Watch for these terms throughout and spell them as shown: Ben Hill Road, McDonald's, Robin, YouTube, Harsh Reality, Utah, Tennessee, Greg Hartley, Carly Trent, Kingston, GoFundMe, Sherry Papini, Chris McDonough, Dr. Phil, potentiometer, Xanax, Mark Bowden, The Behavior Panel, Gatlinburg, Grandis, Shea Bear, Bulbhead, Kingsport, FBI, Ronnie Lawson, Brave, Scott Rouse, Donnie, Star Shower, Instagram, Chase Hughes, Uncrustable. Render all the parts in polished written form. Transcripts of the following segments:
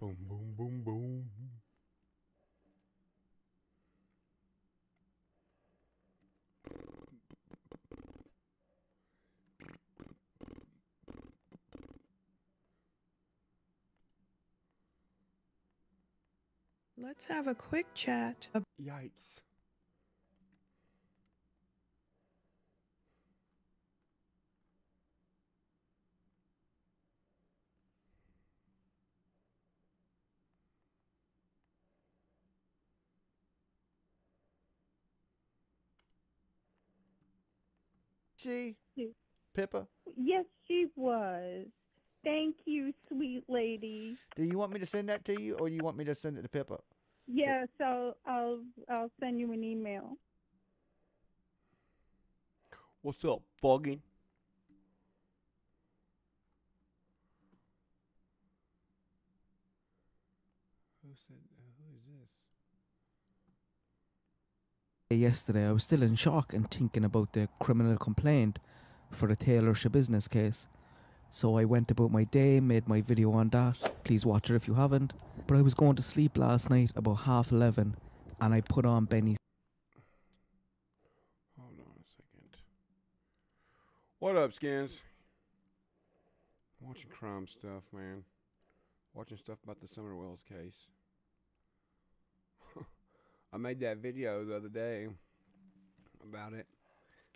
Boom, boom, boom, boom. Let's have a quick chat. Yikes. She? Pippa? Yes, she was. Thank you, sweet lady. Do you want me to send that to you, or do you want me to send it to Pippa? Yeah, so I'll send you an email. What's up, Foggy? Who said? Who is this? Yesterday, I was still in shock and thinking about the criminal complaint for the Taylorshire business case. So I went about my day, made my video on that, please watch it if you haven't. But I was going to sleep last night about 11:30 and I put on Benny's... Hold on a second. What up, Skins? Watching crime stuff, man. Watching stuff about the Summer Wells case. I made that video the other day about it,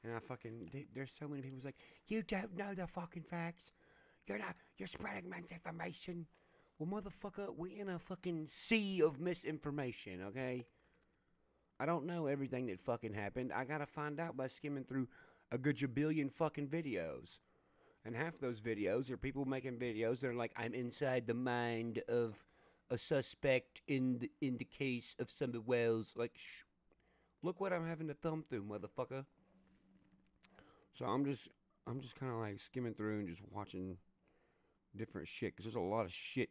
and I fucking, there's so many people like, you don't know the fucking facts, you're spreading misinformation. Well, motherfucker, we in a fucking sea of misinformation, okay? I don't know everything that fucking happened. I gotta find out by skimming through a good jabillion fucking videos, and half those videos are people making videos that are like, I'm inside the mind of a suspect in the case of Summer Wells. Like, look what I'm having to thumb through, motherfucker. So I'm just kind of like skimming through and just watching different shit, because there's a lot of shit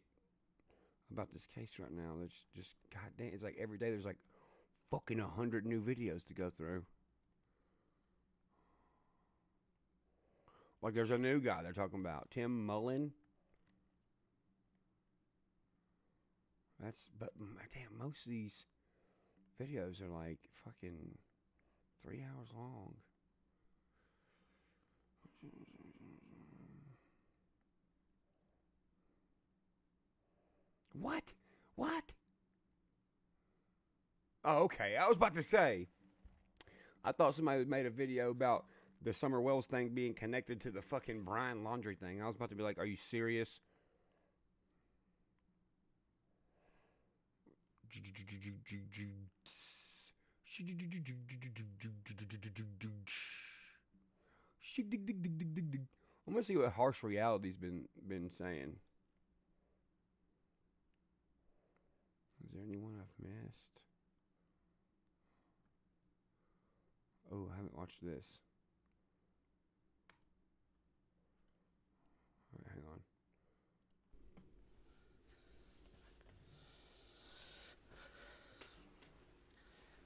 about this case right now. That's just goddamn. It's like every day there's like fucking 100 new videos to go through. Like, there's a new guy they're talking about, Tim Mullen. But damn, most of these videos are like fucking 3 hours long. What? What? Oh, okay. I was about to say, I thought somebody had made a video about the Summer Wells thing being connected to the fucking Brian Laundry thing. I was about to be like, are you serious? I'm gonna see what Harsh Reality's been saying. Is there anyone I've missed? Oh, I haven't watched this. All right, hang on.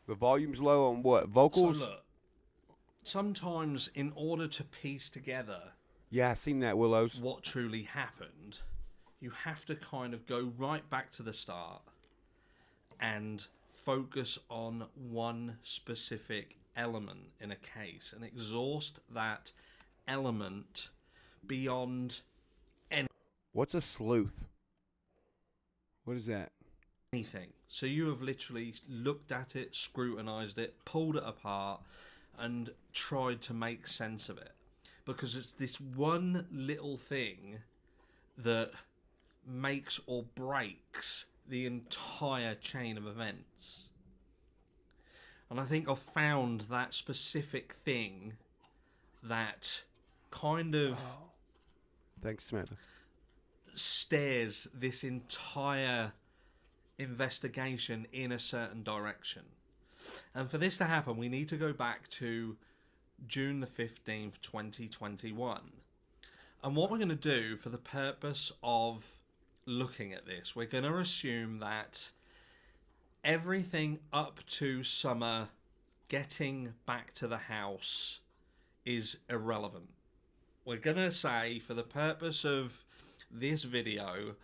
The volume's low on what? Vocals? So look, sometimes in order to piece together... Yeah, I've seen that, Willows. ...what truly happened, you have to kind of go right back to the start and focus on one specific element in a case and exhaust that element beyond any... What's a sleuth? What is that? Anything. So you have literally looked at it, scrutinized it, pulled it apart, and tried to make sense of it, because it's this one little thing that makes or breaks the entire chain of events. And I think I've found that specific thing that kind of... Oh. Thanks, Samantha. ...stares this entire investigation in a certain direction. And for this to happen, we need to go back to June the 15th, 2021. And what we're going to do for the purpose of looking at this, we're going to assume that everything up to Summer getting back to the house is irrelevant. We're going to say, for the purpose of this video,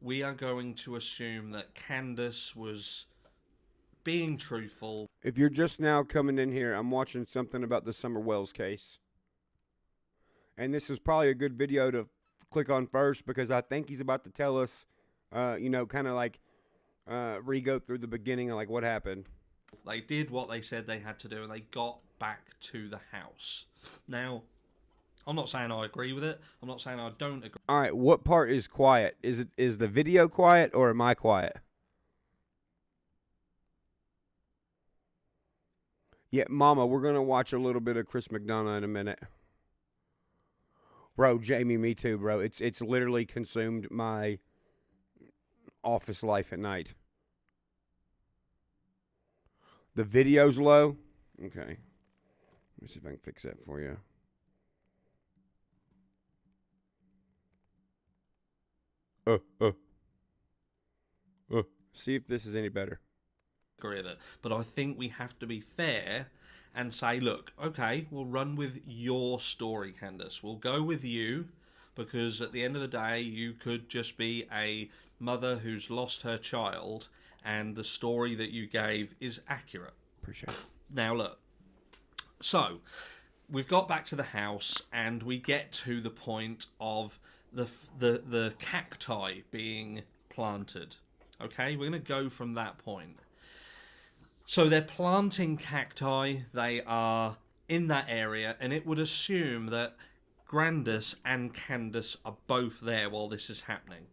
we are going to assume that Candace was being truthful. If you're just now coming in here, I'm watching something about the Summer Wells case. And this is probably a good video to click on first because I think he's about to tell us, you know, kind of like re-go through the beginning of like what happened. They did what they said they had to do and they got back to the house. Now, I'm not saying I agree with it. I'm not saying I don't agree. All right, what part is quiet? Is the video quiet or am I quiet? Yeah, Mama, we're going to watch a little bit of Chris McDonough in a minute. Bro, Jamie, me too, bro. It's literally consumed my office life at night. The video's low? Okay. Let me see if I can fix that for you. See if this is any better. Agree with it. But I think we have to be fair and say, look, okay, we'll run with your story, Candace. We'll go with you because at the end of the day, you could just be a mother who's lost her child and the story that you gave is accurate. Appreciate it. Now, look, so we've got back to the house and we get to the point of the cacti being planted. Okay, we're going to go from that point. So they're planting cacti, they are in that area, and it would assume that Grandis and Candace are both there while this is happening.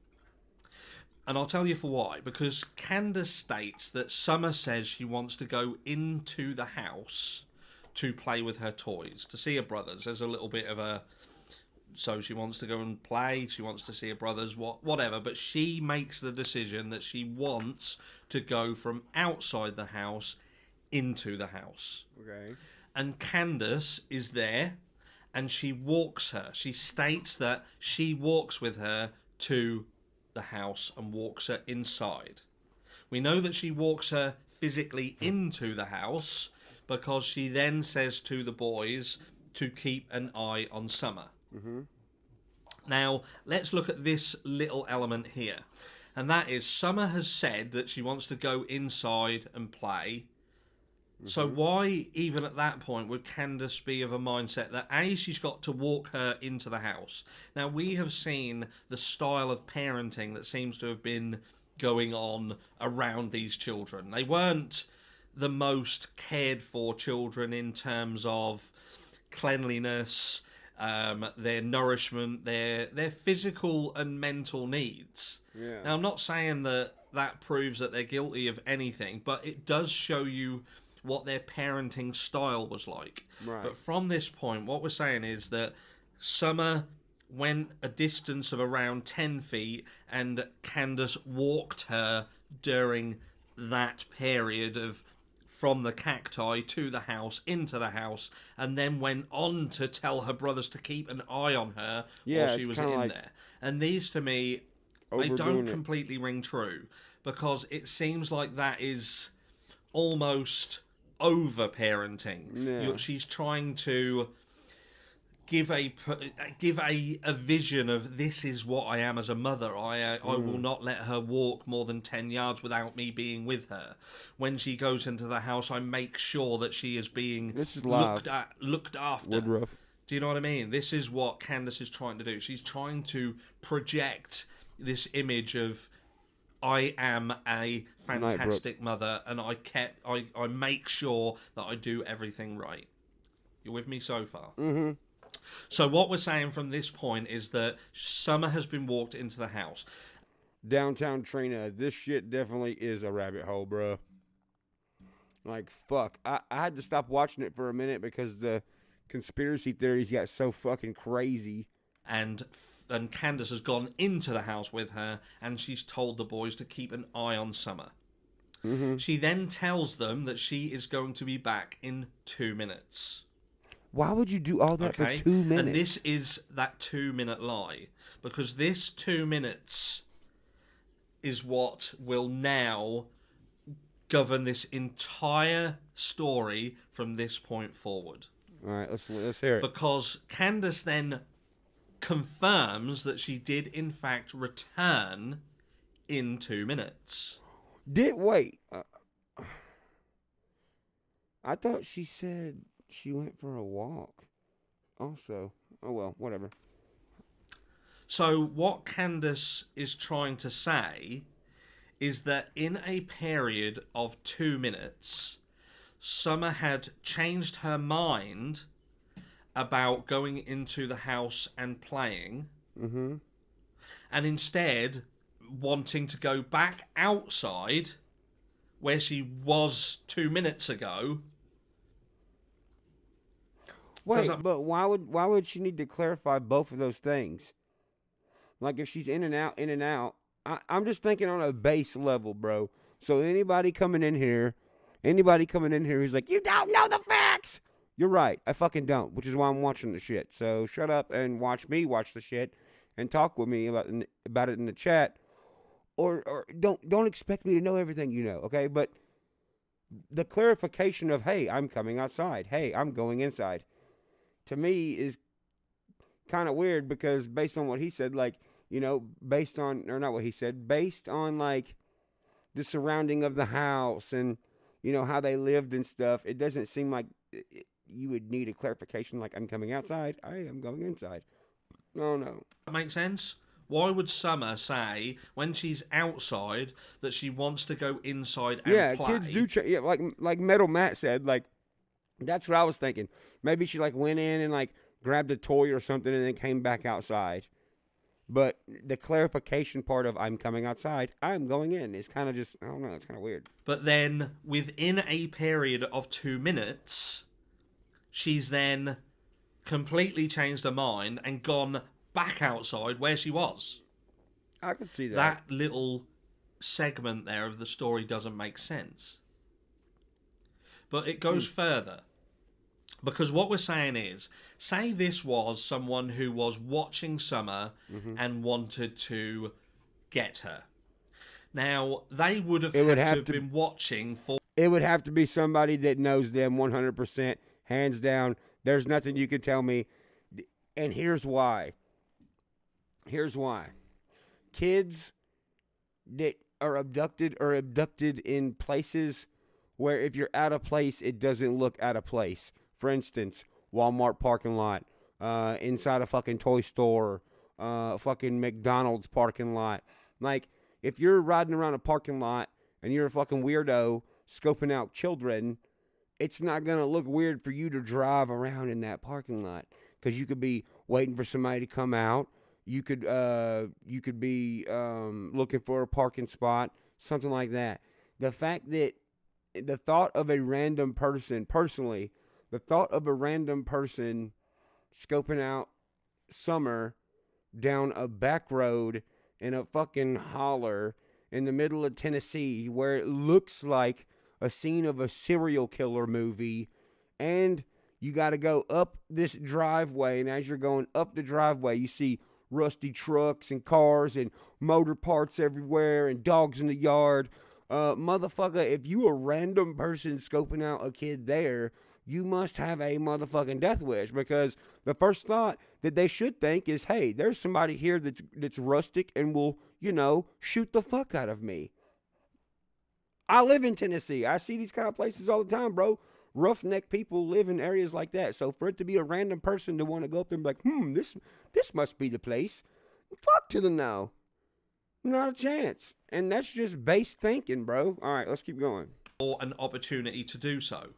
And I'll tell you for why, because Candace states that Summer says she wants to go into the house to play with her toys, to see her brothers. There's a little bit of a, so she wants to go and play, she wants to see her brothers, whatever, but she makes the decision that she wants to go from outside the house into the house. Okay. And Candace is there, and she walks her. She states that she walks with her to the house and walks her inside. We know that she walks her physically into the house because she then says to the boys to keep an eye on Summer. Mm-hmm. Now, let's look at this little element here. And that is, Summer has said that she wants to go inside and play. Mm-hmm. So why, even at that point, would Candace be of a mindset that, A, she's got to walk her into the house? Now, we have seen the style of parenting that seems to have been going on around these children. They weren't the most cared for children in terms of cleanliness, their nourishment, their physical and mental needs. Yeah. Now, I'm not saying that that proves that they're guilty of anything, but it does show you what their parenting style was like. Right. But from this point, what we're saying is that Summer went a distance of around 10 feet and Candace walked her during that period of from the cacti to the house, into the house, and then went on to tell her brothers to keep an eye on her while she was in like there. And these, to me, they don't completely ring true because it seems like that is almost over-parenting. Yeah. She's trying to give a vision of this is what I am as a mother. I will not let her walk more than 10 yards without me being with her. When she goes into the house, I make sure that she is being looked after. Woodruff. Do you know what I mean? This is what Candace is trying to do. She's trying to project this image of I am a fantastic mother and I make sure that I do everything right. You're with me so far? Mm-hmm. So what we're saying from this point is that Summer has been walked into the house. Downtown Trina, this shit definitely is a rabbit hole, bro. Like, fuck. I had to stop watching it for a minute because the conspiracy theories got so fucking crazy. And Candace has gone into the house with her, and she's told the boys to keep an eye on Summer. Mm-hmm. She then tells them that she is going to be back in 2 minutes. Why would you do all that for 2 minutes? And this is that 2-minute lie. Because this 2 minutes is what will now govern this entire story from this point forward. All right, let's hear it. Because Candace then confirms that she did, in fact, return in 2 minutes. I thought she said she went for a walk also. Oh, well, whatever. So what Candace is trying to say is that in a period of 2 minutes, Summer had changed her mind about going into the house and playing, and instead wanting to go back outside where she was 2 minutes ago. Wait, but why would she need to clarify both of those things? Like, if she's in and out, I'm just thinking on a base level, bro. So anybody coming in here who's like, you don't know the facts! You're right, I fucking don't, which is why I'm watching the shit. So shut up and watch me watch the shit and talk with me about it in the chat. Or don't expect me to know everything you know, okay? But the clarification of, hey, I'm coming outside, hey, I'm going inside, to me is kind of weird, because based on what he said, like, you know, based on, or not what he said, based on, like, the surrounding of the house and, you know, how they lived and stuff, it doesn't seem like you would need a clarification like, I'm coming outside, I am going inside. Oh, no. That makes sense. Why would Summer say, when she's outside, that she wants to go inside and play? Yeah, kids do change. Yeah, like Metal Matt said, like, that's what I was thinking. Maybe she, like, went in and, like, grabbed a toy or something and then came back outside. But the clarification part of, I'm coming outside, I'm going in, is kind of just, I don't know, it's kind of weird. But then, within a period of 2 minutes, she's then completely changed her mind and gone back outside where she was. I could see that. That little segment there of the story doesn't make sense. But it goes further. Because what we're saying is, say this was someone who was watching Summer and wanted to get her. Now, they would have had to have been watching for... It would have to be somebody that knows them 100%, hands down. There's nothing you can tell me. And here's why. Here's why. Kids that are abducted in places where if you're out of place, it doesn't look out of place. For instance, Walmart parking lot, inside a fucking toy store, fucking McDonald's parking lot. Like, if you're riding around a parking lot and you're a fucking weirdo scoping out children, it's not going to look weird for you to drive around in that parking lot, because you could be waiting for somebody to come out. You could be looking for a parking spot, something like that. The fact that the thought of a random person, personally, the thought of a random person scoping out Summer down a back road in a fucking holler in the middle of Tennessee, where it looks like a scene of a serial killer movie, and you got to go up this driveway, and as you're going up the driveway, you see rusty trucks and cars and motor parts everywhere and dogs in the yard. Motherfucker, if you a random person scoping out a kid there, you must have a motherfucking death wish, because the first thought that they should think is, hey, there's somebody here that's rustic and will, you know, shoot the fuck out of me. I live in Tennessee. I see these kind of places all the time, bro. Roughneck people live in areas like that. So for it to be a random person to want to go up there and be like, this must be the place. Fuck to them now. Not a chance. And that's just base thinking, bro. All right, let's keep going. Or an opportunity to do so.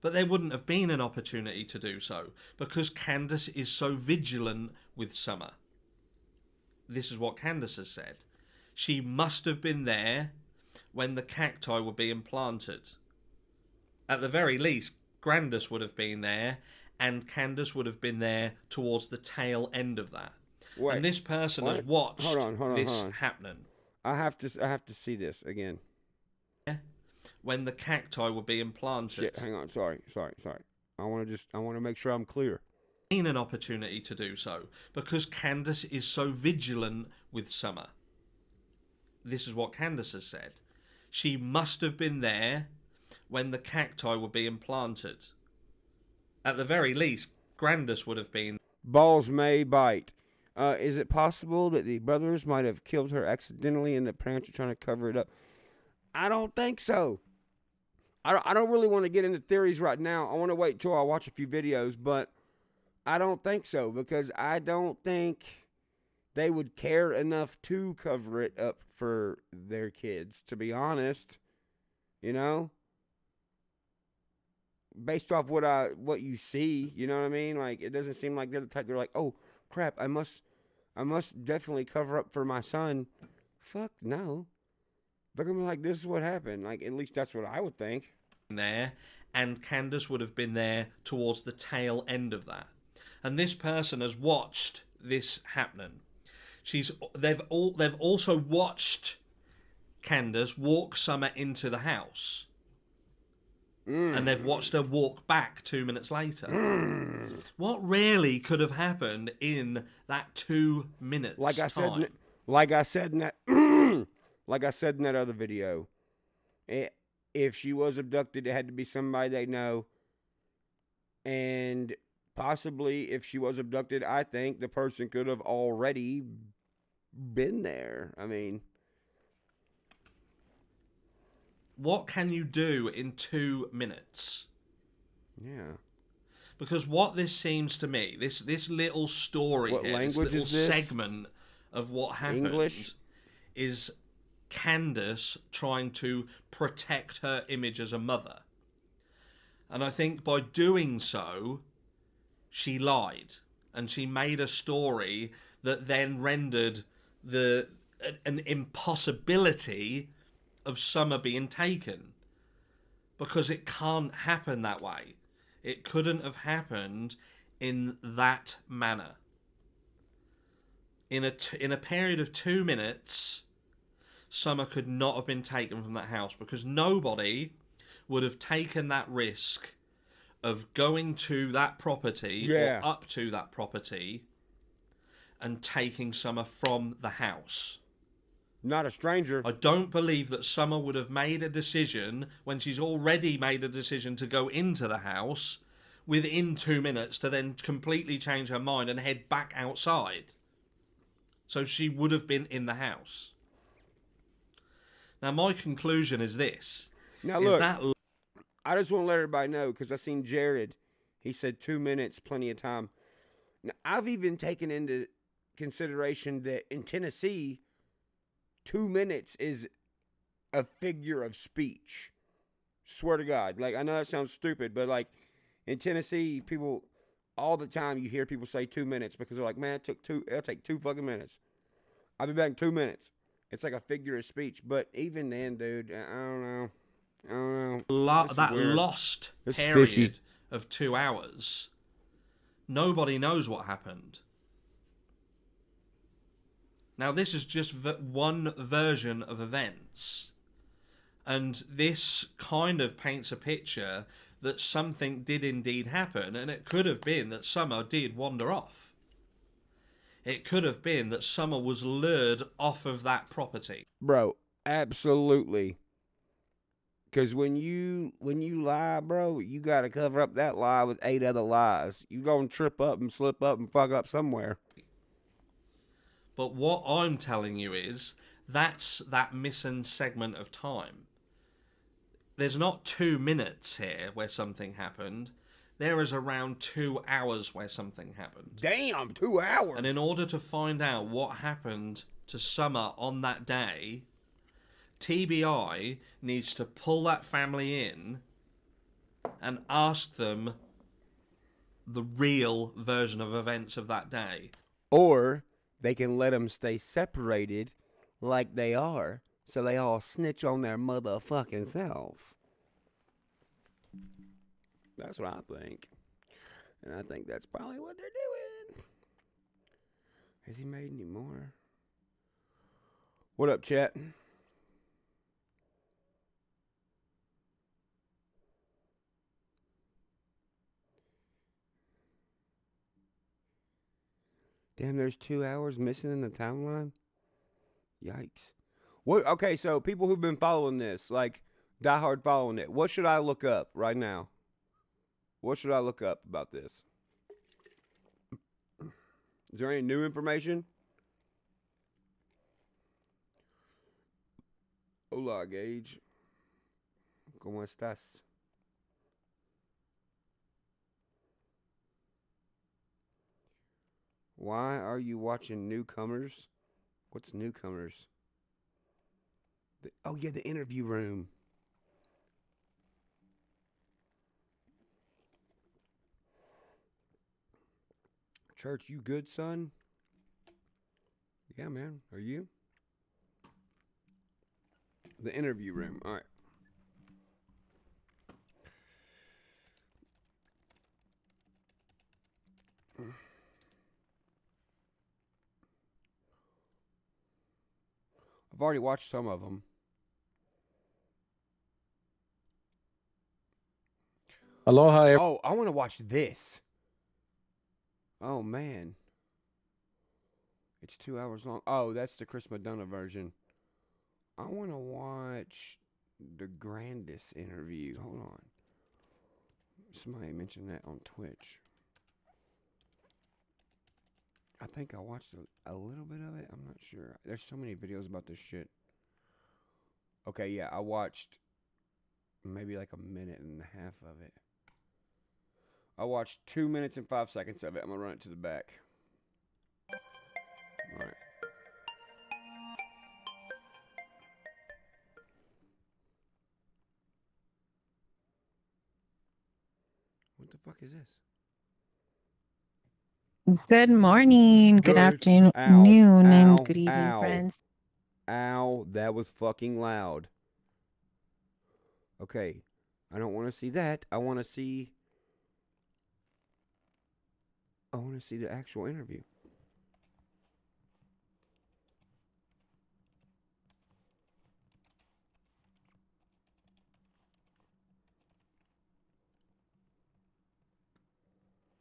But there wouldn't have been an opportunity to do so, because Candace is so vigilant with Summer. This is what Candace has said. She must have been there when the cacti were being planted. At the very least, Grandis would have been there, and Candace would have been there towards the tail end of that. Wait, and this person has watched this happening. I have to see this again. Yeah. When the cacti were being planted. Shit, hang on, sorry. I want to make sure I'm clear. Been an opportunity to do so, because Candace is so vigilant with Summer. This is what Candace has said. She must have been there when the cacti were being planted. At the very least, Grandis would have been. Balls may bite. Is it possible that the brothers might have killed her accidentally and the parents are trying to cover it up? I don't think so. I don't really want to get into theories right now. I want to wait till I watch a few videos, but I don't think so, because I don't think they would care enough to cover it up for their kids, to be honest. You know? Based off what you see, you know what I mean? Like, it doesn't seem like they're the type, they're like, oh, crap, I must definitely cover up for my son. Fuck no. They're going to be like, this is what happened. Like, at least that's what I would think. There, and Candace would have been there towards the tail end of that. And this person has watched this happening. They've also watched Candace walk Summer into the house. Mm. And they've watched her walk back 2 minutes later. Mm. What really could have happened in that 2 minutes? Like I said in that other video, if she was abducted, it had to be somebody they know. And possibly, if she was abducted, I think the person could have already been there. I mean, what can you do in 2 minutes? Yeah. Because what this seems to me, this little story here, this little segment of what happened, English? Is Candace trying to protect her image as a mother. And I think by doing so, she lied. And she made a story that then rendered an impossibility of Summer being taken, because it can't happen that way. It couldn't have happened in that manner. In a period of 2 minutes, Summer could not have been taken from that house, because nobody would have taken that risk of going to that property, yeah, or up to that property and taking Summer from the house. Not a stranger. I don't believe that Summer would have made a decision when she's already made a decision to go into the house within 2 minutes to then completely change her mind and head back outside. So she would have been in the house. Now, my conclusion is this. Now, look, I just want to let everybody know, because I seen Jared. He said 2 minutes, plenty of time. Now, I've even taken into consideration that in Tennessee, 2 minutes is a figure of speech. Swear to God. Like, I know that sounds stupid, but, like, in Tennessee, people, all the time you hear people say 2 minutes because they're like, man, it'll take 2 fucking minutes. I'll be back in 2 minutes. It's like a figure of speech. But even then, dude, I don't know. That lost period of 2 hours. Nobody knows what happened. Now, this is just one version of events. And this kind of paints a picture that something did indeed happen. And it could have been that Summer did wander off. It could have been that Summer was lured off of that property. Bro, absolutely. Because when you lie, bro, you got to cover up that lie with 8 other lies. You're going to trip up and slip up and fuck up somewhere. But what I'm telling you is, that's that missing segment of time. There's not 2 minutes here where something happened. There is around 2 hours where something happened. Damn, 2 hours! And in order to find out what happened to Summer on that day, TBI needs to pull that family in and ask them the real version of events of that day. Or they can let them stay separated like they are, so they all snitch on their motherfucking self. That's what I think. And I think that's probably what they're doing. Has he made any more? What up, chat? Damn, there's 2 hours missing in the timeline? Yikes. What? Okay, so people who've been following this, like, diehard following it, what should I look up right now? What should I look up about this? Is there any new information? Hola, Gage. ¿Cómo estás? Why are you watching Newcomers? What's Newcomers? Oh, yeah, the interview room. Church, you good, son? Yeah, man. Are you? The interview room. All right. I've already watched some of them. Aloha. Oh, I want to watch this. Oh, man. It's 2 hours long. Oh, that's the Chris McDonough version. I want to watch the Grandis interview. Hold on. Somebody mentioned that on Twitch. I think I watched a little bit of it. I'm not sure. There's so many videos about this shit. Okay, yeah. I watched maybe like a minute and a half of it. I watched 2 minutes and 5 seconds of it. I'm going to run it to the back. All right. What the fuck is this? Good morning. Good afternoon. And good evening, friends. Ow, that was fucking loud. Okay. I don't want to see that. I want to see the actual interview.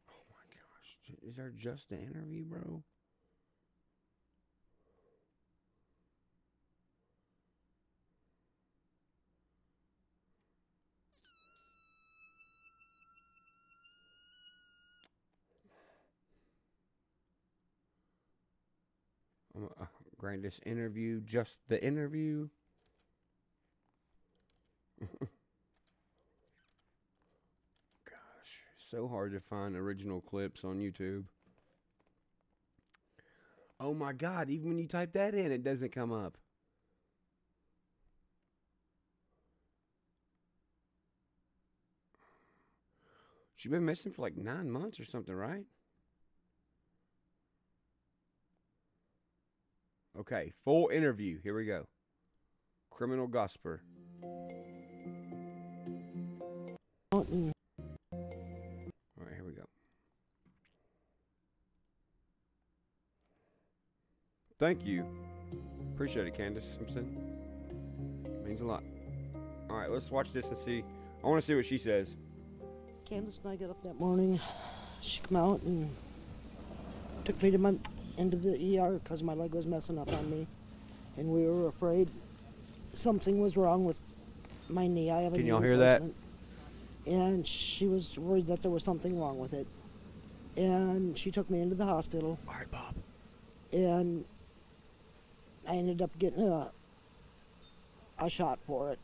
Oh my gosh. Is there just an interview, bro? Grandis interview, just the interview. Gosh, so hard to find original clips on YouTube. Oh my God, even when you type that in, it doesn't come up. She's been missing for like 9 months or something, right? Okay, full interview. Here we go. Criminal Gossiper. All right, here we go. Thank you. Appreciate it, Candace Simpson. Means a lot. All right, let's watch this and see. I want to see what she says. Candace and I got up that morning. She came out and took me to my... into the ER because my leg was messing up on me, and we were afraid something was wrong with my knee. I have a knee replacement. Can y'all hear that? And she was worried that there was something wrong with it, and she took me into the hospital. All right, Bob. And I ended up getting a shot for it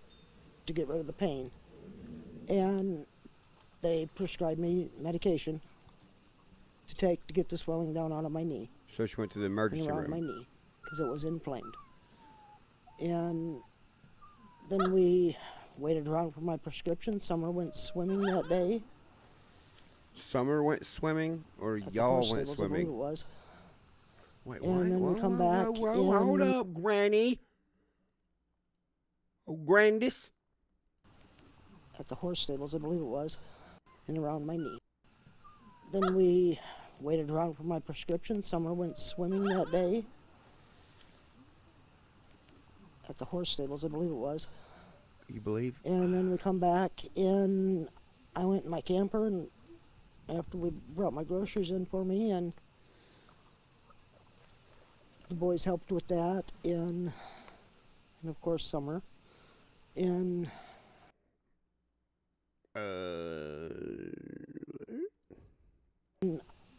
to get rid of the pain, and they prescribed me medication to take to get the swelling down out of my knee. So she went to the emergency room. My knee, because it was inflamed. And then we waited around for my prescription. Summer went swimming that day. Summer went swimming, or y'all went swimming? I believe it was. Wait, what? And then we come back. Hold up, Granny. Oh, Grandis. At the horse stables, I believe it was, and around my knee. Then we waited around for my prescription. Summer went swimming that day at the horse stables, I believe it was. You believe? And then we come back in. I went in my camper, and after we brought my groceries in for me, and the boys helped with that, and of course Summer, and.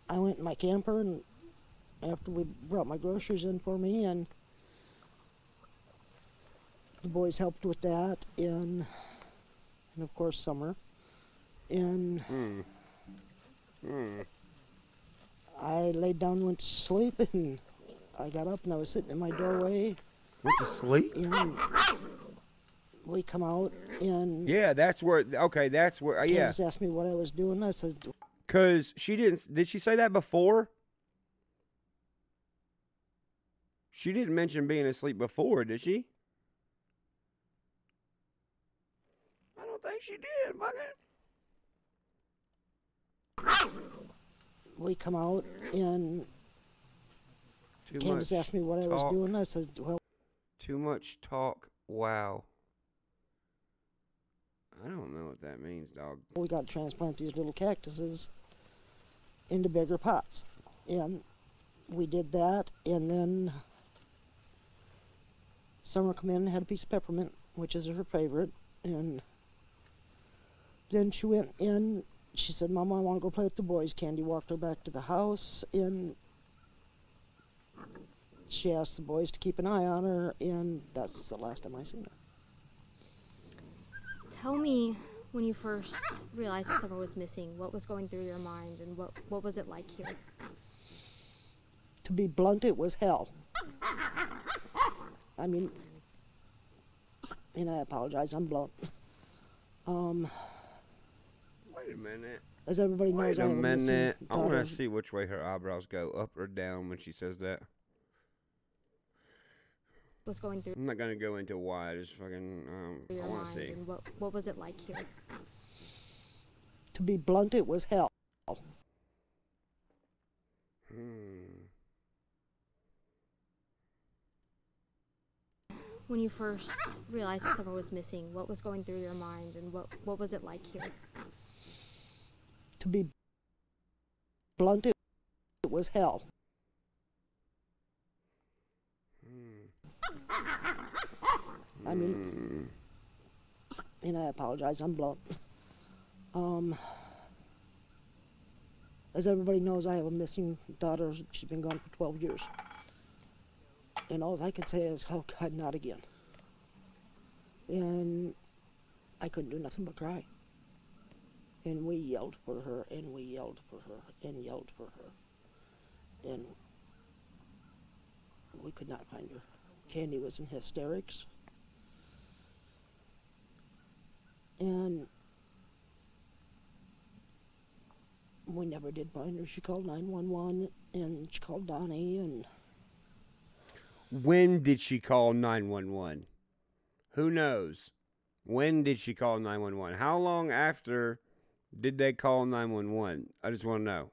I went in my camper, and after we brought my groceries in for me, and the boys helped with that, and of course Summer, and I laid down, went to sleep, and I got up and I was sitting in my doorway. Went to sleep? And we come out and... Yeah, that's where... Okay, that's where... Yeah. Candace asked me what I was doing. I said... Because she didn't... Did she say that before? She didn't mention being asleep before, did she? I don't think she did, bucket. We come out and... Candace asked me what I was doing. I said, well... Too much talk. Wow. I don't know what that means, dog. We got to transplant these little cactuses into bigger pots. And we did that, and then Summer come in and had a piece of peppermint, which is her favorite. And then she went in. She said, Mama, I want to go play with the boys. Candy walked her back to the house, and she asked the boys to keep an eye on her, and that's the last time I seen her. Tell me, when you first realized that Summer was missing, what was going through your mind, and what was it like here? To be blunt, it was hell. I mean, and I apologize, I'm blunt. Wait a minute. As everybody knows, I haven't missed her. I want to see which way her eyebrows go, up or down, when she says that. Was going through. I'm not gonna go into why. I just fucking I want to see. And what was it like here? To be blunt, it was hell. When you first realized that Summer was missing, what was going through your mind, and what was it like here? To be blunt, it was hell. I mean, and I apologize, I'm blunt. As everybody knows, I have a missing daughter. She's been gone for 12 years. And all I could say is, oh God, not again. And I couldn't do nothing but cry. And we yelled for her, and we yelled for her, and yelled for her. And we could not find her. Candy was in hysterics. And we never did find her. She called 911, and she called Donnie, and... When did she call 911? Who knows? When did she call 911? How long after did they call 911? I just want to know.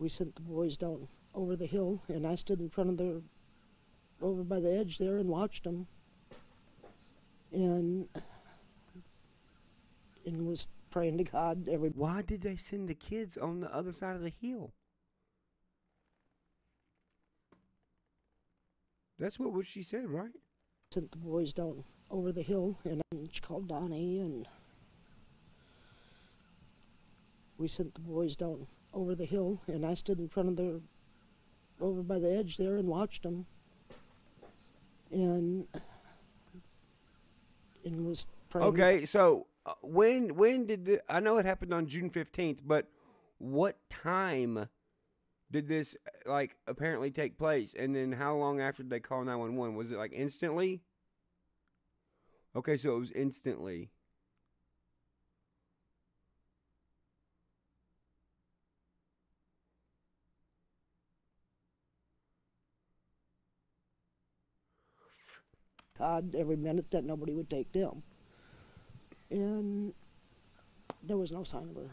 We sent the boys down over the hill, and I stood in front of the... over by the edge there and watched them. And was praying to God. Why did they send the kids on the other side of the hill? That's what she said, right? Sent the boys down over the hill, and she called Donnie, and we sent the boys down over the hill, and I stood in front of the, over by the edge there and watched them. And was praying. Okay, so... when did the, I know it happened on June 15th, but what time did this like apparently take place? And then how long after did they call 911? Was it like instantly? Okay, so it was instantly. God, every minute that nobody would take them. And there was no sign of her.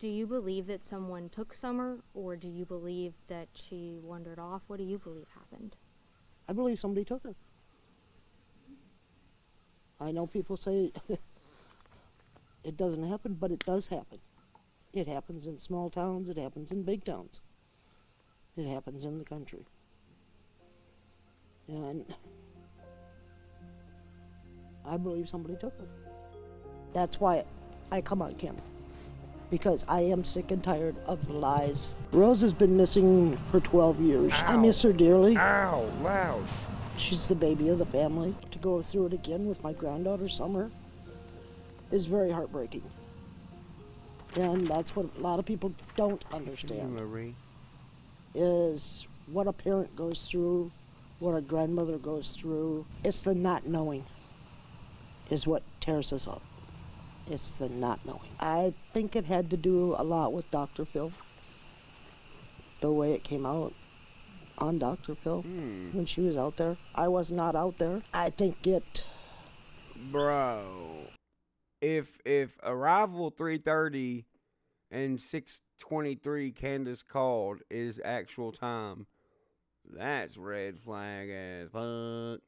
Do you believe that someone took Summer, or do you believe that she wandered off? What do you believe happened? I believe somebody took her. I know people say it doesn't happen, but it does happen. It happens in small towns, it happens in big towns. It happens in the country. And I believe somebody took her. That's why I come on camera. because I am sick and tired of the lies. Rose has been missing for 12 years. Ow. I miss her dearly. Ow, loud. She's the baby of the family. To go through it again with my granddaughter Summer is very heartbreaking. And that's what a lot of people don't understand, is what a parent goes through, what a grandmother goes through. It's the not knowing is what tears us up. It's the not knowing. I think it had to do a lot with Dr. Phil, the way it came out on Dr. Phil when she was out there. I was not out there. I think it... Bro, if Arrival 3:30 and 6:23 Candace called is actual time, that's red flag as fuck.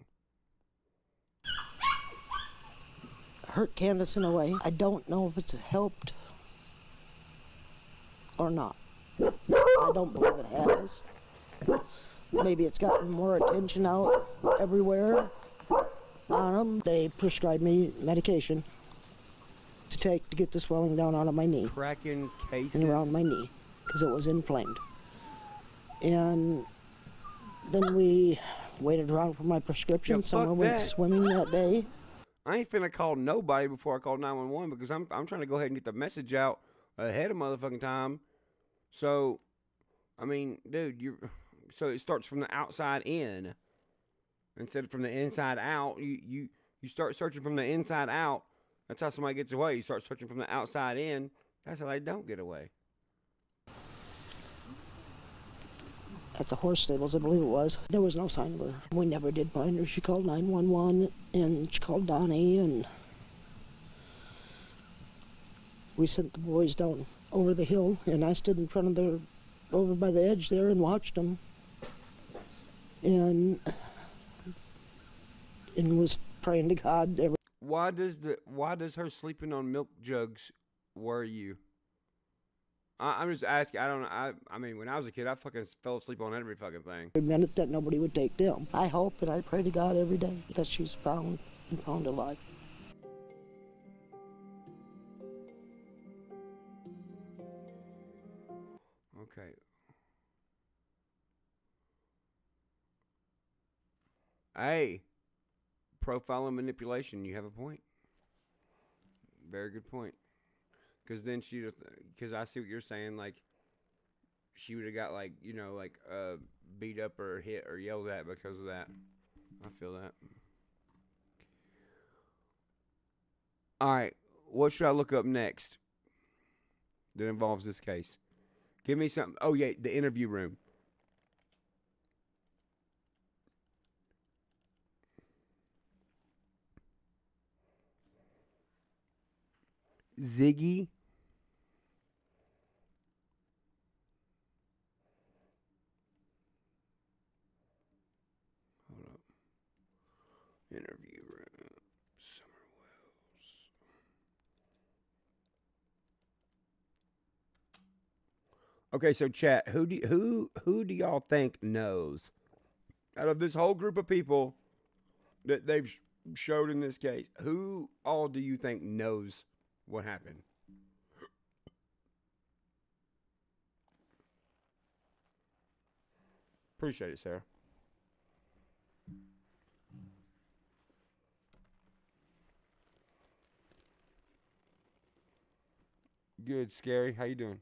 Hurt Candace in a way. I don't know if it's helped or not. I don't believe it has. Maybe it's gotten more attention out everywhere on them. They prescribed me medication to take to get the swelling down out of my knee. Cracking cases. And around my knee, because it was inflamed. And then we waited around for my prescription. Yeah, someone went swimming that day. I ain't finna call nobody before I call 911 because I'm trying to go ahead and get the message out ahead of motherfucking time. So, I mean, dude, so it starts from the outside in instead of from the inside out. You start searching from the inside out. That's how somebody gets away. You start searching from the outside in. That's how they don't get away. At the horse stables, I believe it was. There was no sign of her. We never did find her. She called 911, and she called Donnie, and we sent the boys down over the hill, and I stood in front of the, over by the edge there and watched them, and was praying to God. Why does her sleeping on milk jugs worry you? I'm just asking. I don't know. I mean, when I was a kid, I fucking fell asleep on every fucking thing. It meant that nobody would take them. I hope and I pray to God every day that she's found and found alive. Okay. Hey, profile and manipulation. You have a point. Very good point. Because then she, because I see what you're saying, like, she would have got, like, you know, like, beat up or hit or yelled at because of that. I feel that. All right, what should I look up next that involves this case? Give me something. Oh, yeah, the interview room. Ziggy. Interview room. Summer Wells. Okay, so chat, who do y'all think knows out of this whole group of people that they've showed in this case? Who all do you think knows what happened? Appreciate it, Sarah. Good, Scary. How you doing?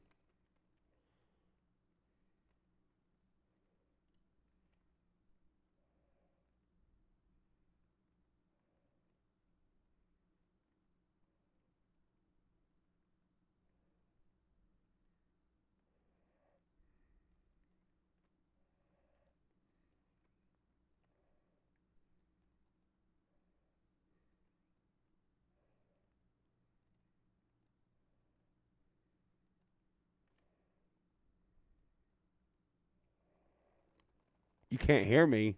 You can't hear me.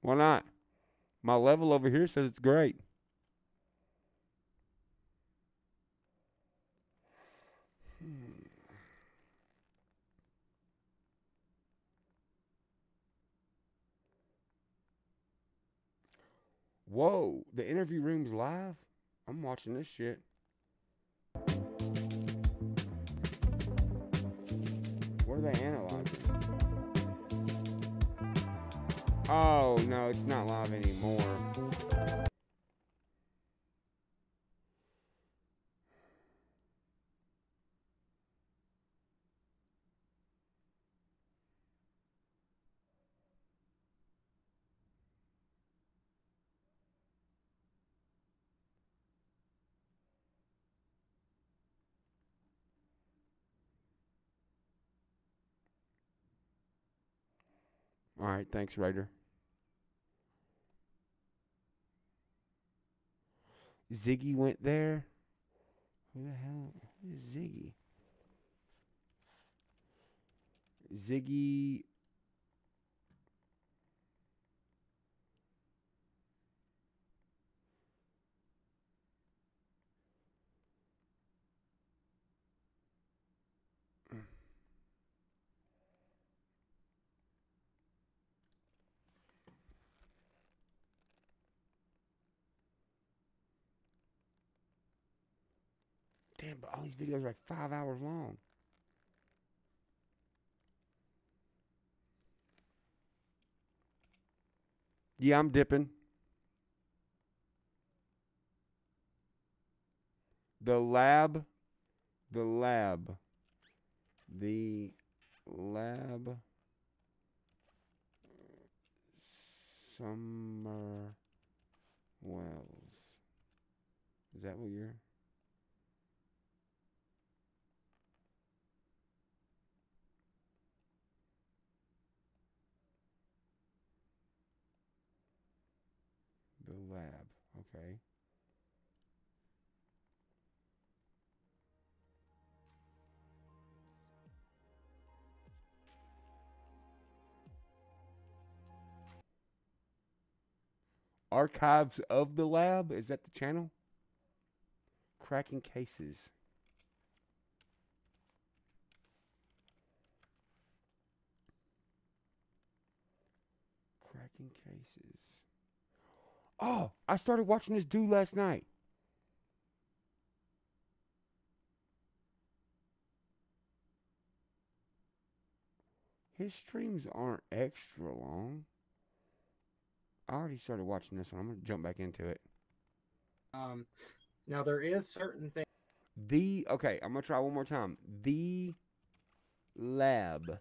Why not? My level over here says it's great. Whoa, the interview room's live? I'm watching this shit. they analyzing? Oh, no, it's not live anymore. All right, thanks, Raider. Ziggy went there. Who the hell is Ziggy? Ziggy. Damn, but all these videos are like 5 hours long. Yeah, I'm dipping. The lab. Summer Wells. Is that what you're? The lab, okay. Archives of the Lab, is that the channel? Cracking cases. Cracking cases. Oh, I started watching this dude last night. His streams aren't extra long. I already started watching this one. I'm going to jump back into it. Now, there is certain things. Okay, I'm going to try one more time. The Lab.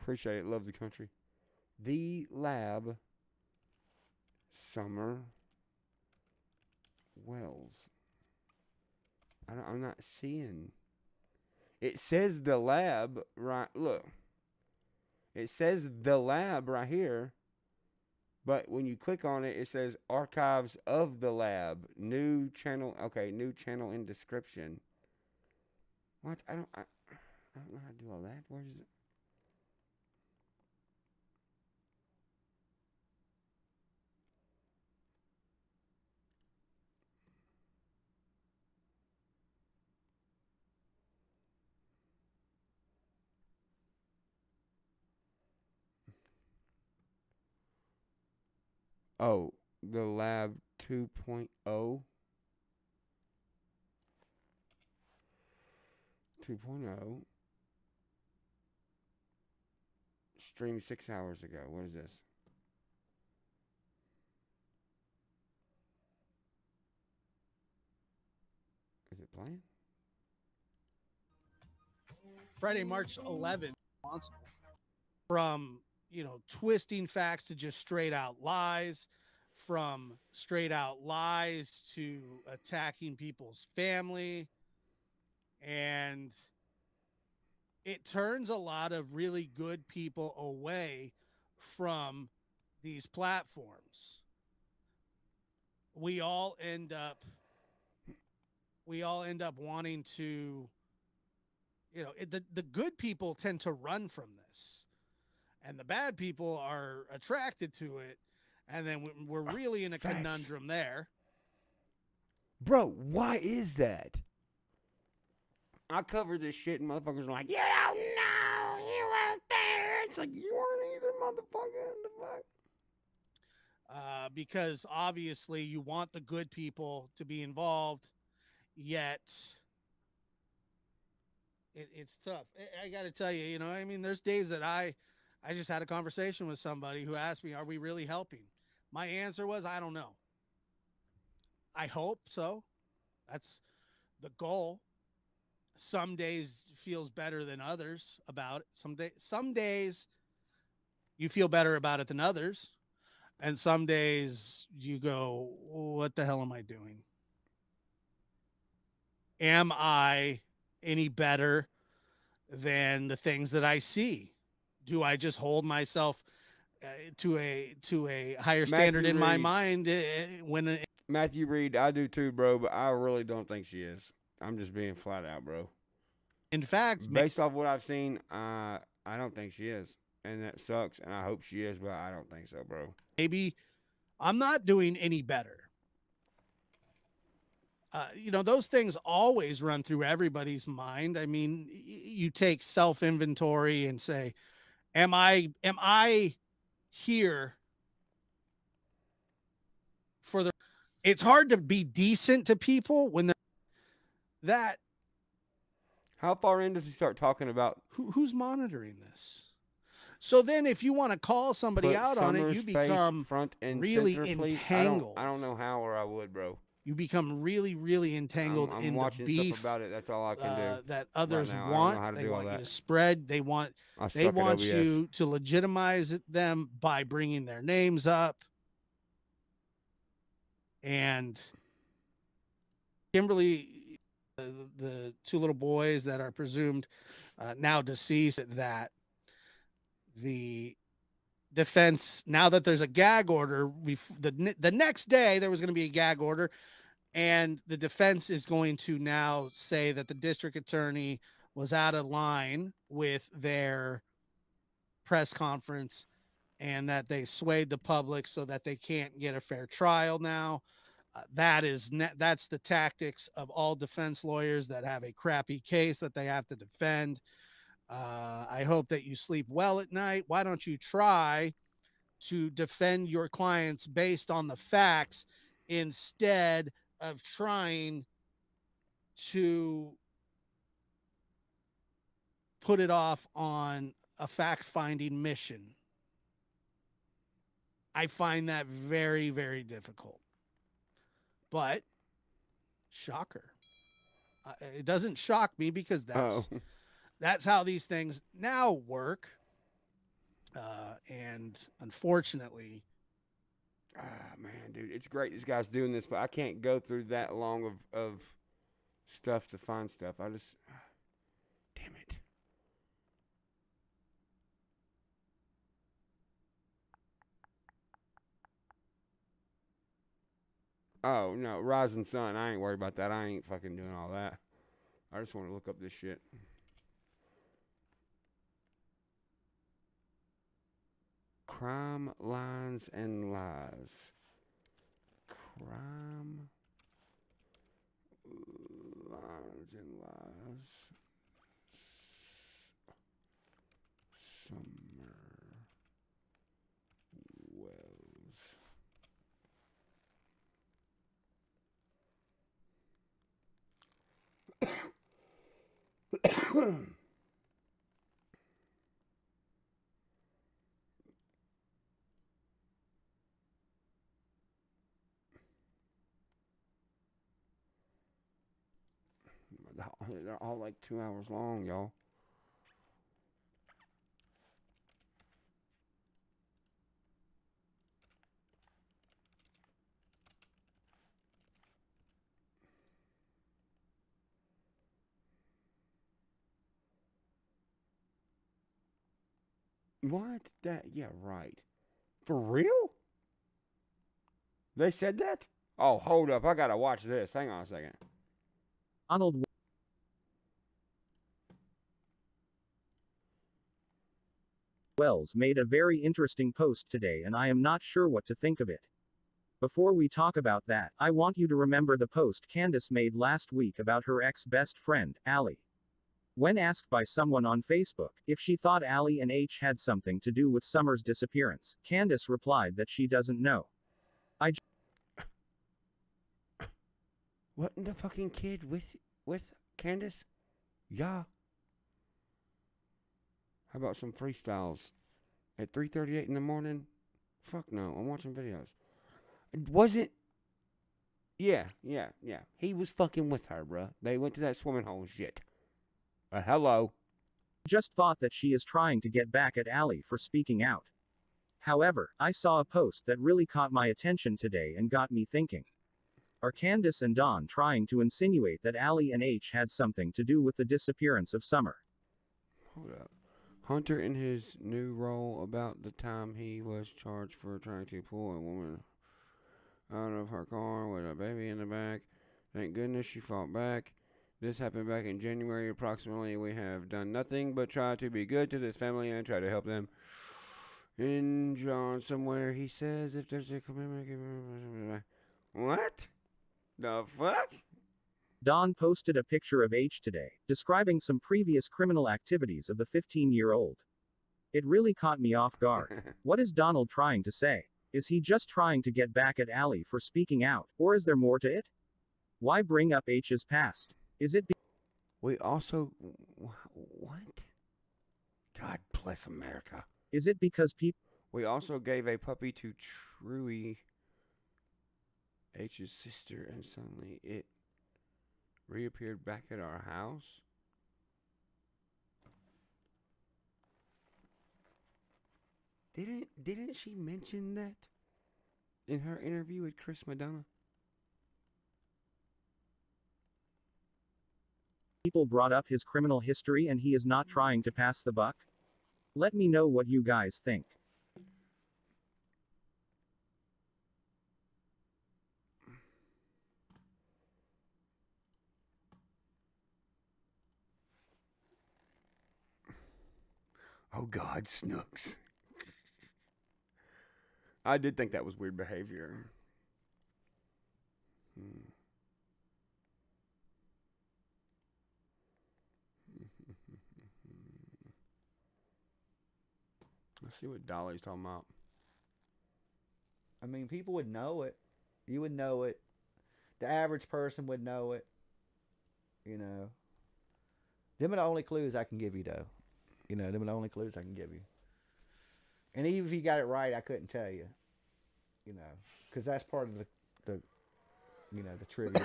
Appreciate it. Love the country. The Lab. Summer Wells. I'm not seeing. It says The Lab right. Look. It says The Lab right here. But when you click on it, it says Archives of the Lab. New channel. Okay. New channel in description. What? I don't know how to do all that. Where's it? Oh, the lab 2.0. 2.0. Streamed 6 hours ago. What is this? Is it playing? Friday, March 11th. From... you know, twisting facts to just straight out lies, from straight out lies to attacking people's family. And it turns a lot of really good people away from these platforms. We all end up wanting to, you know, the good people tend to run from this. And the bad people are attracted to it. And then we're really in a conundrum there. Bro, why is that? I cover this shit and motherfuckers are like, you don't know, you weren't there. It's like, you weren't either, motherfucker. because obviously you want the good people to be involved, yet it's tough. I got to tell you, you know, I mean, there's days that I just had a conversation with somebody who asked me, are we really helping? My answer was, I don't know. I hope so. That's the goal. Some days feels better than others about it. Some days you feel better about it than others. And some days you go, what the hell am I doing? Am I any better than the things that I see? Do I just hold myself to a higher standard in my mind when Matthew Reed, I do too, bro, but I really don't think she is. I'm just being flat out, bro. In fact, based off what I've seen, I don't think she is. And that sucks, and I hope she is, but I don't think so, bro. Maybe I'm not doing any better. You know, those things always run through everybody's mind. I mean, you take self-inventory and say, am I here for the... It's hard to be decent to people when they're that. How far in does he start talking about who's monitoring this? So then if you want to call somebody out on it, you become front and really entangled. I don't know how or I would, bro. You become really, really entangled in the beef about it. That's all I can do. That others want. They want you to spread. They want you to legitimize them by bringing their names up. And Kimberly, the two little boys that are presumed now deceased, that the defense, now that there's a gag order, the next day there was going to be a gag order, and the defense is going to now say that the district attorney was out of line with their press conference and that they swayed the public so that they can't get a fair trial now. That's the tactics of all defense lawyers that have a crappy case that they have to defend. I hope that you sleep well at night. Why don't you try to defend your clients based on the facts instead of trying to put it off on a fact-finding mission? I find that very, very difficult. But shocker, it doesn't shock me, because that's how these things now work. And unfortunately, man, dude, it's great this guy's doing this, but I can't go through that long of stuff to find stuff. I just, damn it. Oh, no, rising sun. I ain't worried about that. I ain't fucking doing all that. I just want to look up this shit. Crime lines and lies. Crime lines and lies. Summer Wells. They're all like 2 hours long, y'all. What? That? Yeah, right. For real? They said that? Oh, hold up. I gotta watch this. Hang on a second. Arnold. Wells made a very interesting post today, and I am not sure what to think of it. Before we talk about that, I want you to remember the post Candace made last week about her ex-best friend, Allie. When asked by someone on Facebook if she thought Allie and H had something to do with Summer's disappearance, Candace replied that she doesn't know. Wasn't the fucking kid with Candace? Yeah. How about some freestyles? At 3:38 in the morning? Fuck no, I'm watching videos. Was it? Yeah. He was fucking with her, bruh. They went to that swimming hole and shit. Hello. Just thought that she is trying to get back at Allie for speaking out. However, I saw a post that really caught my attention today and got me thinking. Are Candace and Don trying to insinuate that Allie and H had something to do with the disappearance of Summer? Hold up. Hunter in his new role about the time he was charged for trying to pull a woman out of her car with a baby in the back. Thank goodness she fought back. This happened back in January approximately. We have done nothing but try to be good to this family and try to help them. In John somewhere he says if there's a commitment. What? The fuck? Don posted a picture of H today, describing some previous criminal activities of the 15-year-old. It really caught me off guard. What is Donald trying to say? Is he just trying to get back at Allie for speaking out, or is there more to it? Why bring up H's past? Is it we also... What? God bless America. Is it because people... We also gave a puppy to Truie, H's sister, and suddenly it reappeared back at our house? Didn't she mention that in her interview with Chris McDonough? People brought up his criminal history and he is not trying to pass the buck? Let me know what you guys think. Oh God, Snooks. I did think that was weird behavior. Let's see what Dolly's talking about. I mean, people would know it. You would know it. The average person would know it. You know. Them are the only clues I can give you, though. You know, them are the only clues I can give you. And even if you got it right, I couldn't tell you, you know, because that's part of the you know, the trivia.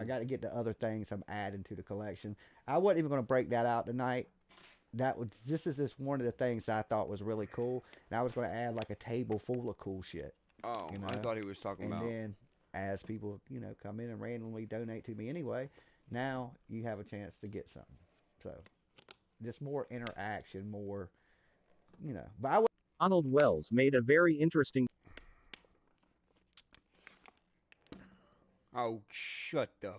I got to get the other things I'm adding to the collection. I wasn't even going to break that out tonight. That was this is one of the things I thought was really cool, and I was going to add like a table full of cool shit. Oh, you know? I thought he was talking about. And then, as people you know come in and randomly donate to me anyway, now you have a chance to get something. So, just more interaction, more, you know. But I would. Donald Wells made a very interesting... Oh, shut the...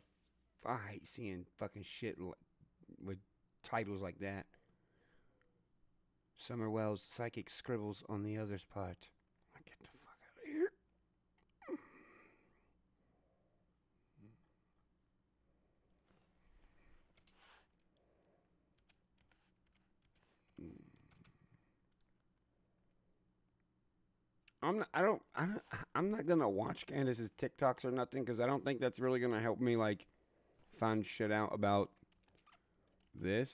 I hate seeing fucking shit with titles like that. Summer Wells' psychic scribbles on the other's part. Get the fuck out of here. I'm not gonna watch Candace's TikToks or nothing because I don't think that's really gonna help me like find shit out about this.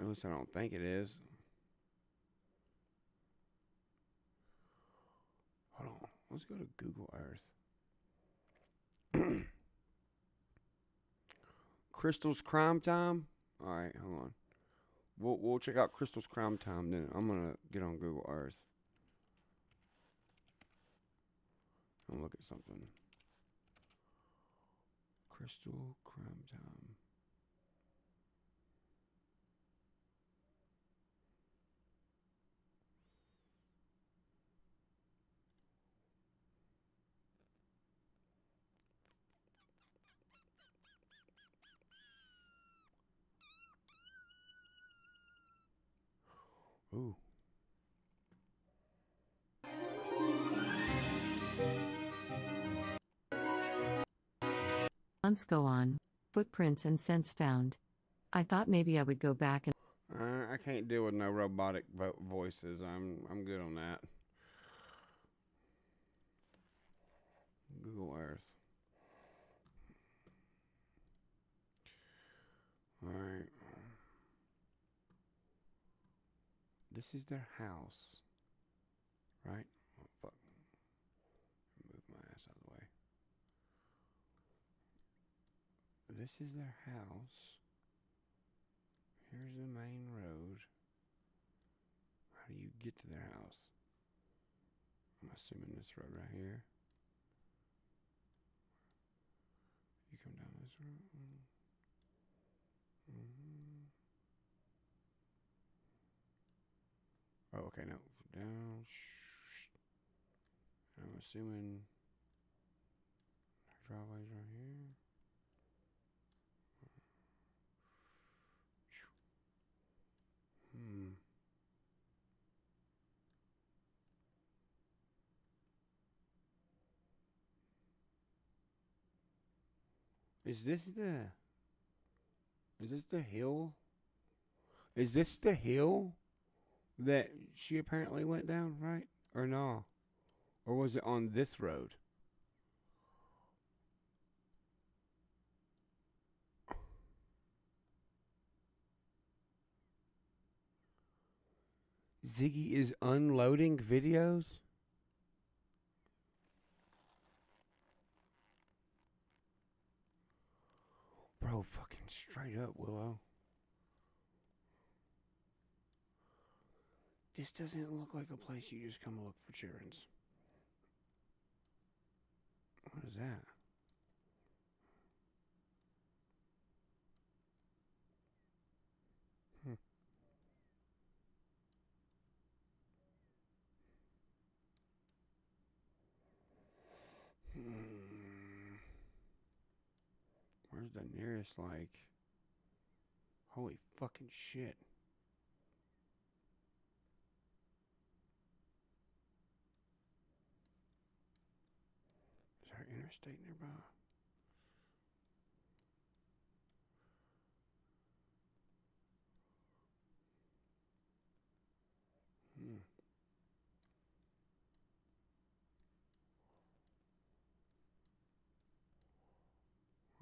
At least I don't think it is. Hold on, let's go to Google Earth. Crystal's Crime Time. All right, hold on. We'll check out Crystal's Crime Time then. I'm gonna get on Google Earth. I'll look at something. Crystal Crime Time. Ooh. Months go on, footprints and scents found. I thought maybe I would go back and I can't deal with no robotic voices. I'm good on that. Google Earth. All right. This is their house, right? Oh, fuck. Move my ass out of the way. This is their house. Here's the main road. How do you get to their house? I'm assuming this road right here. You come down this road. Oh, okay, no. Down. I'm assuming our driveway's right here. Is this the hill? Is this the hill that she apparently went down, right? Or no? Or was it on this road? Ziggy is unloading videos? Bro, fucking straight up, Willow. This doesn't look like a place you just come look for children's. What is that? Where's the nearest, like, holy fucking shit. Is there an interstate nearby?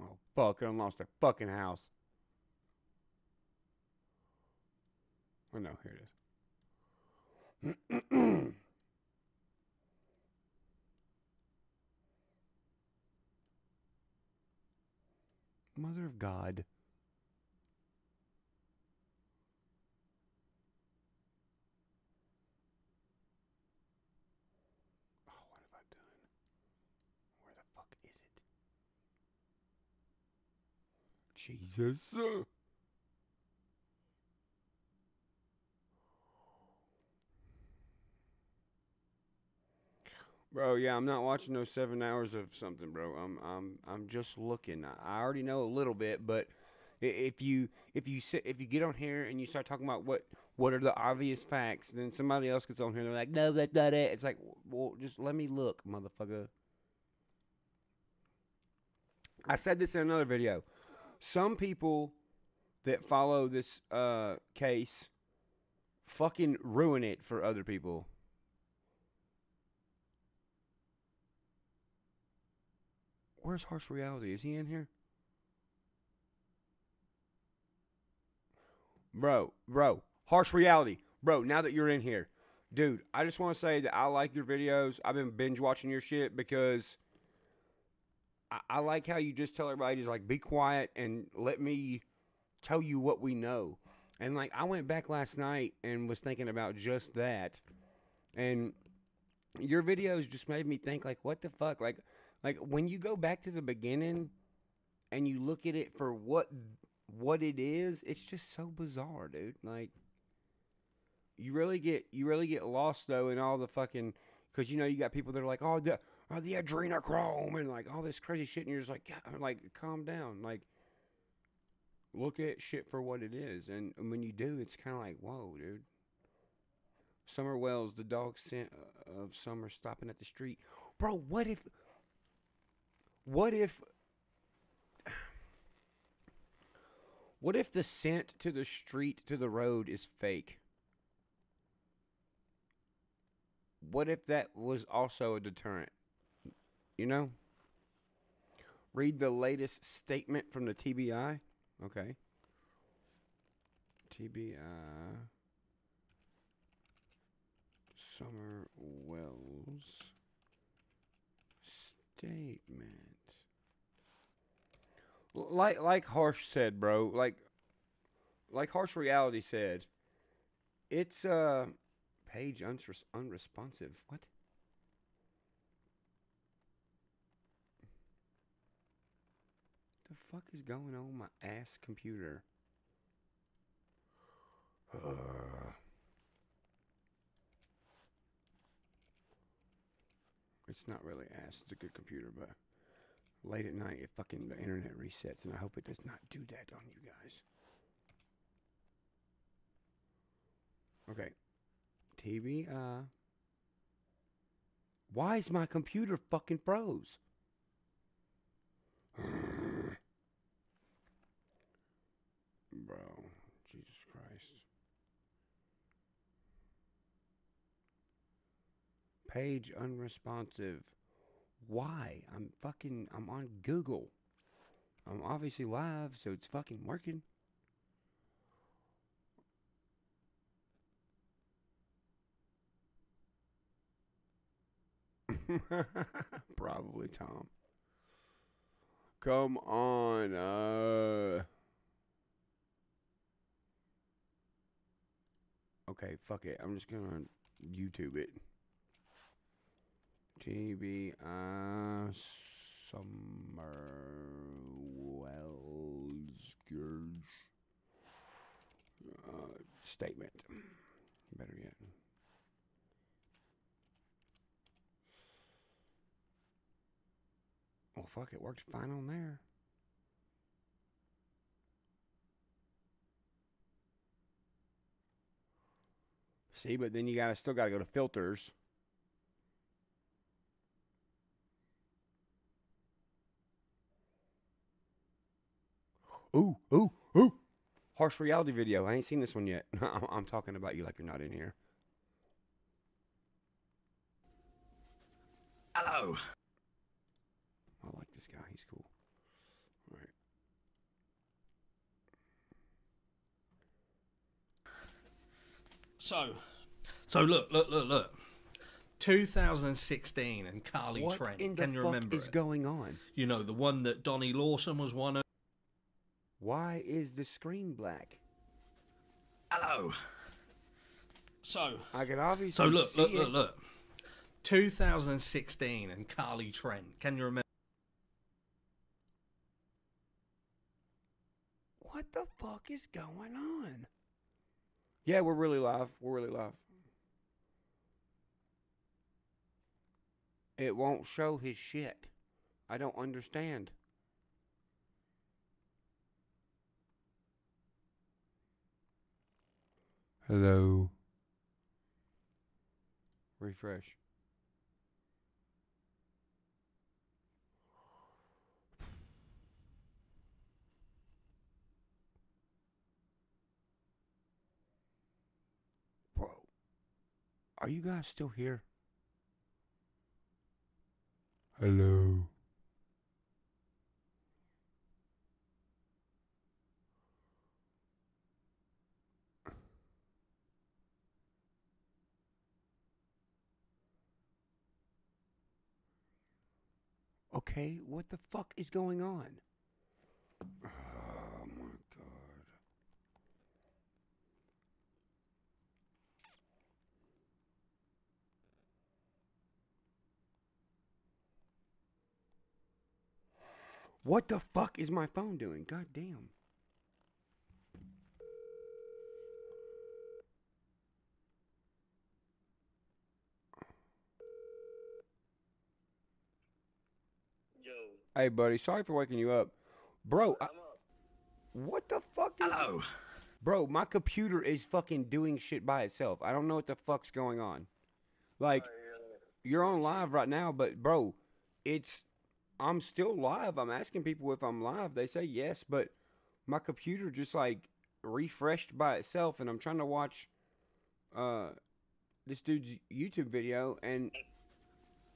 Oh, fuck, I lost their fucking house. Oh, no, here it is. Mother of God. Oh, what have I done? Where the fuck is it? Jesus. Bro, yeah, I'm not watching those 7 hours of something, bro. I'm just looking. I already know a little bit, but if you get on here and you start talking about what are the obvious facts, then somebody else gets on here and they're like, no, that's not it. It's like, well, just let me look, motherfucker. I said this in another video. Some people that follow this case fucking ruin it for other people. Where's Harsh Reality? Is he in here? Bro. Harsh Reality. Bro, now that you're in here. Dude, I just want to say that I like your videos. I've been binge watching your shit because I like how you just tell everybody to, like, be quiet and let me tell you what we know. And, like, I went back last night and was thinking about just that. And your videos just made me think, like, what the fuck? Like, when you go back to the beginning and you look at it for what it is, it's just so bizarre, dude. Like, you really get lost, though, in all the fucking... Because, you know, you got people that are like, oh, the adrenochrome and, like, all this crazy shit. And you're just like, God, like, calm down. Like, look at shit for what it is. And when you do, it's kind of like, whoa, dude. Summer Wells, the dog scent of summer stopping at the street. Bro, what if... What if the scent to the street, to the road is fake? What if that was also a deterrent? You know? Read the latest statement from the TBI. Okay. TBI. Summer Wells statement. Like Harsh said, bro. Like Harsh Reality said, it's page unresponsive. What? The fuck is going on with my ass computer? It's not really ass. It's a good computer, but late at night, the internet resets, and I hope it does not do that on you guys. Okay. TV, why is my computer fucking froze? Bro, Jesus Christ. Page unresponsive. Why? I'm on Google. I'm obviously live, so it's fucking working. Probably Tom. Come on. Okay, fuck it. I'm just gonna YouTube it. TBI Summer Wells statement. Better yet. Well, fuck, it worked fine on there. See, but then you still gotta go to filters. Ooh, ooh, ooh. Harsh Reality video. I ain't seen this one yet. I'm talking about you like you're not in here. Hello. I like this guy. He's cool. All right. So look. 2016 and Carly Trent. Can you remember it? What is going on? You know, the one that Donnie Lawson was one of. Why is the screen black? Hello. So I can obviously see. So look. 2016 and Carly Trent. Can you remember? What the fuck is going on? Yeah, we're really live. We're really live. It won't show his shit. I don't understand. Hello. Refresh. Bro, are you guys still here? Hello. Okay, what the fuck is going on? Oh my God. What the fuck is my phone doing? God damn. Hey, buddy. Sorry for waking you up. Bro, I'm up. What the fuck is... Hello. Bro, my computer is fucking doing shit by itself. I don't know what the fuck's going on. Like, you're on live right now, but, bro, it's... I'm still live. I'm asking people if I'm live. They say yes, but my computer just, like, refreshed by itself, and I'm trying to watch this dude's YouTube video, and...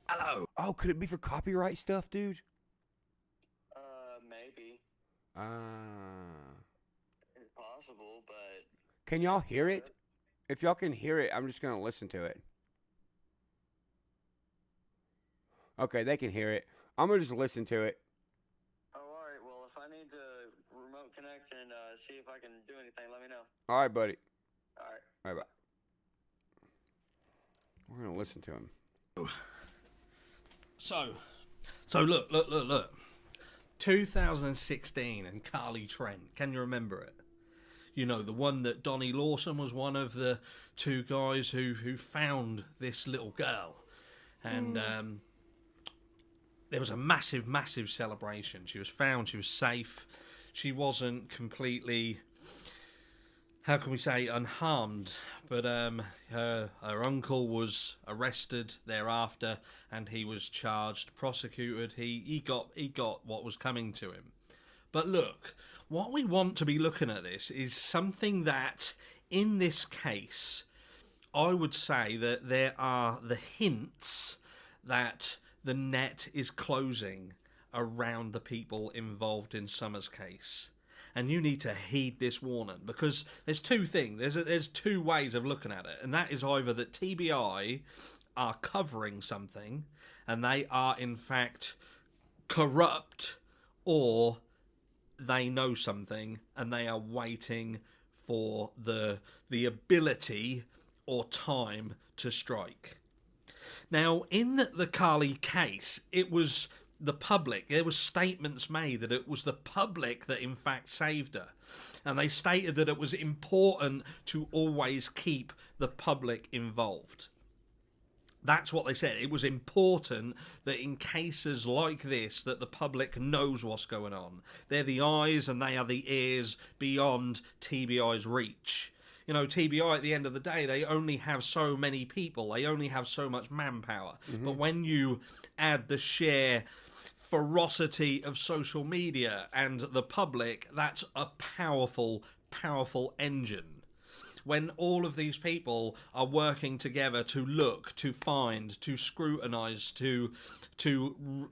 Hello. Oh, could it be for copyright stuff, dude? It's possible, but... Can y'all hear it? If y'all can hear it, I'm just going to listen to it. Okay, they can hear it. I'm going to just listen to it. Oh, all right. Well, if I need to remote connect and see if I can do anything, let me know. All right, buddy. All right. All right, bye. We're going to listen to him. So look. 2016 and Carly Trent. Can you remember it? You know, the one that Donnie Lawson was one of the two guys who found this little girl. And there was a massive, massive celebration. She was found. She was safe. She wasn't completely, how can we say, unharmed. But her uncle was arrested thereafter, and he was charged, prosecuted. He got what was coming to him. But look, what we want to be looking at this is something that, in this case, I would say that there are the hints that the net is closing around the people involved in Summer's case. And you need to heed this warning, because there's two things. There's two ways of looking at it, and that is either that TBI are covering something, and they are, in fact, corrupt, or... they know something and they are waiting for the ability or time to strike. Now, in the Carly case, it was the public. There were statements made that it was the public that in fact saved her. And they stated that it was important to always keep the public involved. That's what they said. It was important that in cases like this that the public knows what's going on. They're the eyes and they are the ears beyond TBI's reach. You know, TBI at the end of the day, they only have so many people. They only have so much manpower. Mm-hmm. But when you add the sheer ferocity of social media and the public, that's a powerful, powerful engine. When all of these people are working together to look, to find, to scrutinise, to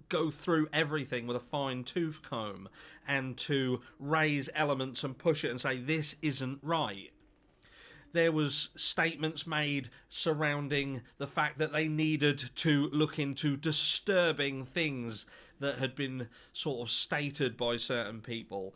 go through everything with a fine-tooth comb and to raise elements and push it and say, this isn't right. There was statements made surrounding the fact that they needed to look into disturbing things that had been sort of stated by certain people.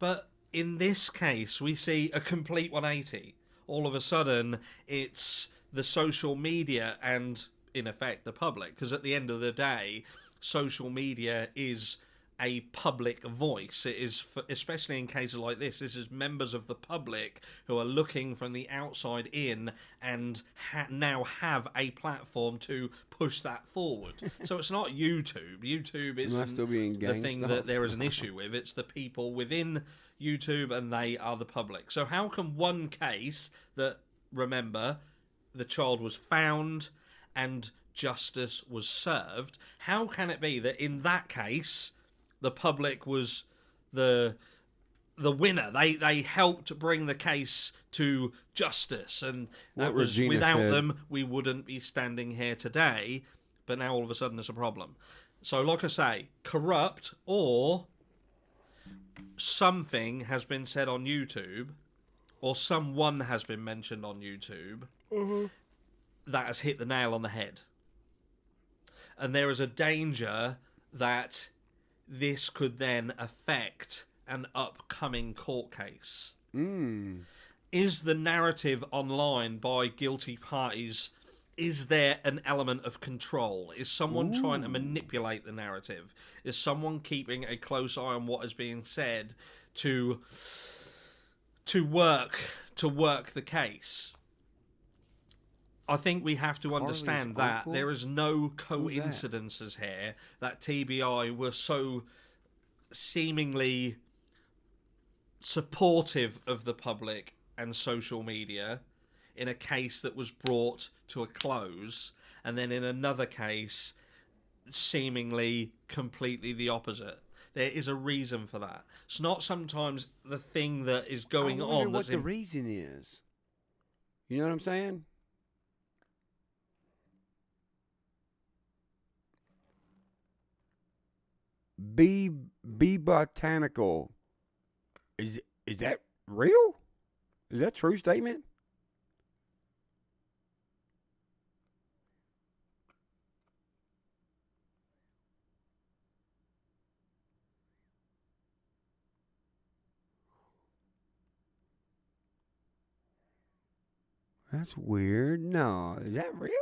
But in this case, we see a complete 180. All of a sudden, it's the social media and, in effect, the public. Because at the end of the day, social media is a public voice. It is, especially in cases like this, this is members of the public who are looking from the outside in and now have a platform to push that forward. So it's not YouTube. YouTube isn't the thing that there is an issue with. It's the people within YouTube, and they are the public. So how can one case that, remember, the child was found and justice was served, how can it be that in that case the public was the winner? They helped bring the case to justice, and that was, without them we wouldn't be standing here today. But now all of a sudden there's a problem. So like I say, corrupt, or something has been said on YouTube, or someone has been mentioned on YouTube, that has hit the nail on the head. And there is a danger that this could then affect an upcoming court case. Is the narrative online by guilty parties, is there an element of control? Is someone trying to manipulate the narrative? Is someone keeping a close eye on what is being said to work the case? I think we have to understand that there is no coincidences here that TBI were so seemingly supportive of the public and social media in a case that was brought to a close, and then in another case, seemingly completely the opposite. There is a reason for that. It's not sometimes the thing that is going on. I wonder what the reason is. You know what I'm saying? Be botanical Is that real? Is that a true statement? That's weird. No, is that real?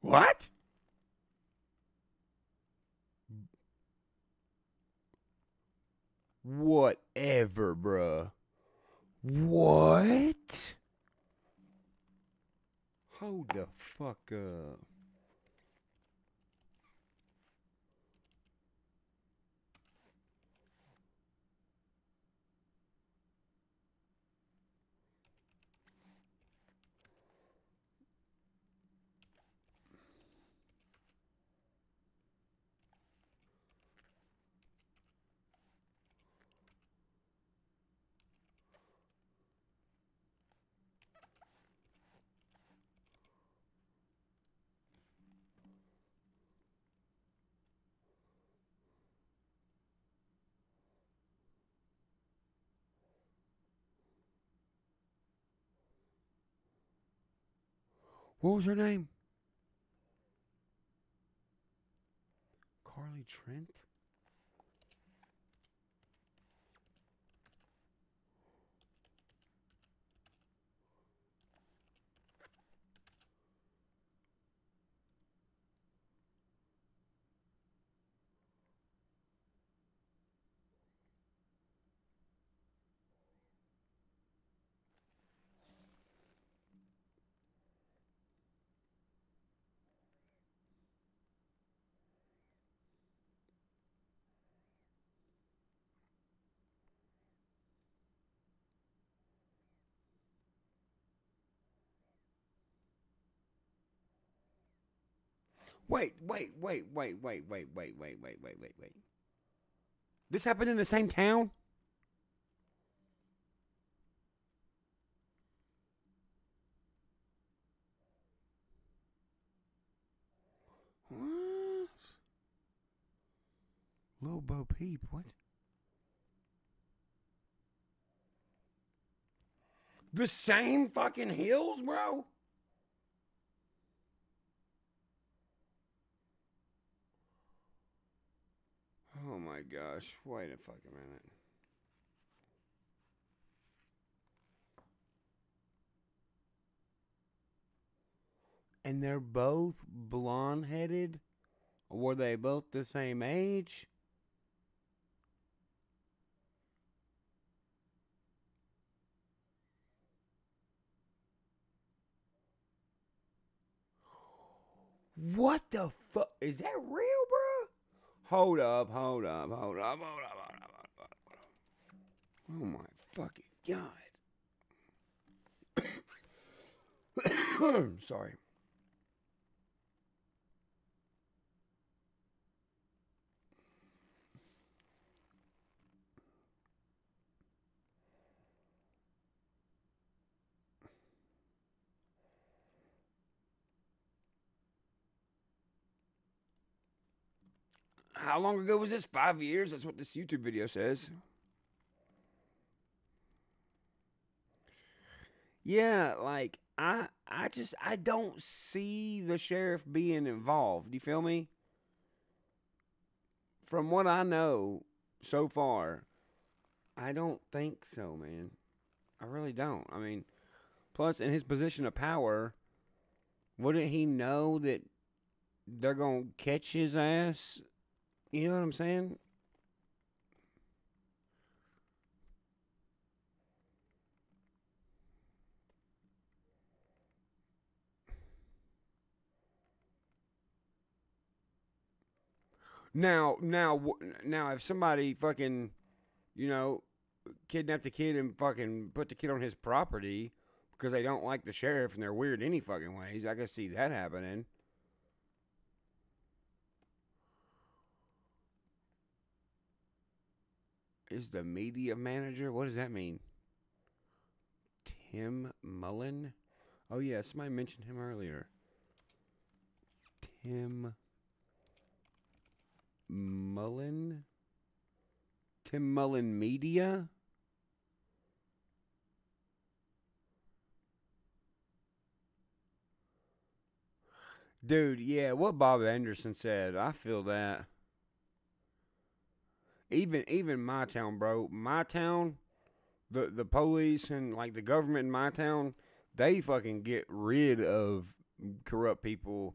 What? Whatever, bruh. What? Hold the fuck up. What was her name? Carly Trent? Wait. This happened in the same town? What? Little Bo Peep, what? The same fucking hills, bro? Oh my gosh, wait a fucking minute. And they're both blonde-headed? Were they both the same age? What the fuck? Is that real, bro? Hold up. Oh my fucking God. Sorry. How long ago was this? 5 years? That's what this YouTube video says. Yeah, like, I don't see the sheriff being involved. Do you feel me? From what I know so far, I don't think so, man. I really don't. I mean, plus, in his position of power, wouldn't he know that they're gonna catch his ass? You know what I'm saying? Now, if somebody fucking, you know, kidnapped a kid and fucking put the kid on his property because they don't like the sheriff and they're weird any fucking ways, I can see that happening. Is the media manager? What does that mean? Tim Mullen? Oh yeah, somebody mentioned him earlier. Tim Mullen? Tim Mullen Media? Dude, yeah, what Bob Anderson said, I feel that. Even my town, bro. My town, the police and like the government in my town, they fucking get rid of corrupt people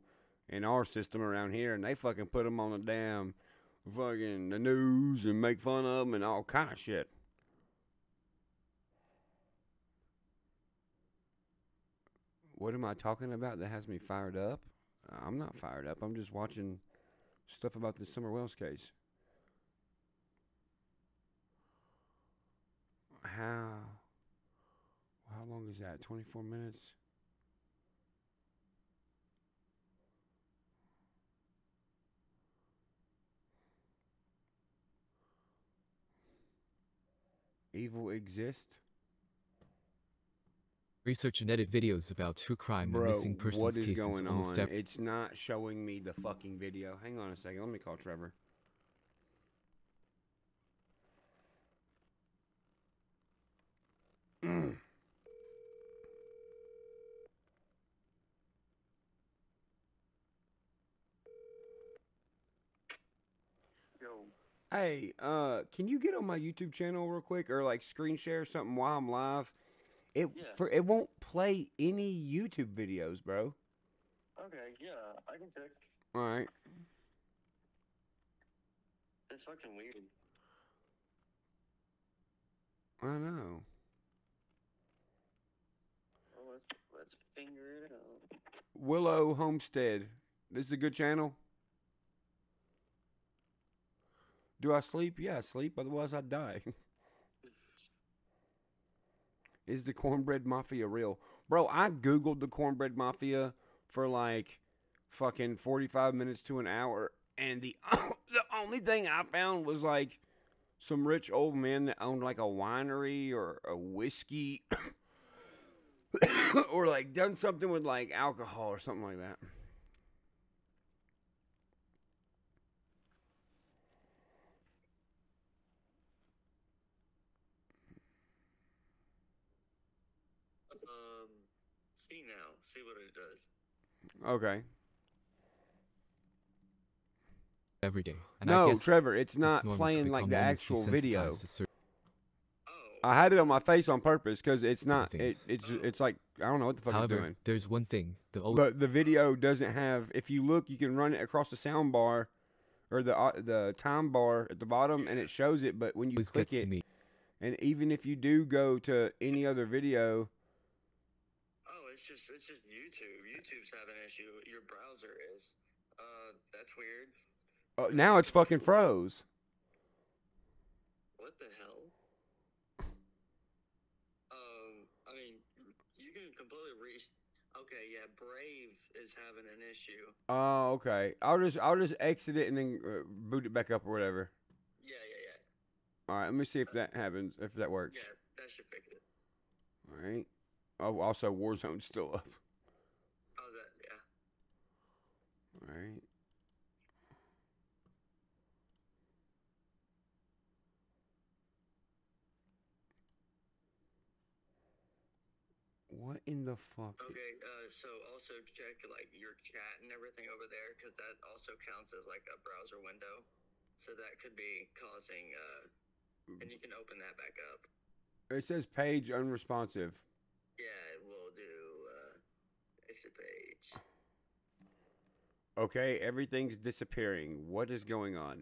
in our system around here, and they fucking put them on the damn fucking the news and make fun of them and all kind of shit. What am I talking about that has me fired up? I'm not fired up. I'm just watching stuff about the Summer Wells case. How long is that? 24 minutes? Evil exists? Research and edit videos about true crime and missing persons cases. What is going on? It's not showing me the fucking video. Hang on a second. Let me call Trevor. Yo. Hey, can you get on my YouTube channel real quick, or like screen share something while I'm live? It won't play any YouTube videos, bro. Okay, yeah, I can check. All right. It's fucking weird. I know. Well, let's figure it out. Willow Homestead. This is a good channel. Do I sleep? Yeah, I sleep. Otherwise, I'd die. Is the Cornbread Mafia real? Bro, I Googled the Cornbread Mafia for like fucking 45 minutes to an hour. And the only thing I found was like some rich old men that owned like a winery or a whiskey or like done something with like alcohol or something like that. See now. See what it does. Okay. Every day. And no, I guess Trevor, it's not playing like the actual video. I had it on my face on purpose because it's not. It's like I don't know what the fuck I'm doing. There's one thing. But the video doesn't have. If you look, you can run it across the sound bar, or the time bar at the bottom, and it shows it. But when you click it, and even if you do go to any other video. It's just YouTube. YouTube's having an issue. Your browser is. That's weird. Oh, now it's fucking froze. What the hell? I mean, you can completely reach. Okay, yeah, Brave is having an issue. Oh, okay. I'll just exit it and then boot it back up or whatever. Yeah. All right, let me see if that happens. If that works. Yeah, that should fix it. All right. Oh, also Warzone's still up. Oh, that, yeah. All right. What in the fuck? Okay, so also check, like, your chat and everything over there, because that also counts as, like, a browser window. So that could be causing, and you can open that back up. It says page unresponsive. Yeah, we'll do exit page. Okay, everything's disappearing. What is going on?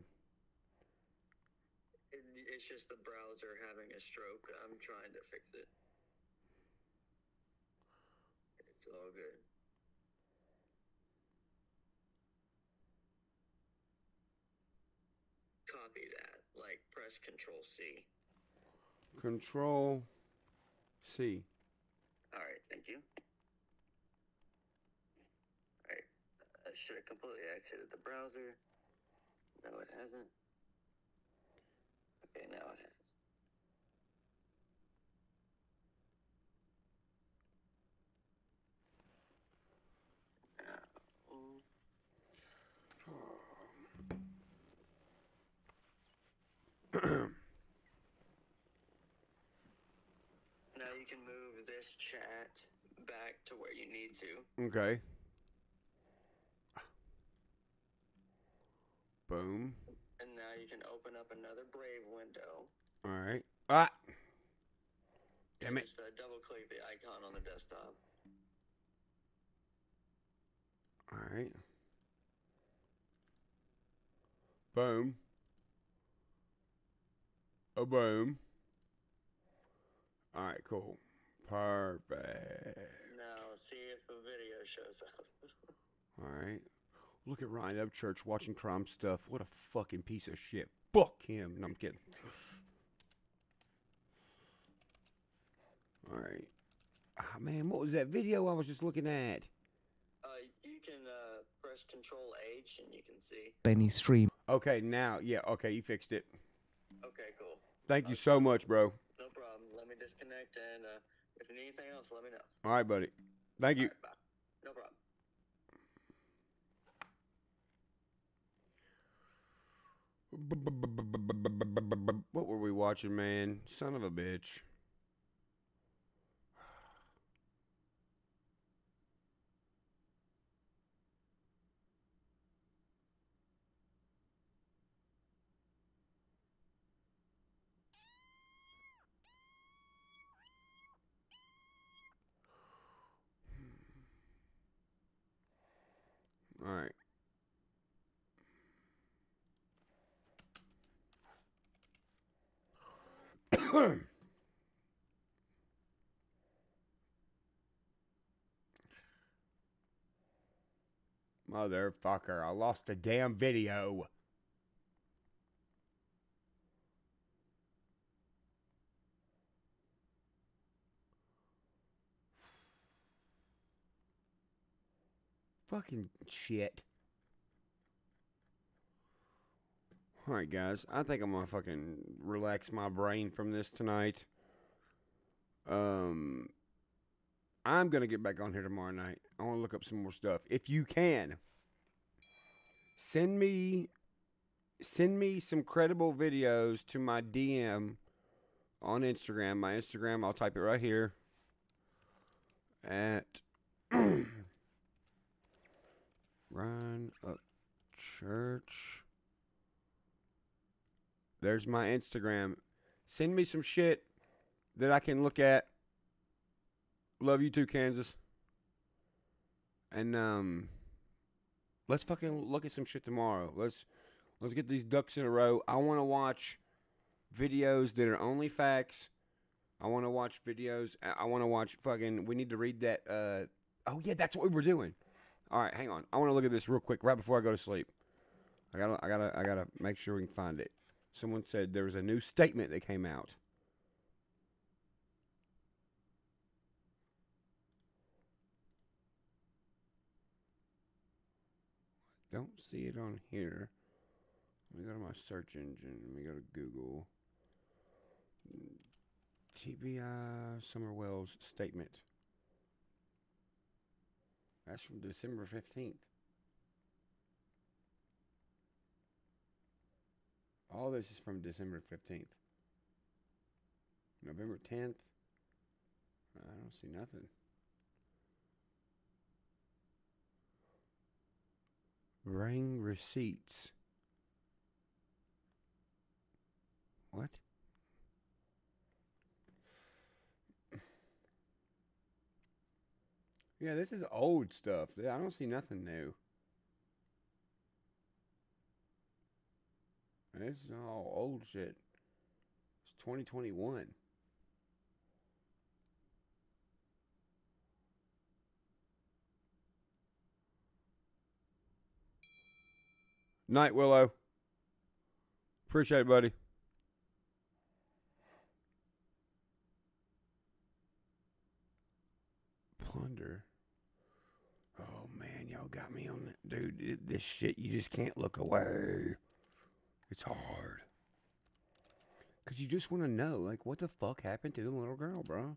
It's just the browser having a stroke. I'm trying to fix it. It's all good. Copy that. Like, press Control C. Control C. All right, thank you. All right, I should have completely exited the browser. No, it hasn't. Okay, now it has. you can move this chat back to where you need to. Okay. Boom. And now you can open up another Brave window. All right. Ah. Damn it. Just double click the icon on the desktop. All right. Boom. Oh, boom. All right, cool. Perfect. Now, see if the video shows up. All right. Look at Ryan Upchurch watching crime stuff. What a fucking piece of shit. Fuck him. No, I'm kidding. All right. Ah, man, what was that video I was just looking at? You can press Control-H and you can see. Benny's stream. Okay, now. Yeah, okay, you fixed it. Okay, cool. Thank you so much, bro. No problem. Let me disconnect, and if you need anything else, let me know. All right, buddy. Thank you. All right, bye. No problem. What were we watching, man? Son of a bitch. All right. Motherfucker, I lost the damn video. Fucking shit. Alright, guys. I think I'm gonna fucking relax my brain from this tonight. I'm gonna get back on here tomorrow night. I wanna look up some more stuff. If you can, send me some credible videos to my DM on Instagram. My Instagram, I'll type it right here. At Ryan Upchurch. There's my Instagram. Send me some shit that I can look at. Love you too, Kansas. And let's fucking look at some shit tomorrow. Let's get these ducks in a row. I want to watch videos that are only facts. I want to watch videos. I want to watch fucking. We need to read that. Oh yeah, that's what we were doing. All right, hang on. I want to look at this real quick right before I go to sleep. I gotta make sure we can find it. Someone said there was a new statement that came out. I don't see it on here. Let me go to my search engine. Let me go to Google. TBI Summer Wells statement. That's from December 15th. All this is from December 15th. November 10th. I don't see nothing. Ring receipts. What? Yeah, this is old stuff. I don't see nothing new. This is all old shit. It's 2021. Night, Willow. Appreciate it, buddy. Plunder. Oh, man, y'all got me on that. Dude, this shit, you just can't look away. It's hard. Because you just want to know, like, what the fuck happened to the little girl, bro?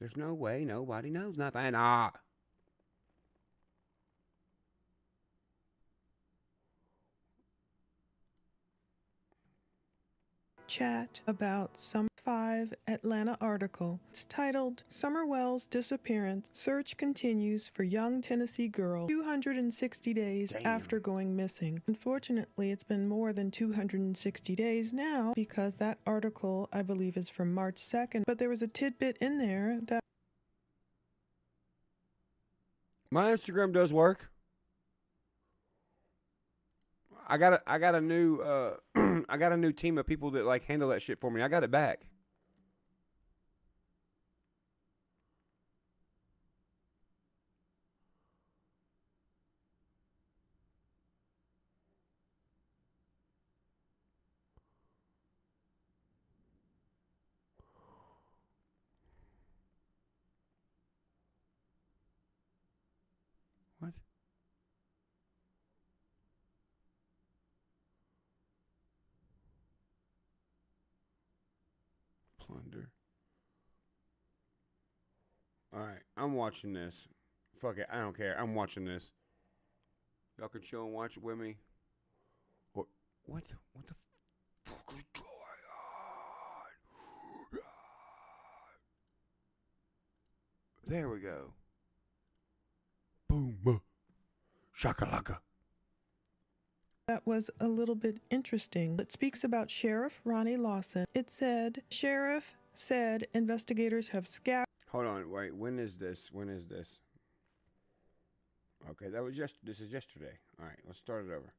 There's no way nobody knows nothing. Ah! Chat about some 5 Atlanta article. It's titled, Summer Wells Disappearance, Search Continues for Young Tennessee Girl 260 Days After Going Missing. Unfortunately, it's been more than 260 days now because that article, I believe, is from March 2nd, but there was a tidbit in there that... My Instagram does work. I got a new team of people that like handle that shit for me. I got it back. Plunder. Alright, I'm watching this. Fuck it, I don't care. I'm watching this. Y'all can chill and watch it with me. Or what the fuck is going on? There we go. Boom. Shakalaka. That was a little bit interesting. It speaks about Sheriff Ronnie Lawson. It said, Sheriff said investigators have scoured. Hold on, wait, when is this? When is this? Okay, that was just, this is yesterday. All right, let's start it over.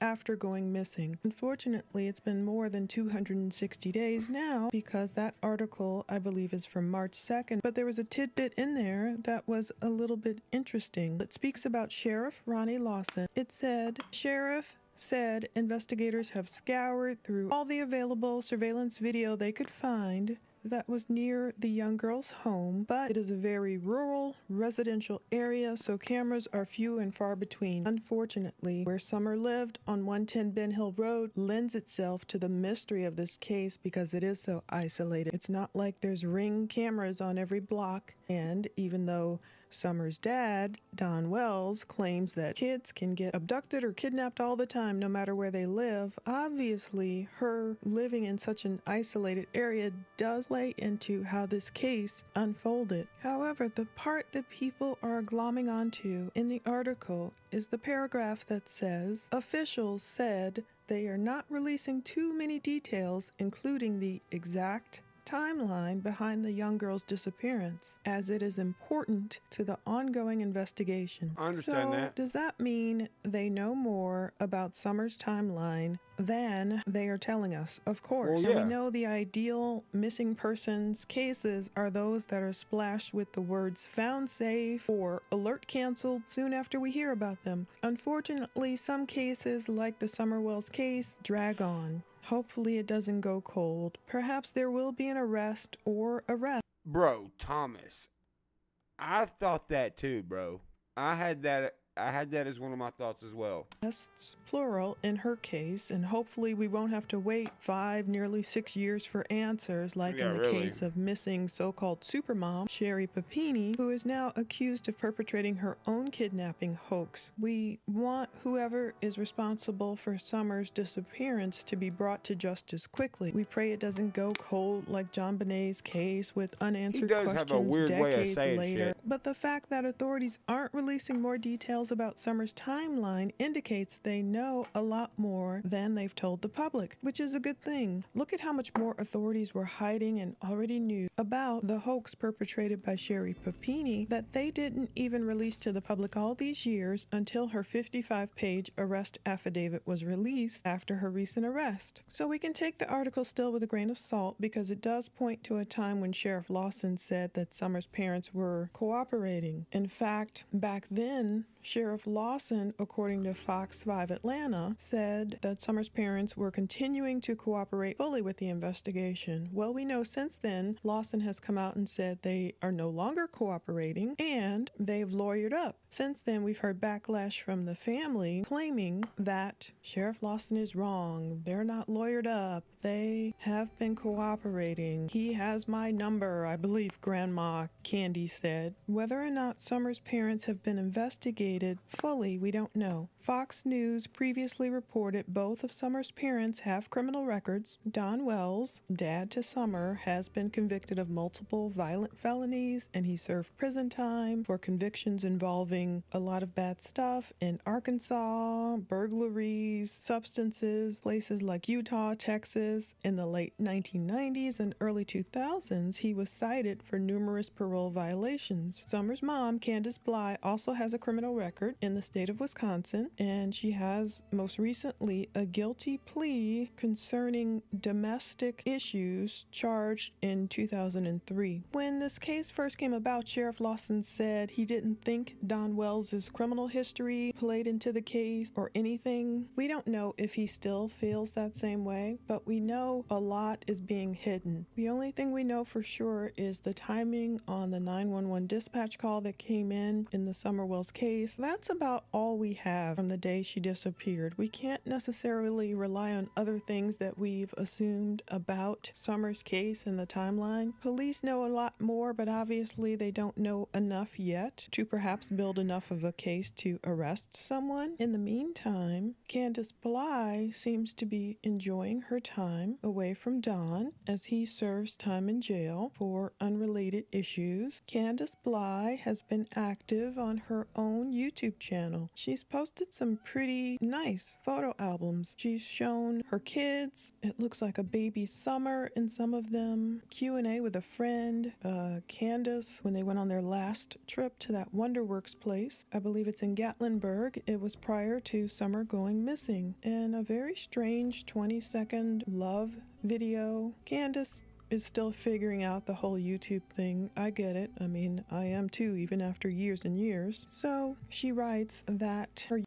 After going missing. Unfortunately, it's been more than 260 days now because that article, I believe, is from March 2nd, but there was a tidbit in there that was a little bit interesting. It speaks about Sheriff Ronnie Lawson. It said, Sheriff said investigators have scoured through all the available surveillance video they could find that was near the young girl's home, but it is a very rural residential area, so cameras are few and far between. Unfortunately, where Summer lived on 110 Ben Hill Road lends itself to the mystery of this case because it is so isolated. It's not like there's ring cameras on every block, and even though Summer's dad, Don Wells, claims that kids can get abducted or kidnapped all the time no matter where they live, obviously her living in such an isolated area does play into how this case unfolded. However, the part that people are glomming onto in the article is the paragraph that says, officials said they are not releasing too many details, including the exact timeline behind the young girl's disappearance, as it is important to the ongoing investigation. I understand that. Does that mean they know more about Summer's timeline than they are telling us? Of course. Well, yeah. We know the ideal missing persons cases are those that are splashed with the words found safe or alert canceled soon after we hear about them. Unfortunately, some cases like the Summer Wells case drag on. Hopefully it doesn't go cold. Perhaps there will be an arrest or arrest. Bro, Thomas, I thought that too, bro. I had that as one of my thoughts as well. Arrests, plural, in her case, and hopefully we won't have to wait nearly six years for answers, like in the case of missing so-called supermom Sherry Papini, who is now accused of perpetrating her own kidnapping hoax. We want whoever is responsible for Summer's disappearance to be brought to justice quickly. We pray it doesn't go cold like John Bonet's case with unanswered questions decades later. But the fact that authorities aren't releasing more details about Summer's timeline indicates they know a lot more than they've told the public, which is a good thing. Look at how much more authorities were hiding and already knew about the hoax perpetrated by Sherry Papini that they didn't even release to the public all these years until her 55-page arrest affidavit was released after her recent arrest. So we can take the article still with a grain of salt because it does point to a time when Sheriff Lawson said that Summer's parents were cooperating. In fact, back then, Sheriff Lawson, according to Fox 5 Atlanta, said that Summer's parents were continuing to cooperate fully with the investigation. Well, we know since then, Lawson has come out and said they are no longer cooperating and they've lawyered up. Since then, we've heard backlash from the family claiming that Sheriff Lawson is wrong. They're not lawyered up. They have been cooperating. He has my number, I believe Grandma Candy said. Whether or not Summer's parents have been investigated tested fully. We don't know. Fox News previously reported both of Summer's parents have criminal records. Don Wells, dad to Summer, has been convicted of multiple violent felonies, and he served prison time for convictions involving a lot of bad stuff in Arkansas, burglaries, substances, places like Utah, Texas. In the late 1990s and early 2000s, he was cited for numerous parole violations. Summer's mom, Candace Bly, also has a criminal record in the state of Wisconsin, and she has most recently a guilty plea concerning domestic issues charged in 2003. When this case first came about, Sheriff Lawson said he didn't think Don Wells' criminal history played into the case or anything. We don't know if he still feels that same way, but we know a lot is being hidden. The only thing we know for sure is the timing on the 911 dispatch call that came in the Summer Wells case. That's about all we have from the day she disappeared. We can't necessarily rely on other things that we've assumed about Summer's case and the timeline. Police know a lot more, but obviously they don't know enough yet to perhaps build enough of a case to arrest someone. In the meantime, Candace Bly seems to be enjoying her time away from Don as he serves time in jail for unrelated issues. Candace Bly has been active on her own YouTube channel. She's posted some pretty nice photo albums. She's shown her kids. It looks like a baby Summer in some of them. Q&A with a friend. Candace, when they went on their last trip to that Wonderworks place. I believe it's in Gatlinburg. It was prior to Summer going missing. And a very strange 20-second love video. Candace is still figuring out the whole YouTube thing. I get it. I mean, I am too, even after years and years. So she writes that her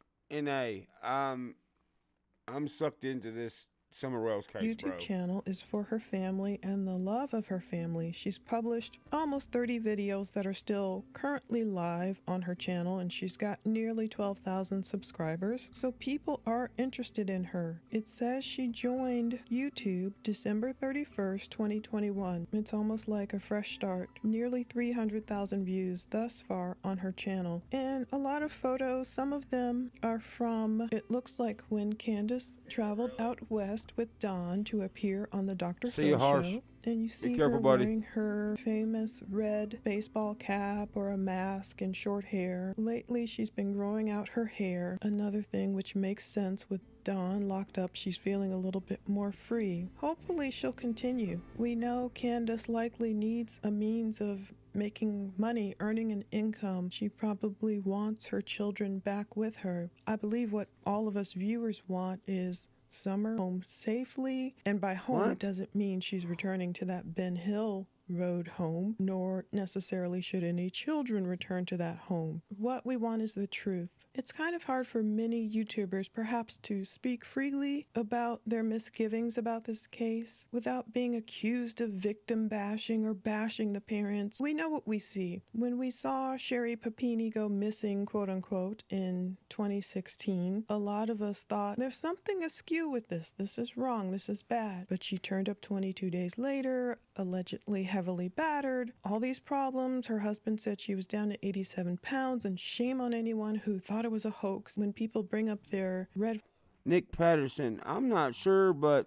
I'm sucked into this Summer Wells case, YouTube channel is for her family and the love of her family. She's published almost 30 videos that are still currently live on her channel, and she's got nearly 12,000 subscribers, so people are interested in her. It says she joined YouTube December 31st, 2021. It's almost like a fresh start. Nearly 300,000 views thus far on her channel. And a lot of photos, some of them are from, it looks like when Candace traveled out west with Don to appear on the Dr. Phil show. And you see her wearing her famous red baseball cap or a mask and short hair. Lately, she's been growing out her hair. Another thing which makes sense with Don locked up, she's feeling a little bit more free. Hopefully, she'll continue. We know Candace likely needs a means of making money, earning an income. She probably wants her children back with her. I believe what all of us viewers want is Summer home safely, and by home it doesn't mean she's returning to that Ben Hill Road home, nor necessarily should any children return to that home. What we want is the truth. It's kind of hard for many YouTubers perhaps to speak freely about their misgivings about this case without being accused of victim bashing or bashing the parents. We know what we see. When we saw Sherry Papini go missing, quote unquote, in 2016, a lot of us thought there's something askew with this. This is wrong. This is bad. But she turned up 22 days later, allegedly heavily battered. All these problems. Her husband said she was down to 87 pounds, and shame on anyone who thought it was a hoax. When people bring up their red... Nick Patterson, I'm not sure, but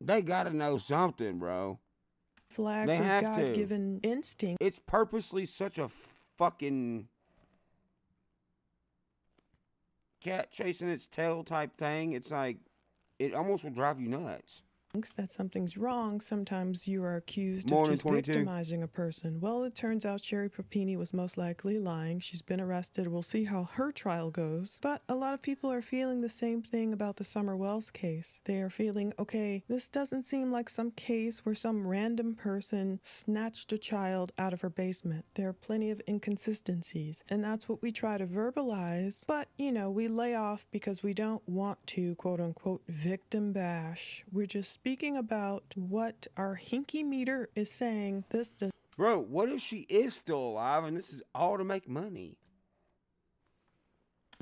they gotta know something, bro. Flags of God-given instinct. It's purposely such a fucking cat chasing its tail type thing. It's like, it almost will drive you nuts. That something's wrong. Sometimes you are accused of just victimizing a person. Well, it turns out Sherry Papini was most likely lying. She's been arrested. We'll see how her trial goes. But a lot of people are feeling the same thing about the Summer Wells case. They are feeling, okay, this doesn't seem like some case where some random person snatched a child out of her basement. There are plenty of inconsistencies, and that's what we try to verbalize. But, you know, we lay off because we don't want to, quote unquote, victim bash. We're just speaking about what our hinky meter is saying. This does. Bro, what if she is still alive and this is all to make money?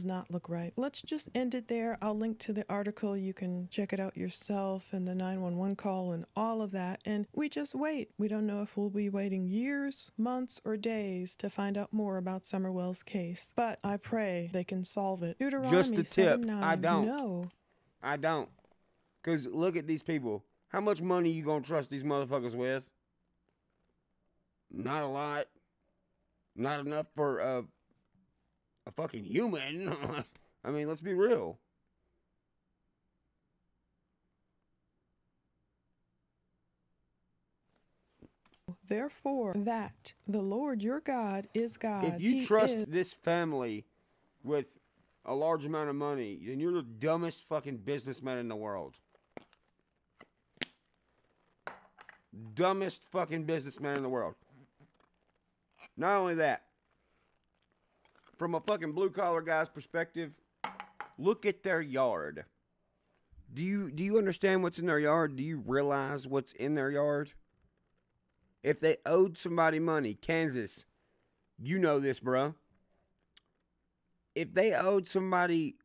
does not look right. Let's just end it there. I'll link to the article. You can check it out yourself, and the 911 call and all of that. And we just wait. We don't know if we'll be waiting years, months, or days to find out more about Summer Wells' case. But I pray they can solve it. Deuteronomy just the tip. 7:9. I don't. No. I don't. Because look at these people. How much money you gonna trust these motherfuckers with? Not a lot. Not enough for a fucking human. I mean, let's be real. Therefore, that the Lord your God is God. If you trust this family with a large amount of money, then you're the dumbest fucking businessman in the world. Dumbest fucking businessman in the world. Not only that, from a fucking blue-collar guy's perspective, look at their yard. Do you understand what's in their yard? Do you realize what's in their yard? If they owed somebody money, Kansas, you know this, bro. If they owed somebody,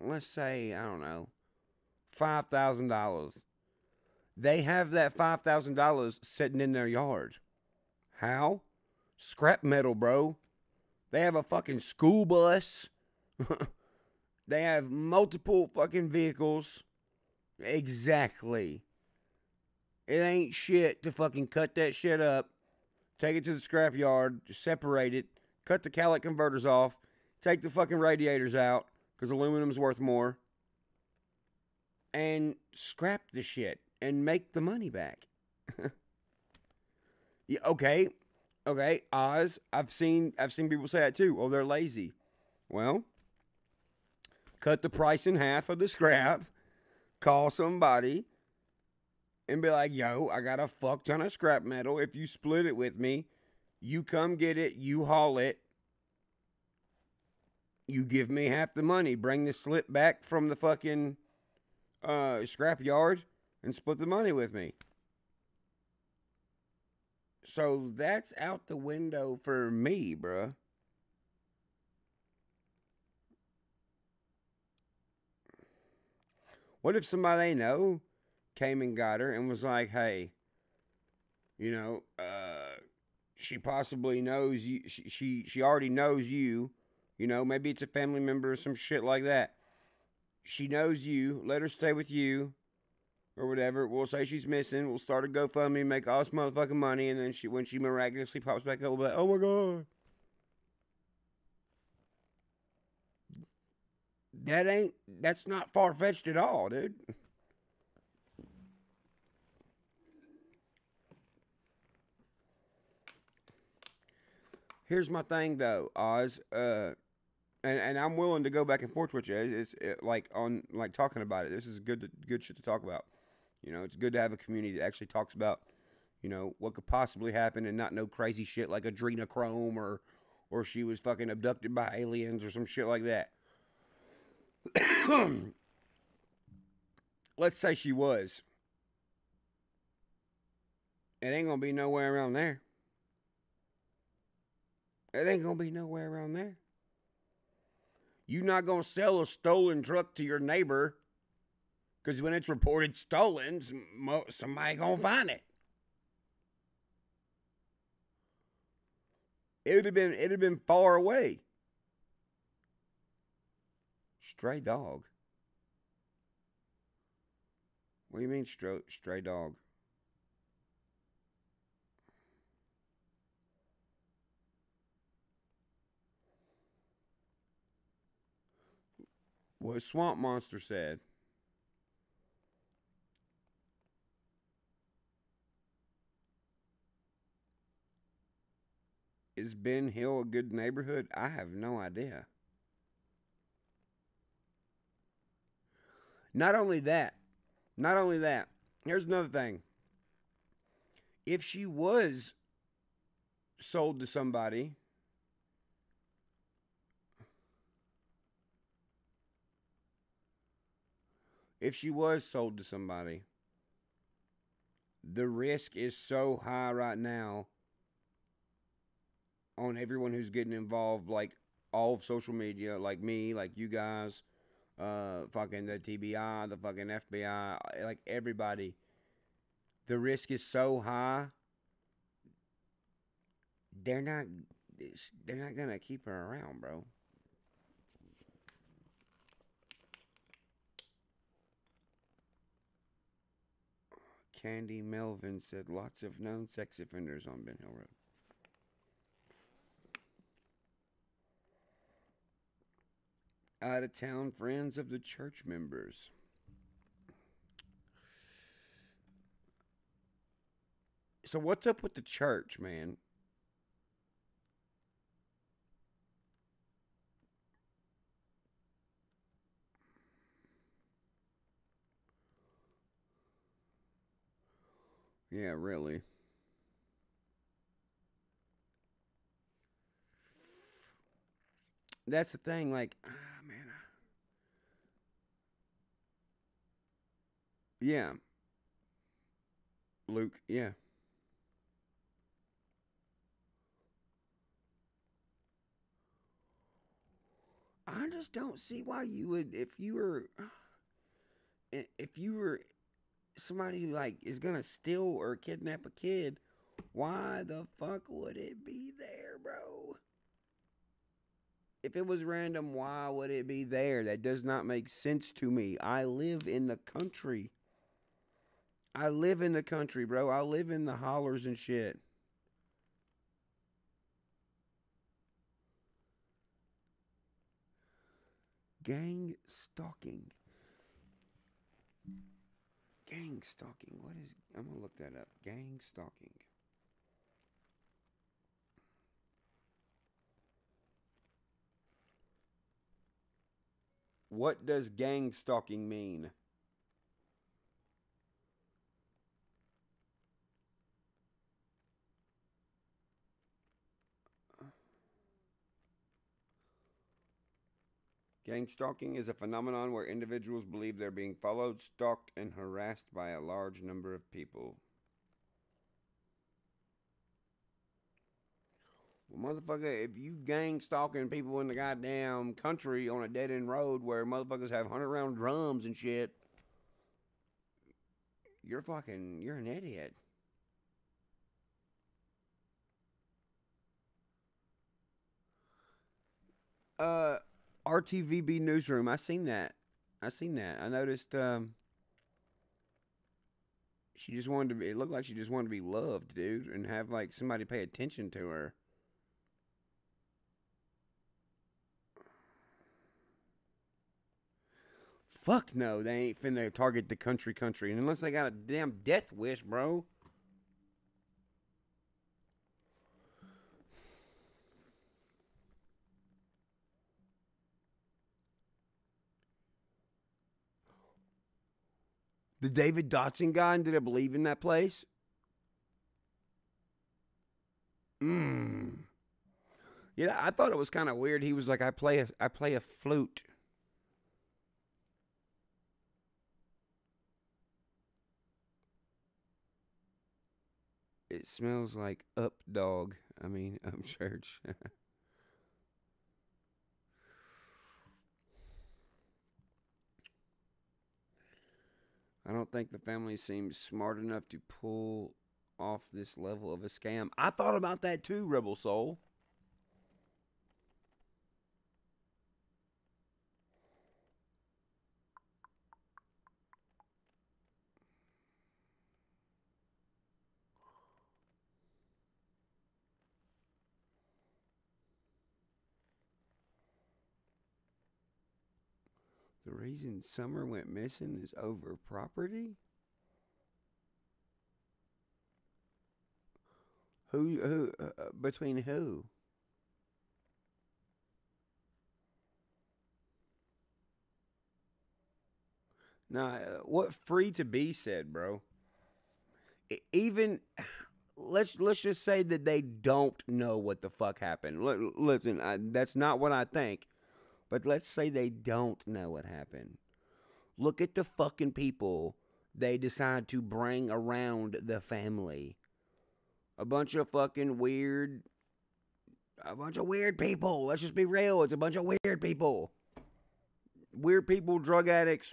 let's say, I don't know, $5,000, they have that $5,000 sitting in their yard. How? Scrap metal, bro. They have a fucking school bus. They have multiple fucking vehicles. Exactly. It ain't shit to fucking cut that shit up, take it to the scrap yard, separate it, cut the calic converters off, take the fucking radiators out, because aluminum's worth more, and scrap the shit and make the money back. Yeah, okay, okay, Oz, I've seen people say that too. Oh, they're lazy. Well, cut the price in half of the scrap, call somebody, and be like, yo, I got a fuck ton of scrap metal. If you split it with me, you come get it, you haul it, you give me half the money, bring the slip back from the fucking scrap yard, and split the money with me. So that's out the window for me, bruh. What if somebody they know came and got her and was like, hey, you know, she possibly knows you, she already knows you, you know, maybe it's a family member or some shit like that. She knows you, let her stay with you, or whatever, we'll say she's missing, we'll start a GoFundMe, make all this motherfucking money, and then she, when she miraculously pops back up, we'll be like, oh my god. That's not far-fetched at all, dude. Here's my thing, though, Oz, and I'm willing to go back and forth with you. It's like on like talking about it. This is good shit to talk about. You know, it's good to have a community that actually talks about, you know, what could possibly happen and not know crazy shit like adrenochrome or she was fucking abducted by aliens or some shit like that. Let's say she was. It ain't gonna be nowhere around there. It ain't gonna be nowhere around there. You're not gonna sell a stolen truck to your neighbor, because when it's reported stolen, somebody gonna find it. It'd have been far away. Stray dog. What do you mean stray dog? What Swamp Monster said. Is Ben Hill a good neighborhood? I have no idea. Not only that, here's another thing. If she was sold to somebody, the risk is so high right now on everyone who's getting involved. Like, all of social media, like me, like you guys, fucking the TBI, the fucking FBI, like everybody, the risk is so high, they're not gonna keep her around, bro. Candy Melvin said lots of known sex offenders on Ben Hill Road. Out of town friends of the church members. So what's up with the church, man? Yeah, really. That's the thing, like, ah, man. Yeah. Luke, yeah. I just don't see why you would, if you were somebody who, like, is gonna steal or kidnap a kid, why the fuck would it be there, bro? If it was random, why would it be there? That does not make sense to me. I live in the country. I live in the country, bro. I live in the hollers and shit. Gang stalking. Gang stalking. What is... I'm going to look that up. Gang stalking. What does gang stalking mean? Gang stalking is a phenomenon where individuals believe they're being followed, stalked, and harassed by a large number of people. Well, motherfucker, if you gang stalking people in the goddamn country on a dead end road where motherfuckers have 100-round drums and shit, you're an idiot. RTVB Newsroom, I seen that. I noticed, she just wanted to be, it looked like she just wanted to be loved, dude, and have, like, somebody pay attention to her. Fuck no, they ain't finna target the country. And unless they got a damn death wish, bro. The David Dotson guy, did I believe in that place? Yeah, I thought it was kind of weird. He was like, I play a flute. It smells like Upchurch. I don't think the family seems smart enough to pull off this level of a scam. I thought about that too, Rebel Soul. The reason Summer went missing is over property? Who between who? Nah, what Free to Be said, bro. Even let's just say that they don't know what the fuck happened. Listen, that's not what I think. But let's say they don't know what happened. Look at the fucking people they decide to bring around the family. A bunch of fucking weird a bunch of weird people. Let's just be real. It's a bunch of weird people. Weird people, drug addicts,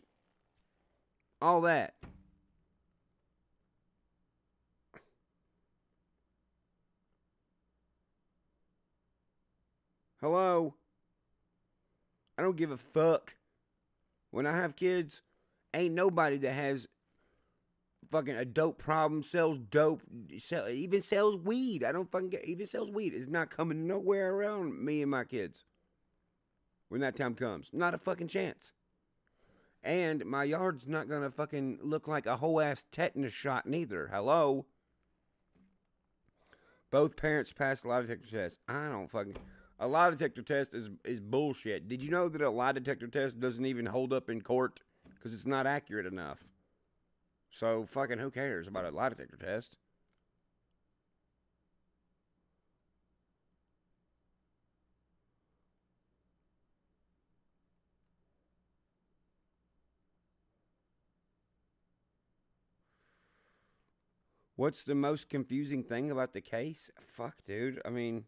all that. Hello? I don't give a fuck. When I have kids, ain't nobody that has fucking a dope problem, sells dope, even sells weed. I don't fucking get, even sells weed. It's not coming nowhere around me and my kids. When that time comes, not a fucking chance. And my yard's not gonna fucking look like a whole ass tetanus shot neither. Hello? Both parents passed a lie detector test. I don't fucking... A lie detector test is bullshit. Did you know that a lie detector test doesn't even hold up in court? Because it's not accurate enough. So fucking who cares about a lie detector test? What's the most confusing thing about the case? Fuck, dude. I mean...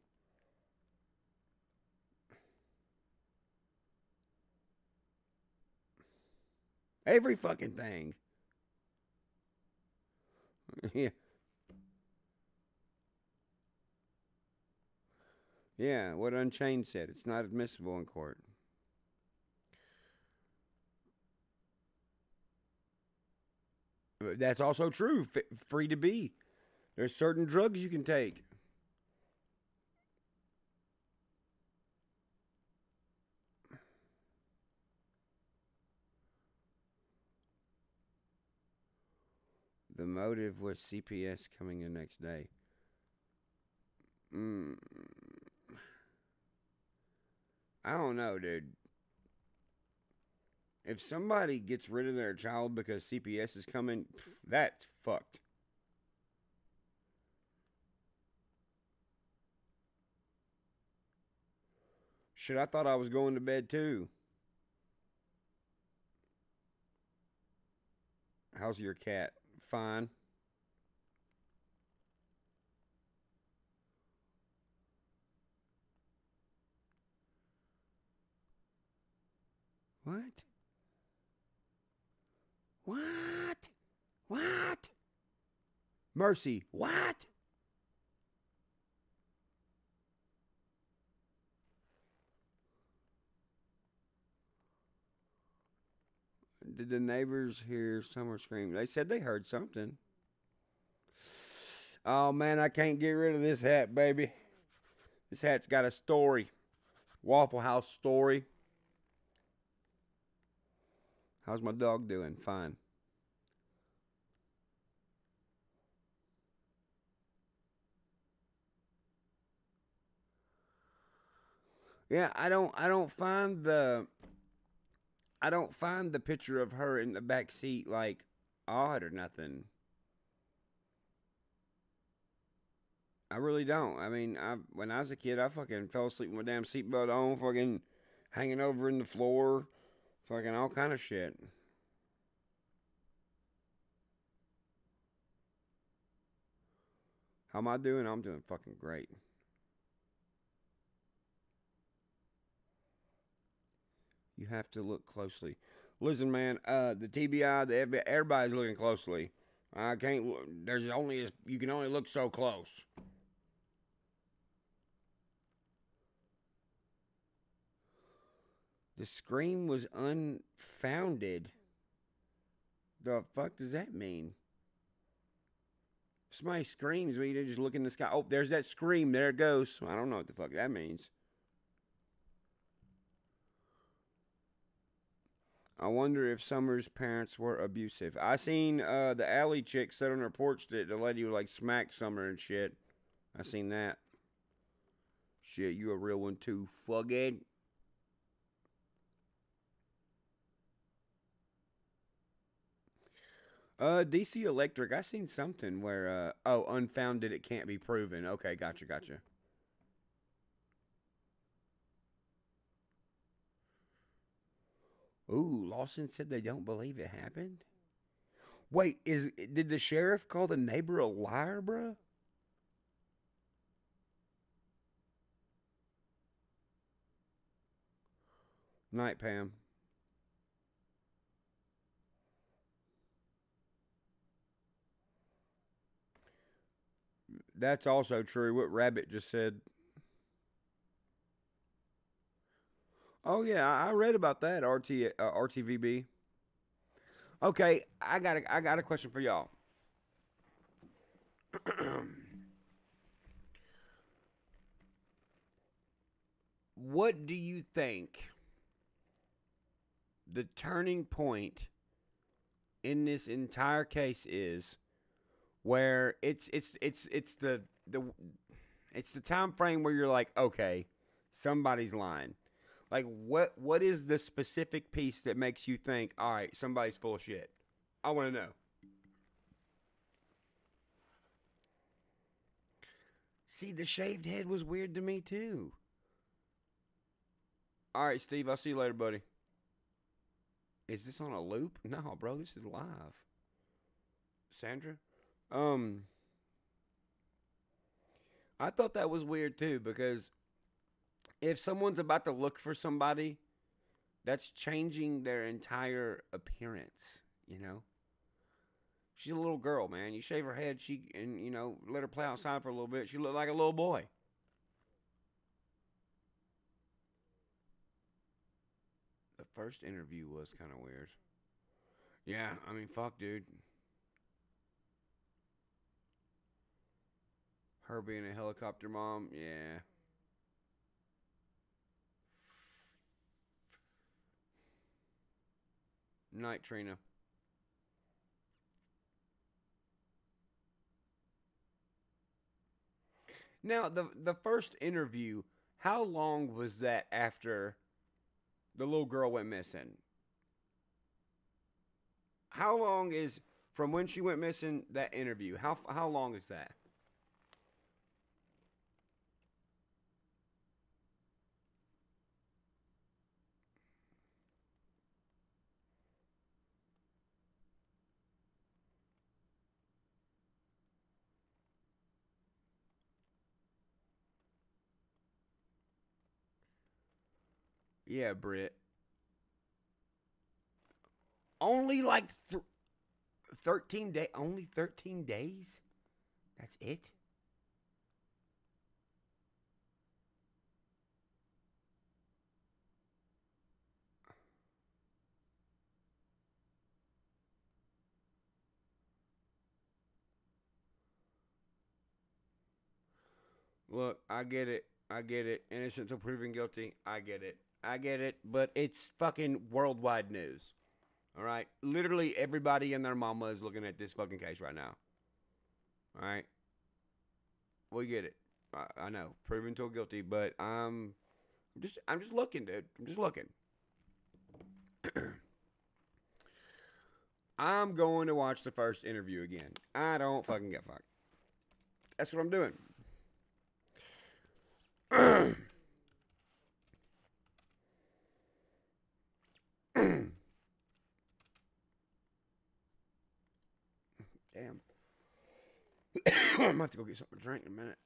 every fucking thing. Yeah. Yeah, what Unchained said. It's not admissible in court. That's also true. Free to be. There's certain drugs you can take. The motive was CPS coming the next day. I don't know, dude. If somebody gets rid of their child because CPS is coming, that's fucked. Shit, I thought I was going to bed too. How's your cat? Fine. What? What? What? Mercy. What? Did the neighbors hear Summer scream? They said they heard something. Oh, man, I can't get rid of this hat, baby. This hat's got a story. Waffle House story. How's my dog doing? Fine. Yeah, I don't find the... I don't find the picture of her in the back seat, like, odd or nothing. I really don't. I mean, when I was a kid, I fucking fell asleep with my damn seatbelt on, fucking hanging over in the floor, fucking all kind of shit. How am I doing? I'm doing fucking great. You have to look closely. Listen, man, the TBI, the FBI, everybody's looking closely. I can't, there's only, you can only look so close. The scream was unfounded. The fuck does that mean? If somebody screams, we just look in the sky. Oh, there's that scream. There it goes. I don't know what the fuck that means. I wonder if Summer's parents were abusive. I seen the alley chick sit on her porch that the lady would like smack Summer and shit. I seen that. Shit, you a real one too, fuckhead. DC Electric, I seen something where, oh, unfounded, it can't be proven. Okay, gotcha, gotcha. Ooh, Lawson said they don't believe it happened? Wait, did the sheriff call the neighbor a liar, bruh? Night, Pam. That's also true. What Rabbit just said. Oh, yeah, I read about that, RTVB. Okay, I got a question for y'all. What do you think the turning point in this entire case is, where it's the time frame where you're like, okay, somebody's lying? Like, what is the specific piece that makes you think, all right, somebody's full of shit? I want to know. See, the shaved head was weird to me, too. All right, Steve, I'll see you later, buddy. Is this on a loop? No, bro, this is live. Sandra? I thought that was weird, too, because if someone's about to look for somebody, that's changing their entire appearance, you know? She's a little girl, man. You shave her head, you know, let her play outside for a little bit. She looked like a little boy. The first interview was kind of weird. Yeah, I mean, fuck, dude. Her being a helicopter mom, yeah. Night, Trina. Now, the first interview, how long was that after the little girl went missing? How long is, from when she went missing, that interview? How long is that? Yeah, Britt. Only like 13 days. Only 13 days? That's it? Look, I get it. I get it. Innocent until proven guilty. I get it. I get it, but it's fucking worldwide news. All right? Literally everybody and their mama is looking at this fucking case right now. All right? We get it. I know. Proven until guilty, but I'm just looking, dude. I'm just looking. I'm going to watch the first interview again. I don't fucking get fucked. That's what I'm doing. Damn. I might have to go get something to drink in a minute.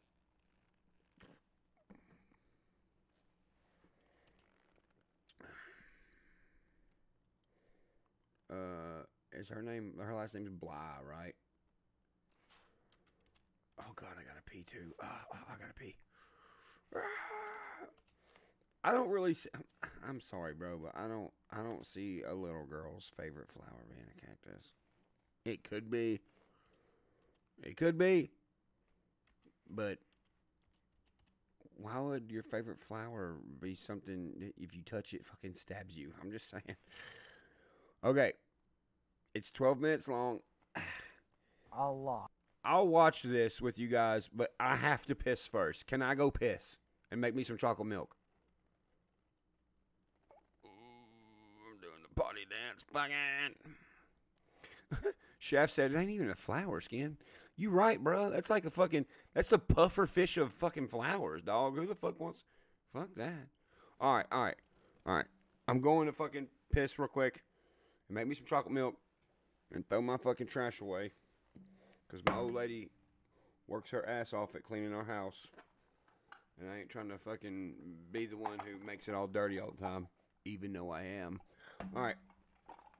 Is her name, her last name is Bly, right? Oh God, I gotta pee too. I gotta pee. I don't really see, I'm sorry, bro, but I don't see a little girl's favorite flower being a cactus. It could be. It could be. But why would your favorite flower be something that if you touch it fucking stabs you? I'm just saying. Okay. It's 12 minutes long. Allah. I'll watch this with you guys, but I have to piss first. Can I go piss and make me some chocolate milk? Ooh, I'm doing the potty dance. Fucking. Chef said, it ain't even a flower skin. You right, bro. That's like a fucking, that's the puffer fish of fucking flowers, dog. Who the fuck wants, fuck that. All right, all right, all right. I'm going to fucking piss real quick and make me some chocolate milk and throw my fucking trash away because my old lady works her ass off at cleaning our house and I ain't trying to fucking be the one who makes it all dirty all the time. even though I am. All right,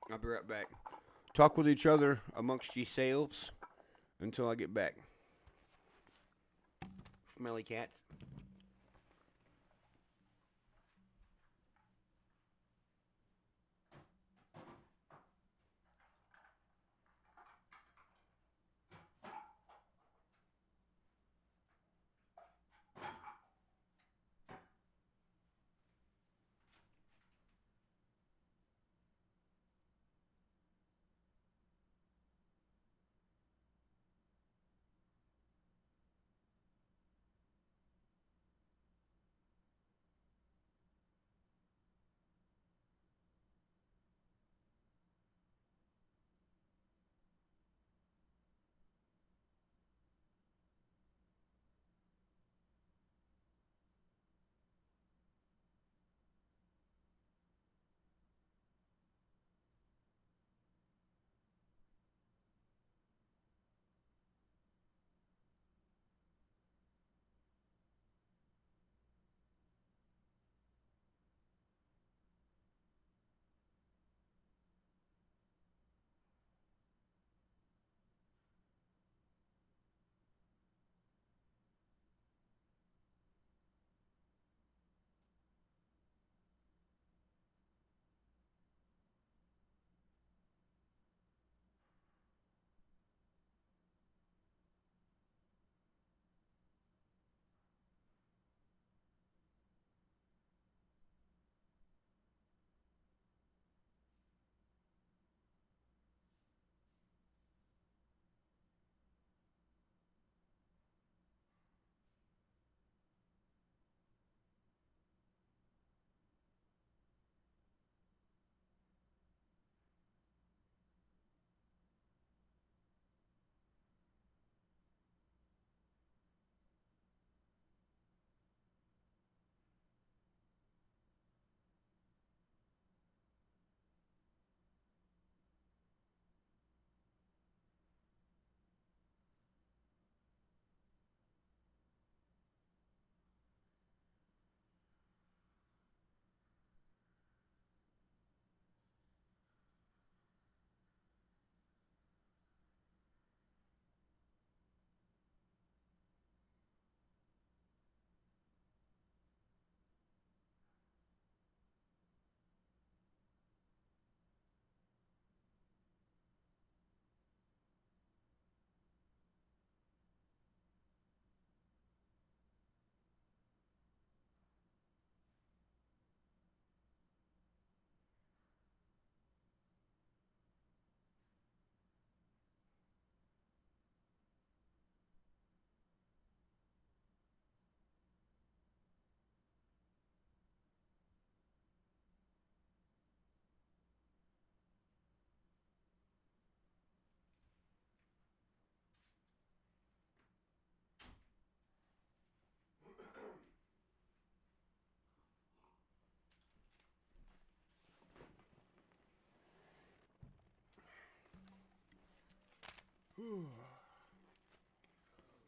I'll be right back. Talk with each other amongst yourselves until I get back. Smelly cats.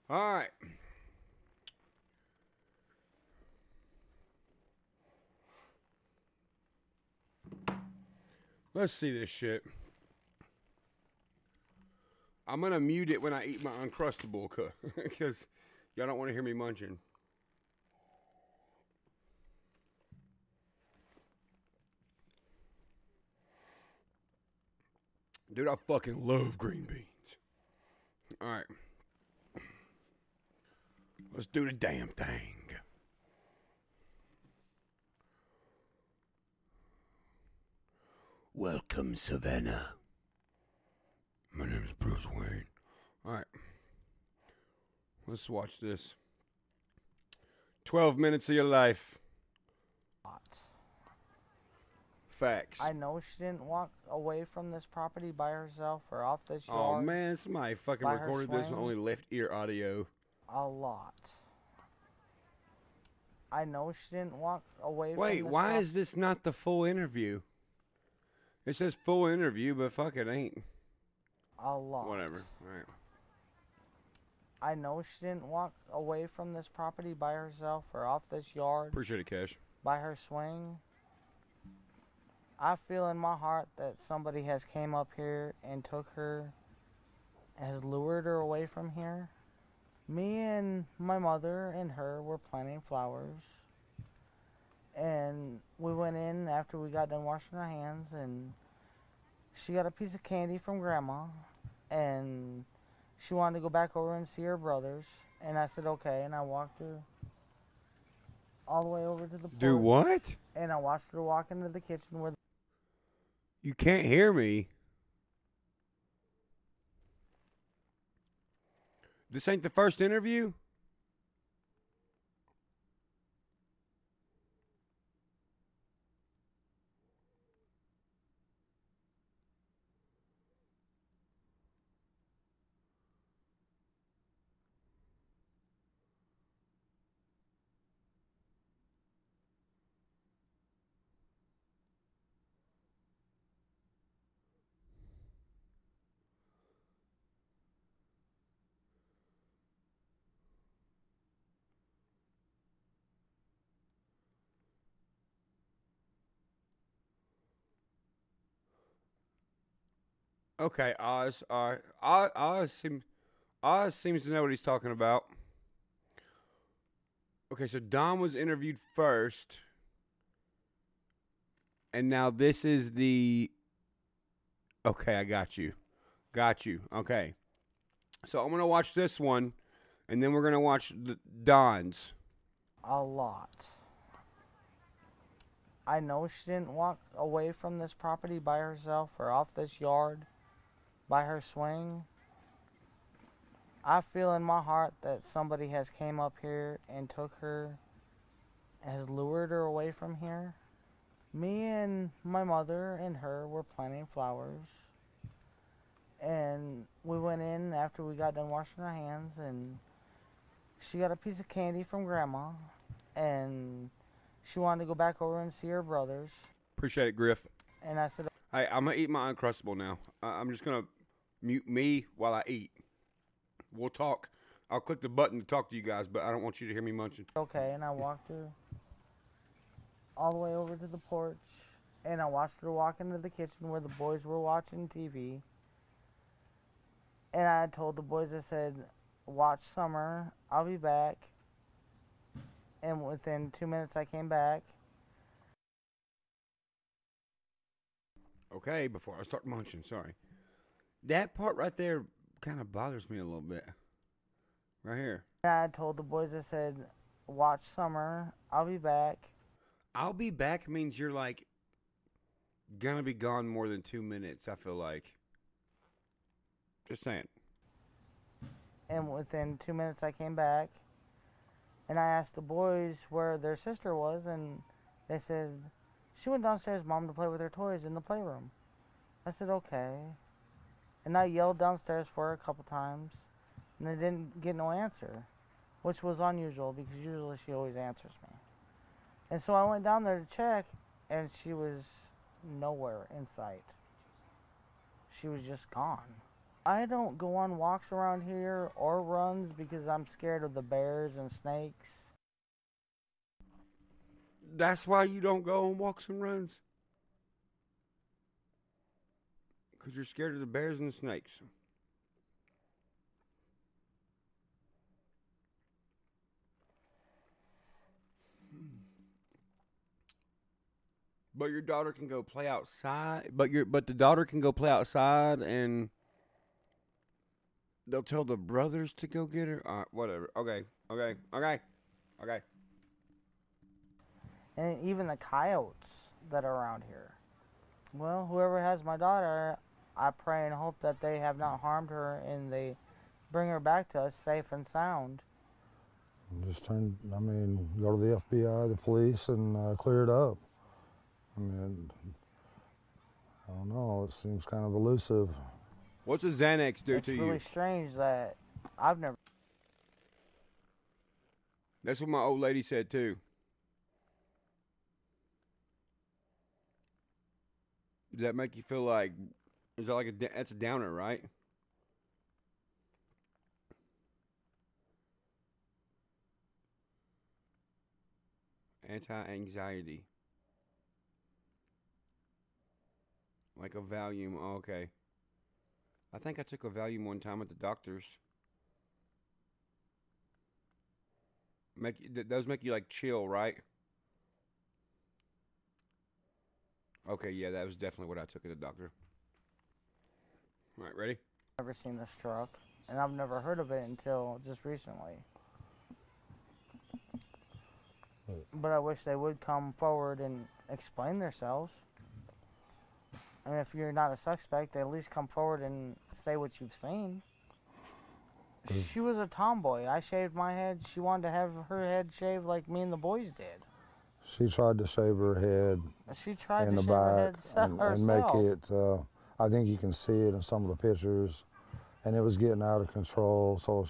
All right. Let's see this shit. I'm going to mute it when I eat my Uncrustable, because y'all don't want to hear me munching. Dude, I fucking love green beans. All right, let's do the damn thing. Welcome, Savannah. My name is Bruce Wayne. All right, let's watch this. 12 minutes of your life. Facts. I know she didn't walk away from this property by herself or off this yard. Oh man, somebody fucking recorded this with only left ear audio. A lot. I know she didn't walk away. Wait, why is this not the full interview? It says full interview, but fuck, it ain't. A lot. Whatever. All right. I know she didn't walk away from this property by herself or off this yard. Appreciate it, Cash. By her swing. I feel in my heart that somebody has came up here and took her, has lured her away from here. Me and my mother and her were planting flowers. And we went in after we got done washing our hands, and she got a piece of candy from Grandma, and she wanted to go back over and see her brothers. And I said, okay, and I walked her all the way over to the porch. Do what? And I watched her walk into the kitchen where... You can't hear me. This ain't the first interview? Okay, Oz. All right. Oz seems to know what he's talking about. Okay, so Don was interviewed first, and now this is the... Okay, I got you. Got you. Okay. So I'm going to watch this one, and then we're going to watch the Don's. A lot. I know she didn't walk away from this property by herself or off this yard by her swing. I feel in my heart that somebody has came up here and took her, has lured her away from here. Me and my mother and her were planting flowers, and we went in after we got done washing our hands, and she got a piece of candy from Grandma, and she wanted to go back over and see her brothers. Appreciate it, Griff. And I said, hey, I'm gonna eat my Uncrustable now. I'm just gonna mute me while I eat. We'll talk. I'll click the button to talk to you guys, but I don't want you to hear me munching. Okay, and I walked her all the way over to the porch, and I watched her walk into the kitchen where the boys were watching TV. And I told the boys, I said, watch Summer, I'll be back. And within 2 minutes, I came back. Okay, before I start munching, sorry. That part right there kind of bothers me a little bit. Right here. And I told the boys, I said, watch Summer, I'll be back. I'll be back means you're, like, gonna be gone more than 2 minutes, I feel like. Just saying. And within 2 minutes, I came back. And I asked the boys where their sister was, and they said, she went downstairs, Mom, to play with her toys in the playroom. I said, okay. And I yelled downstairs for her a couple times, and I didn't get no answer, which was unusual because usually she always answers me. And so I went down there to check, and she was nowhere in sight. She was just gone. I don't go on walks around here or runs because I'm scared of the bears and snakes. That's why you don't go on walks and runs? Because you're scared of the bears and the snakes. But your daughter can go play outside. But the daughter can go play outside, and they'll tell the brothers to go get her. Whatever. Okay. And even the coyotes that are around here. Well, whoever has my daughter, I pray and hope that they have not harmed her and they bring her back to us safe and sound. Just go to the FBI, the police, and clear it up. I mean, I don't know. It seems kind of elusive. What's a Xanax do to you? It's really strange that I've never... That's what my old lady said, too. Does that make you feel like... Is that like a... That's a downer, right? Anti-anxiety. Like a Valium. Oh, okay. I think I took a Valium one time at the doctor's. Those make you like chill, right? Okay, yeah, that was definitely what I took at the doctor. All right, ready? I've never seen this truck, and I've never heard of it until just recently. But I wish they would come forward and explain themselves. And if you're not a suspect, at least come forward and say what you've seen. She was a tomboy. I shaved my head. She wanted to have her head shaved like me and the boys did. She tried to shave her head. She tried to shave her head and make it, I think you can see it in some of the pictures. And it was getting out of control. So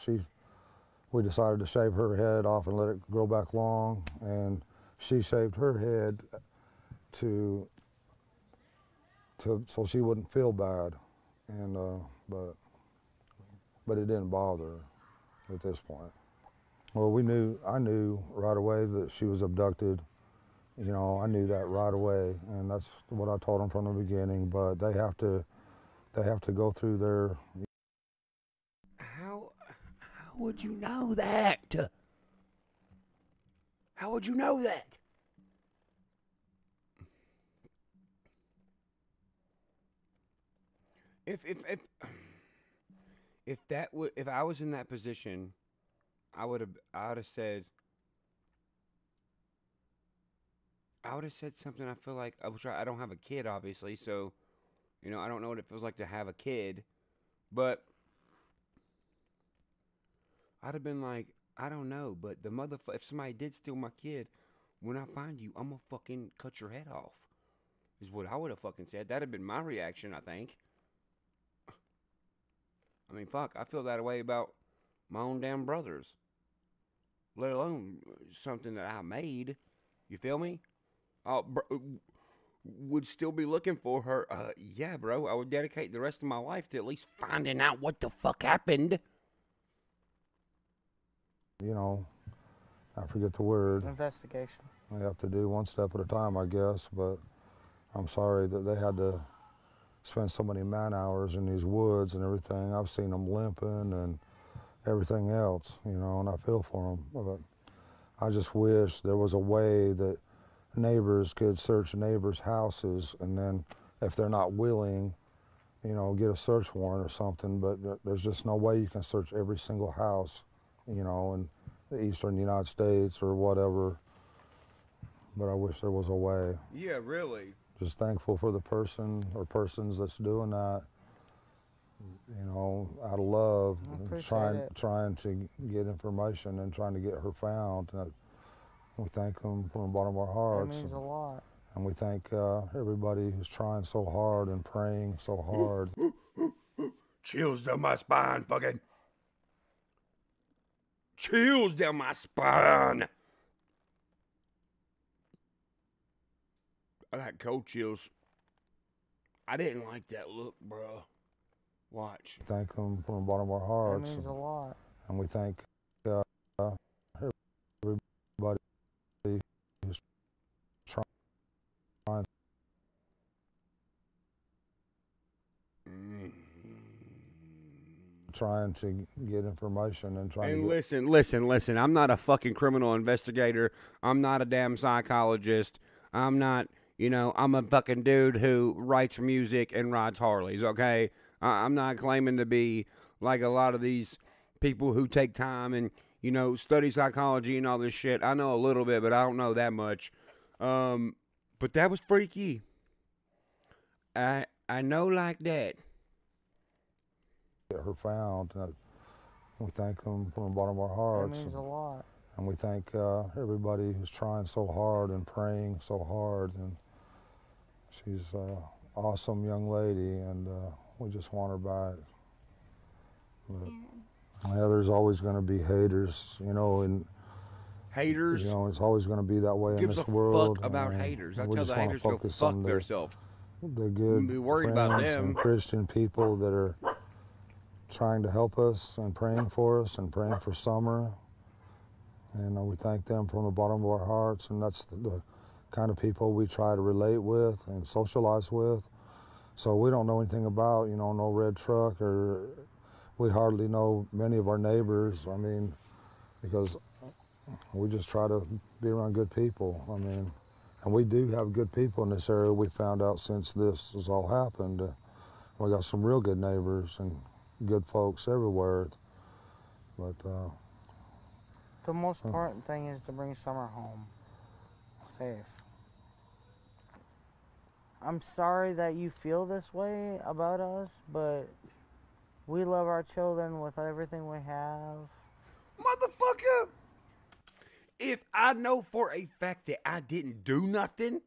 we decided to shave her head off and let it grow back long. And she shaved her head so she wouldn't feel bad. And, but it didn't bother her at this point. Well, I knew right away that she was abducted. You know, I knew that right away, and that's what I told them from the beginning. But they have to go through their. How would you know that? How would you know that? If I was in that position, I would have said. I would have said something. I feel like I don't have a kid, obviously, so you know I don't know what it feels like to have a kid, but I'd have been like, I don't know, but the motherfucker. If somebody did steal my kid, when I find you, I'm gonna fucking cut your head off. Is what I would have fucking said. That'd have been my reaction, I think. I mean, fuck, I feel that way about my own damn brothers, let alone something that I made. You feel me? Would still be looking for her. Yeah, bro, I would dedicate the rest of my life to at least finding out what the fuck happened. You know, I forget the word. Investigation. We have to do one step at a time, I guess, but I'm sorry that they had to spend so many man hours in these woods and everything. I've seen them limping and everything else, you know, and I feel for them. But I just wish there was a way that neighbors could search neighbors' houses, and then if they're not willing, you know, get a search warrant or something. But there's just no way you can search every single house, you know, in the eastern United States or whatever. But I wish there was a way. Yeah, really. Just thankful for the person or persons that's doing that, you know, out of love, and trying to get information and trying to get her found. And we thank them from the bottom of our hearts. That means a lot. And we thank everybody who's trying so hard and praying so hard. Chills down my spine, fucking. Chills down my spine. I got cold chills. I didn't like that look, bro. Watch. Thank them from the bottom of our hearts. That means a lot. And we thank everybody who's trying. Trying to get information and trying. And listen. I'm not a fucking criminal investigator. I'm not a damn psychologist. I'm not. You know, I'm a fucking dude who writes music and rides Harleys, okay? I'm not claiming to be like a lot of these people who take time and, you know, study psychology and all this shit. I know a little bit, but I don't know that much. But that was freaky. I know like that. Her found. We thank them from the bottom of our hearts. That means a lot. And we thank everybody who's trying so hard and praying so hard. And she's an awesome young lady, and we just want her back. But, yeah, there's always going to be haters, you know. And haters. You know, it's always going to be that way in this world. Fuck about haters. I tell the haters to go fuck themselves. The good friends and Christian people that are trying to help us and praying for us and praying for Summer. And we thank them from the bottom of our hearts, and that's the kind of people we try to relate with and socialize with. So we don't know anything about, you know, no red truck, or we hardly know many of our neighbors. I mean, because we just try to be around good people. I mean, and we do have good people in this area. We found out since this has all happened. We got some real good neighbors and good folks everywhere. But the most important thing is to bring Summer home safe. I'm sorry that you feel this way about us, but we love our children with everything we have. Motherfucker! If I know for a fact that I didn't do nothing,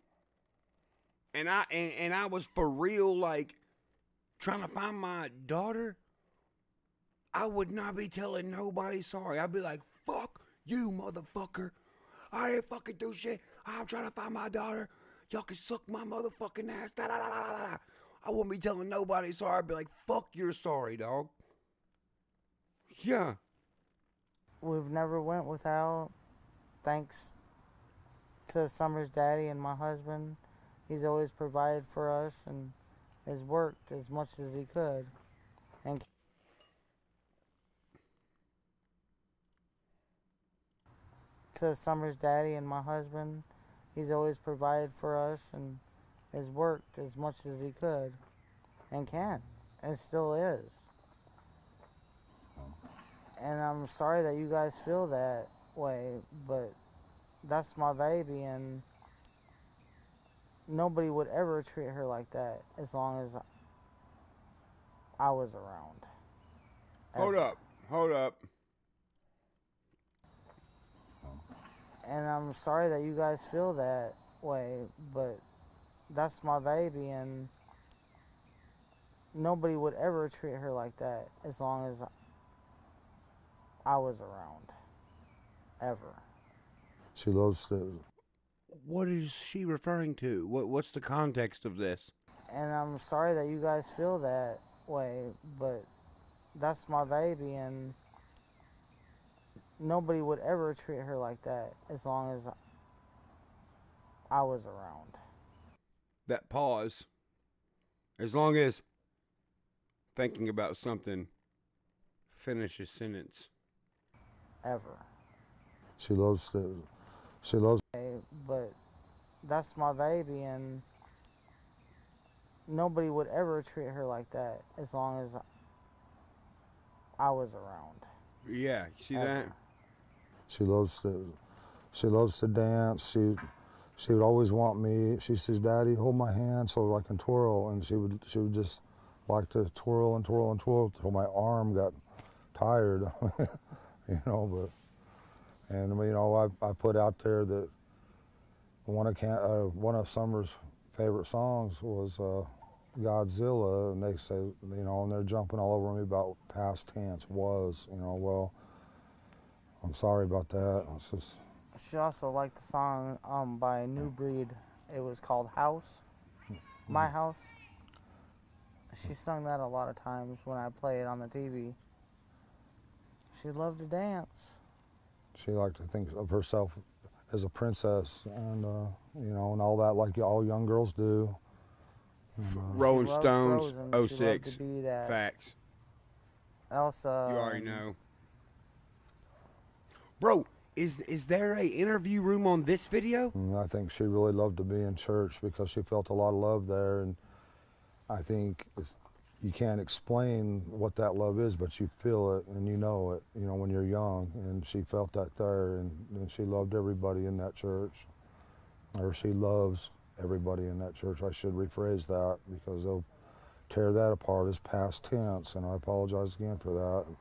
and I was for real, like, trying to find my daughter, I would not be telling nobody sorry. I'd be like, fuck you, motherfucker. I didn't fucking do shit. I'm trying to find my daughter. Y'all can suck my motherfucking ass. Da, da, da, da, da. I wouldn't be telling nobody sorry. I'd be like, fuck you're sorry, dog. Yeah. We've never went without, thanks to Summer's daddy and my husband. He's always provided for us and has worked as much as he could. And to Summer's daddy and my husband, he's always provided for us and has worked as much as he could and can and still is. And I'm sorry that you guys feel that way, but that's my baby, and nobody would ever treat her like that as long as I was around. Hold up. Hold up. And I'm sorry that you guys feel that way, but that's my baby, and nobody would ever treat her like that as long as I was around. Ever. She loves to. What is she referring to? What's the context of this? And I'm sorry that you guys feel that way, but that's my baby, and nobody would ever treat her like that as long as I was around. That pause, as long as thinking about something, finish a sentence. Ever. She loves to. She loves. But that's my baby, and nobody would ever treat her like that as long as I was around. Yeah, you see that? She loves to. She loves to dance. She would always want me. She says, "Daddy, hold my hand so I can twirl," and she would just like to twirl and twirl and twirl till my arm got tired, you know. But and you know, I put out there that one of Summer's favorite songs was Godzilla, and they say, you know, and they're jumping all over me about past tense, was, you know. Well, I'm sorry about that. It's just. She also liked the song by New Breed. It was called House, My House. She sung that a lot of times when I play it on the TV. She loved to dance. She liked to think of herself as a princess, and you know, and all that, like all young girls do. Rolling Stones, Frozen. 06, facts. Elsa. You already know. Bro, is there a interview room on this video? I think she really loved to be in church because she felt a lot of love there, and I think you can't explain what that love is, but you feel it and you know it, you know, when you're young, and she felt that there, and she loved everybody in that church, or she loves everybody in that church. I should rephrase that because they'll tear that apart as past tense, and I apologize again for that.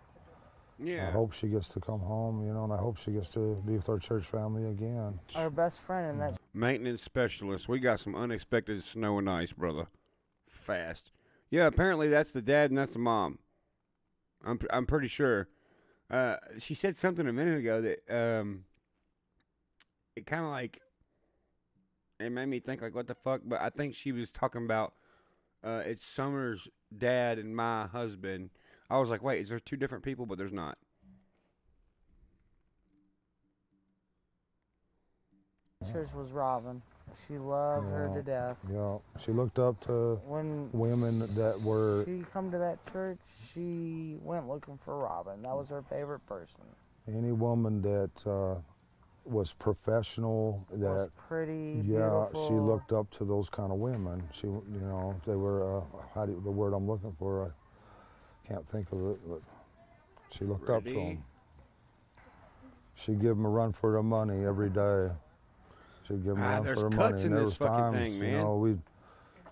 Yeah. I hope she gets to come home, you know, and I hope she gets to be with our church family again. Our best friend in that. Maintenance specialist. We got some unexpected snow and ice, brother. Fast. Yeah, apparently that's the dad and that's the mom. I'm pretty sure. She said something a minute ago that it kind of like. It made me think, like, what the fuck? But I think she was talking about it's Summer's dad and my husband. I was like, wait, is there two different people? But there's not. Church was Robin. She loved her to death. Yeah, she looked up to women that were... She come to that church, she went looking for Robin. That was her favorite person. Any woman that was professional, that... was pretty, beautiful. Yeah, she looked up to those kind of women. She, you know, they were, how do you, the word I'm looking for, I can't think of it, but she looked up to them. She'd give them a run for their money every day. She'd give them a run for their money. There's cuts in this fucking thing, man. You know,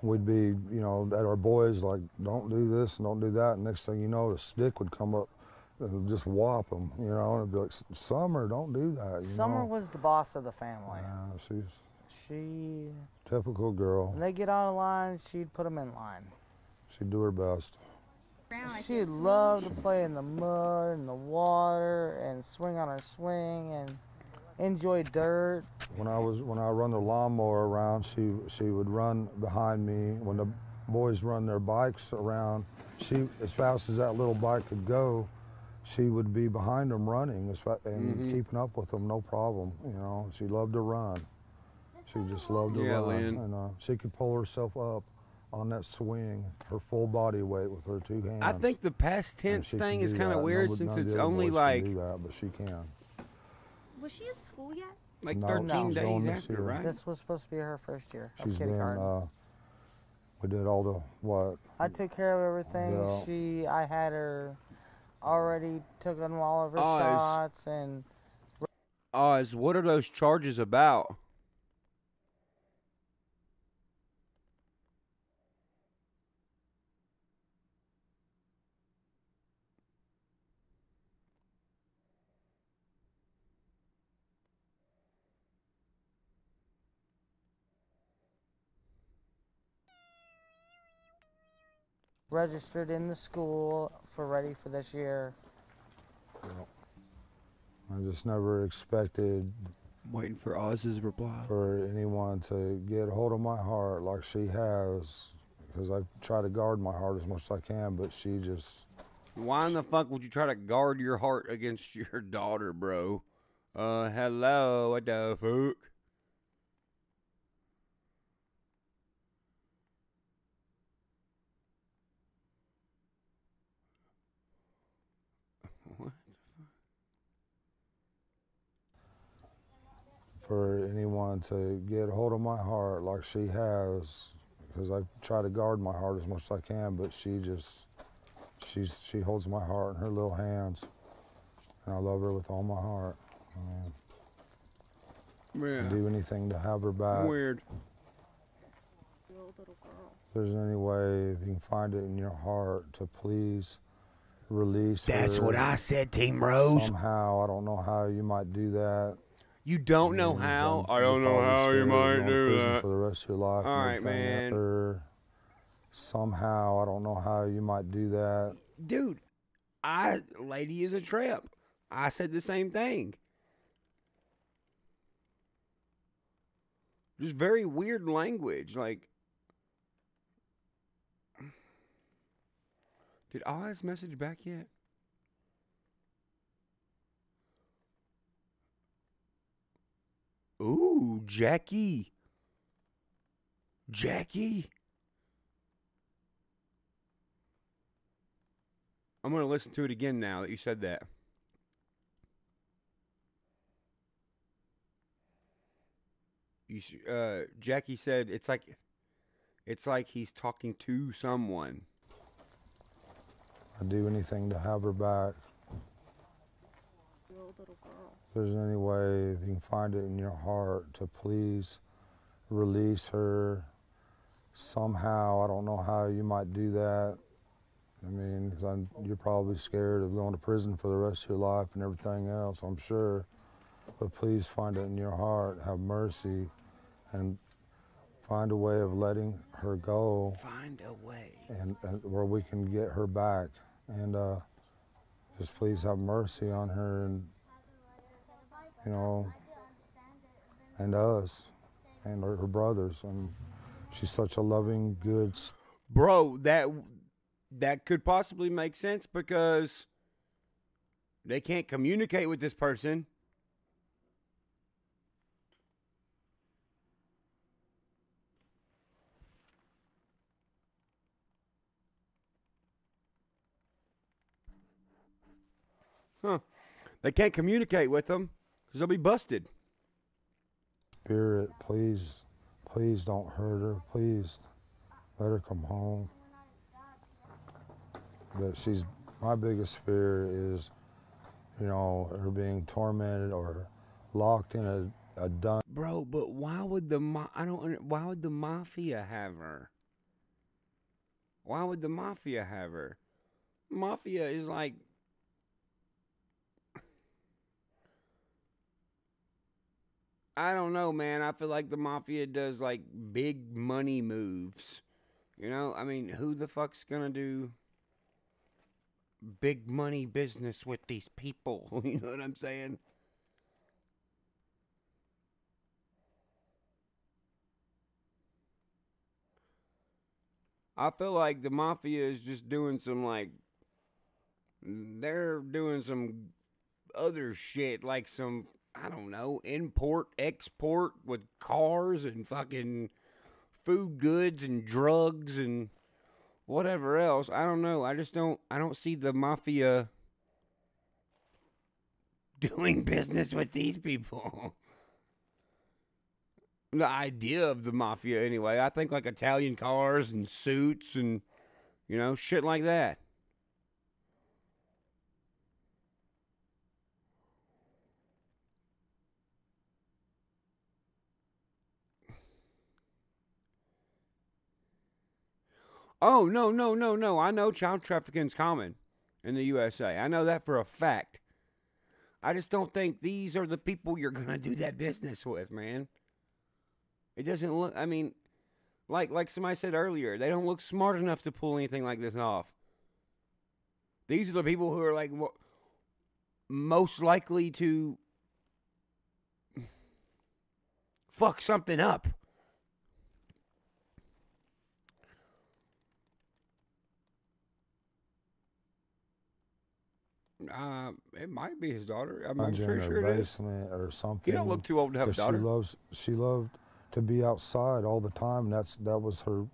we'd be, you know, at our boys like, don't do this and don't do that. And next thing you know, the stick would come up and just whop them, you know. And it'd be like, Summer, don't do that. Summer was the boss of the family. Yeah, she's typical girl. When they get out of line, she'd put them in line. She'd do her best. She loved to play in the mud and the water and swing on her swing and enjoy dirt. When I run the lawnmower around, she would run behind me. When the boys run their bikes around, she, as fast as that little bike could go, she would be behind them running and keeping up with them, no problem. You know, she loved to run. She just loved to run. And, she could pull herself up on that swing, her full body weight with her two hands. I think the past tense thing is kind of weird since it's only like... that, but she can. Was she in school yet? Like 13 days after, right? This was supposed to be her first year of kindergarten. We did all the what? I took care of everything. Yeah. I had her already took on all of her shots and... Oz, what are those charges about? Registered in the school for ready for this year. Well, I just never expected. Waiting for Oz's reply. For anyone to get a hold of my heart like she has, because I try to guard my heart as much as I can, but she just. Why in the fuck would you try to guard your heart against your daughter, bro? Hello, what the fuck? For anyone to get a hold of my heart like she has, because I try to guard my heart as much as I can, but she just, she holds my heart in her little hands, and I love her with all my heart. I do anything to have her back. Weird. If there's any way you can find it in your heart to please release her. That's what I said, Team Rose. Somehow, I don't know how you might do that. You don't know how? I don't know how you might do that. For the rest of your life. All right, man. Somehow, I don't know how you might do that. Dude, lady is a trip. I said the same thing. Just very weird language. Like, did Oz message back yet? Ooh, Jackie. Jackie. I'm going to listen to it again now that you said that. Jackie said it's like he's talking to someone. I'd do anything to have her back. Little girl. If there's any way you can find it in your heart to please release her somehow, I don't know how you might do that. I mean, cause you're probably scared of going to prison for the rest of your life and everything else, I'm sure. But please find it in your heart, have mercy, and find a way of letting her go. Find a way. And where we can get her back. And just please have mercy on her and, you know, and us and her brothers. And she's such a loving, good... Bro, that could possibly make sense because they can't communicate with this person. Huh. They can't communicate with them because they'll be busted. Spirit, please, please don't hurt her. Please let her come home. That she's, my biggest fear is, you know, her being tormented or locked in a dungeon. Bro, but why would the why would the mafia have her? Why would the mafia have her? Mafia is like, I don't know, man. I feel like the mafia does like big money moves. You know, I mean, who the fuck's gonna do big money business with these people? You know what I'm saying? I feel like the mafia is just doing some like, they're doing some other shit, like some, I don't know, import, export with cars and fucking food goods and drugs and whatever else. I don't know. I just don't, I don't see the mafia doing business with these people. The idea of the mafia anyway. I think like Italian cars and suits and, you know, shit like that. Oh, no, no, no, no. I know child trafficking's common in the USA. I know that for a fact. I just don't think these are the people you're going to do that business with, man. It doesn't look, I mean, like somebody said earlier, they don't look smart enough to pull anything like this off. These are the people who are like most likely to fuck something up. It might be his daughter. I'm sure, it is. Or something. You don't look too old to have a daughter. She loved to be outside all the time. That was her.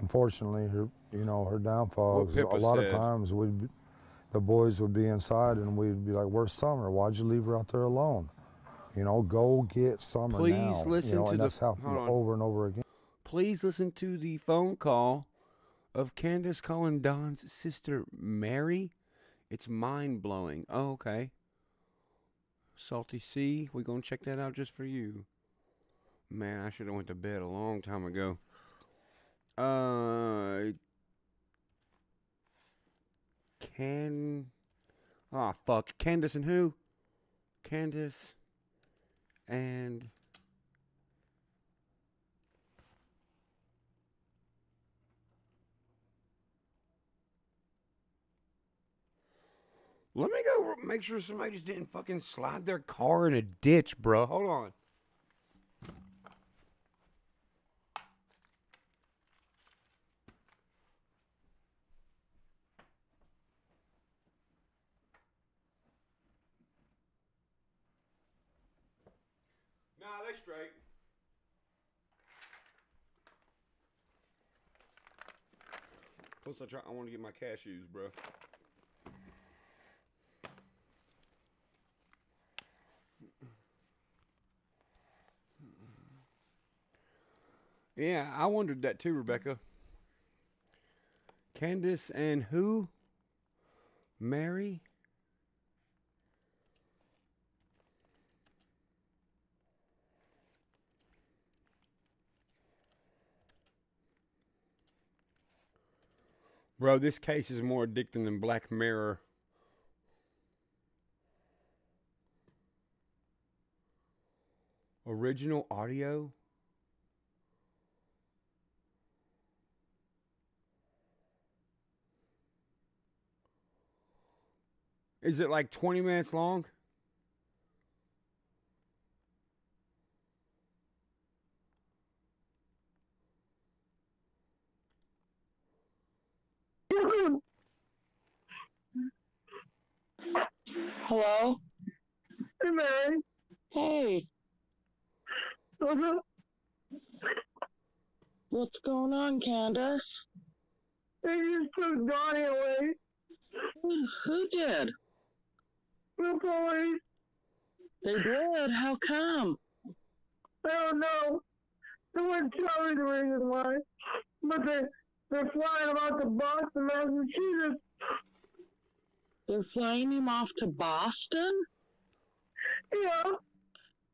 Unfortunately, her, you know, her downfall. A lot of times the boys would be inside and we'd be like, "Where's Summer? Why'd you leave her out there alone? You know, go get Summer now." Please listen to the. That's happened over and over again. Please listen to the phone call of Candace calling Don's sister Mary. It's mind-blowing. Oh, okay. Salty Sea, we're going to check that out just for you. Man, I should have went to bed a long time ago. Oh, fuck. Candace and who? Candace and... Let me go make sure somebody just didn't fucking slide their car in a ditch, bro. Hold on. Nah, they straight. Plus, I want to get my cashews, bro. Yeah, I wondered that too, Rebecca. Candace and who? Mary? Bro, this case is more addicting than Black Mirror. Original audio? Is it like 20 minutes long? Hello? Hey, Mary. Hey. What's going on, Candace? They just took Donnie away. Who did? We're going. They did? How come? I don't know. No one told me the reason why. But they're flying him out to Boston, Massachusetts. They're flying him off to Boston? Yeah.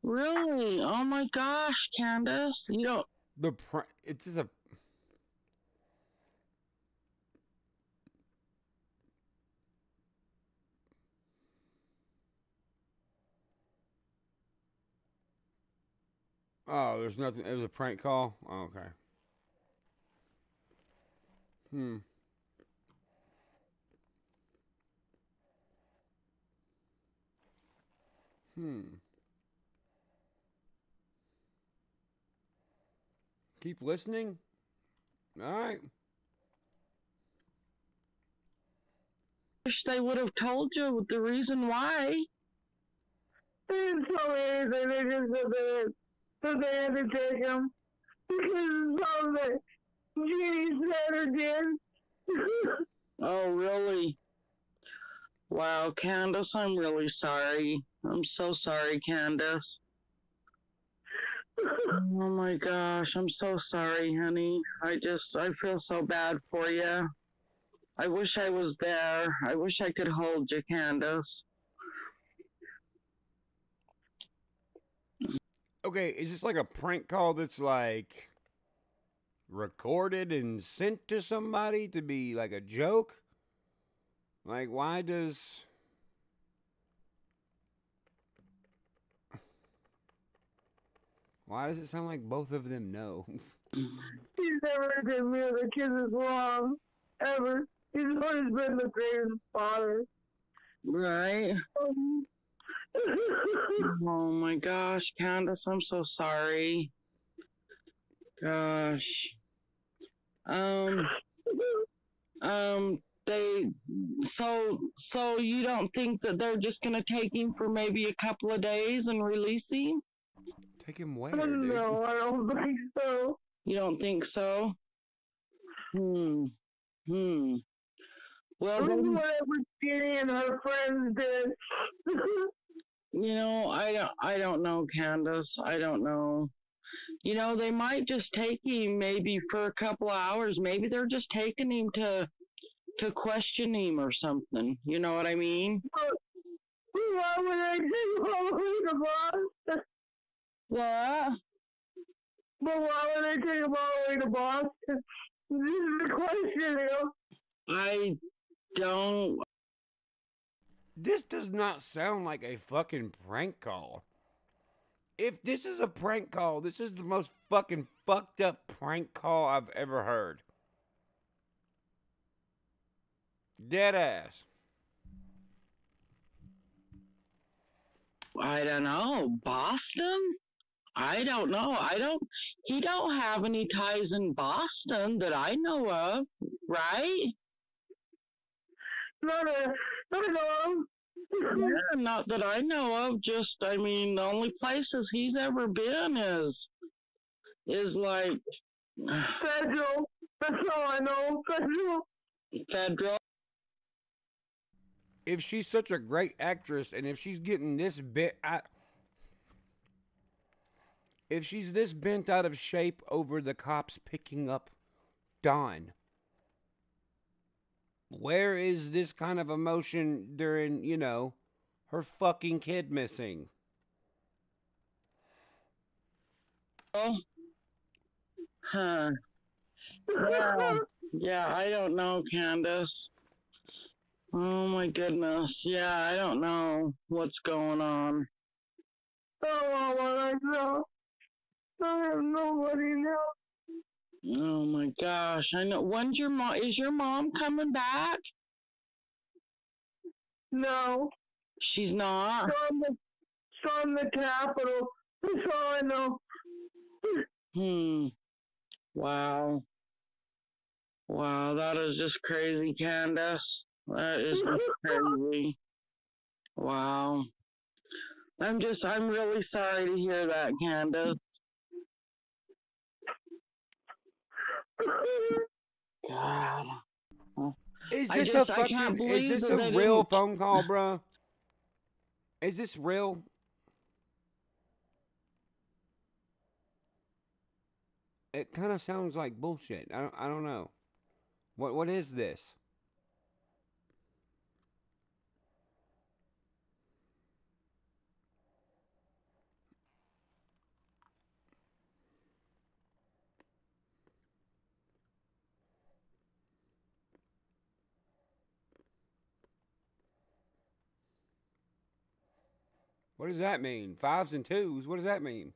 Really? Oh my gosh, Candace. You don't... It's just a... Oh, there's nothing. It was a prank call? Oh, okay. Hmm. Keep listening. All right. I wish they would have told you the reason why. They didn't tell me anything. They just said that they had to take him because it's all that Jeannie said or did. Oh, really? Wow, Candace, I'm really sorry. I'm so sorry, Candace. Oh my gosh, I'm so sorry, honey. I feel so bad for you. I wish I was there. I wish I could hold you, Candace. Okay, is this like a prank call that's like recorded and sent to somebody to be like a joke? Like, why does... Why does it sound like both of them know? He's never given me other kisses long, ever. He's always been the greatest father. Right? Oh my gosh, Candace, I'm so sorry. Gosh. So you don't think that they're just gonna take him for maybe a couple of days and release him? Take him where, dude? No, I don't think so. You don't think so? Well, whatever Jenny and her friends did. You know, I don't know, Candace. I don't know. You know, they might just take him maybe for a couple of hours. Maybe they're just taking him to question him or something. You know what I mean? Why would I take him to Boston? What? But why would I take him all the way to Boston? This is the question, you know? I don't... This does not sound like a fucking prank call. If this is a prank call, this is the most fucking fucked up prank call I've ever heard. Dead ass. I don't know. Boston? I don't know. He don't have any ties in Boston that I know of, right? Not at all. Yeah, not that I know of. Just, I mean, the only places he's ever been is like federal. That's all I know. Federal. If she's such a great actress, and if she's getting this bit. If she's this bent out of shape over the cops picking up Don, where is this kind of emotion during, you know, her fucking kid missing? Oh. Huh. Yeah, I don't know, Candace. Oh my goodness. Yeah, I don't know what's going on. Oh, I don't know. I have nobody now. Oh my gosh! I know. When's your mom? Is your mom coming back? No, she's not. From the Capitol. That's all I know. Wow. Wow, that is just crazy, Candace. That is just crazy. Wow. I'm really sorry to hear that, Candace. God. Is this a real phone call, bro? Is this real? It kind of sounds like bullshit. I don't know. What is this? What does that mean? Fives and twos? What does that mean?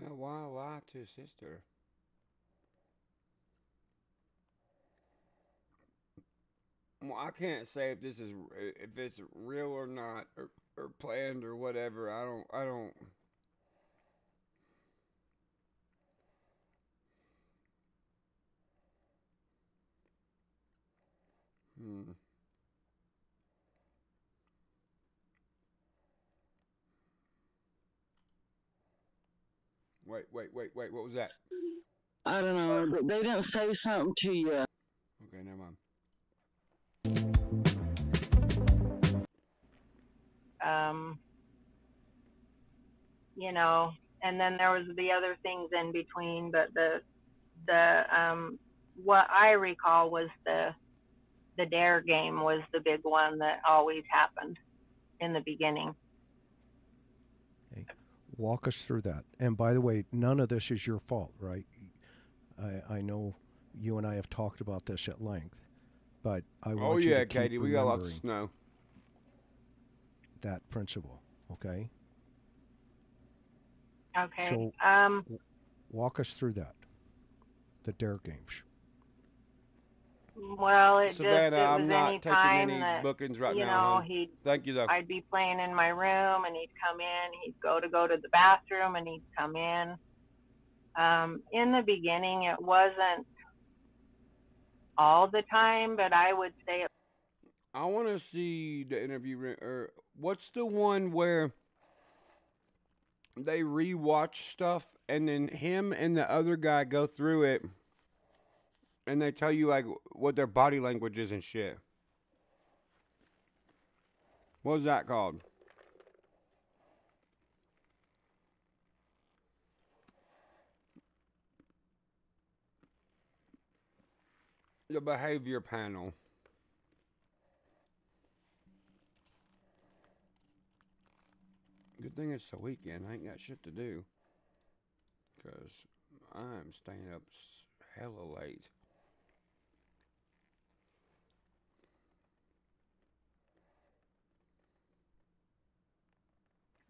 Well, why lie to his sister? Well, I can't say if this is if it's real or not, or planned or whatever. I don't. Wait, what was that? I don't know, but they didn't say something to you. Okay, never mind. You know, and then there was the other things in between, but the what I recall was the dare game was the big one that always happened in the beginning. Hey. Walk us through that. And by the way, none of this is your fault, right? I know you and I have talked about this at length, but I want you to keep Katie, we got lots of snow. That principle, okay? Okay. So walk us through that, the dare games. Well, it Savannah, just, it was I'm not any taking time any that, bookings right you now. You know, thank you, though. I'd be playing in my room, and he'd come in. He'd go to the bathroom, and he'd come in. In the beginning, it wasn't all the time, but I would say. I want to see the interview. Or what's the one where they rewatch stuff, and then him and the other guy go through it? And they tell you, like, what their body language is and shit. What was that called? The Behavior Panel. Good thing it's the weekend. I ain't got shit to do. Because I'm staying up hella late.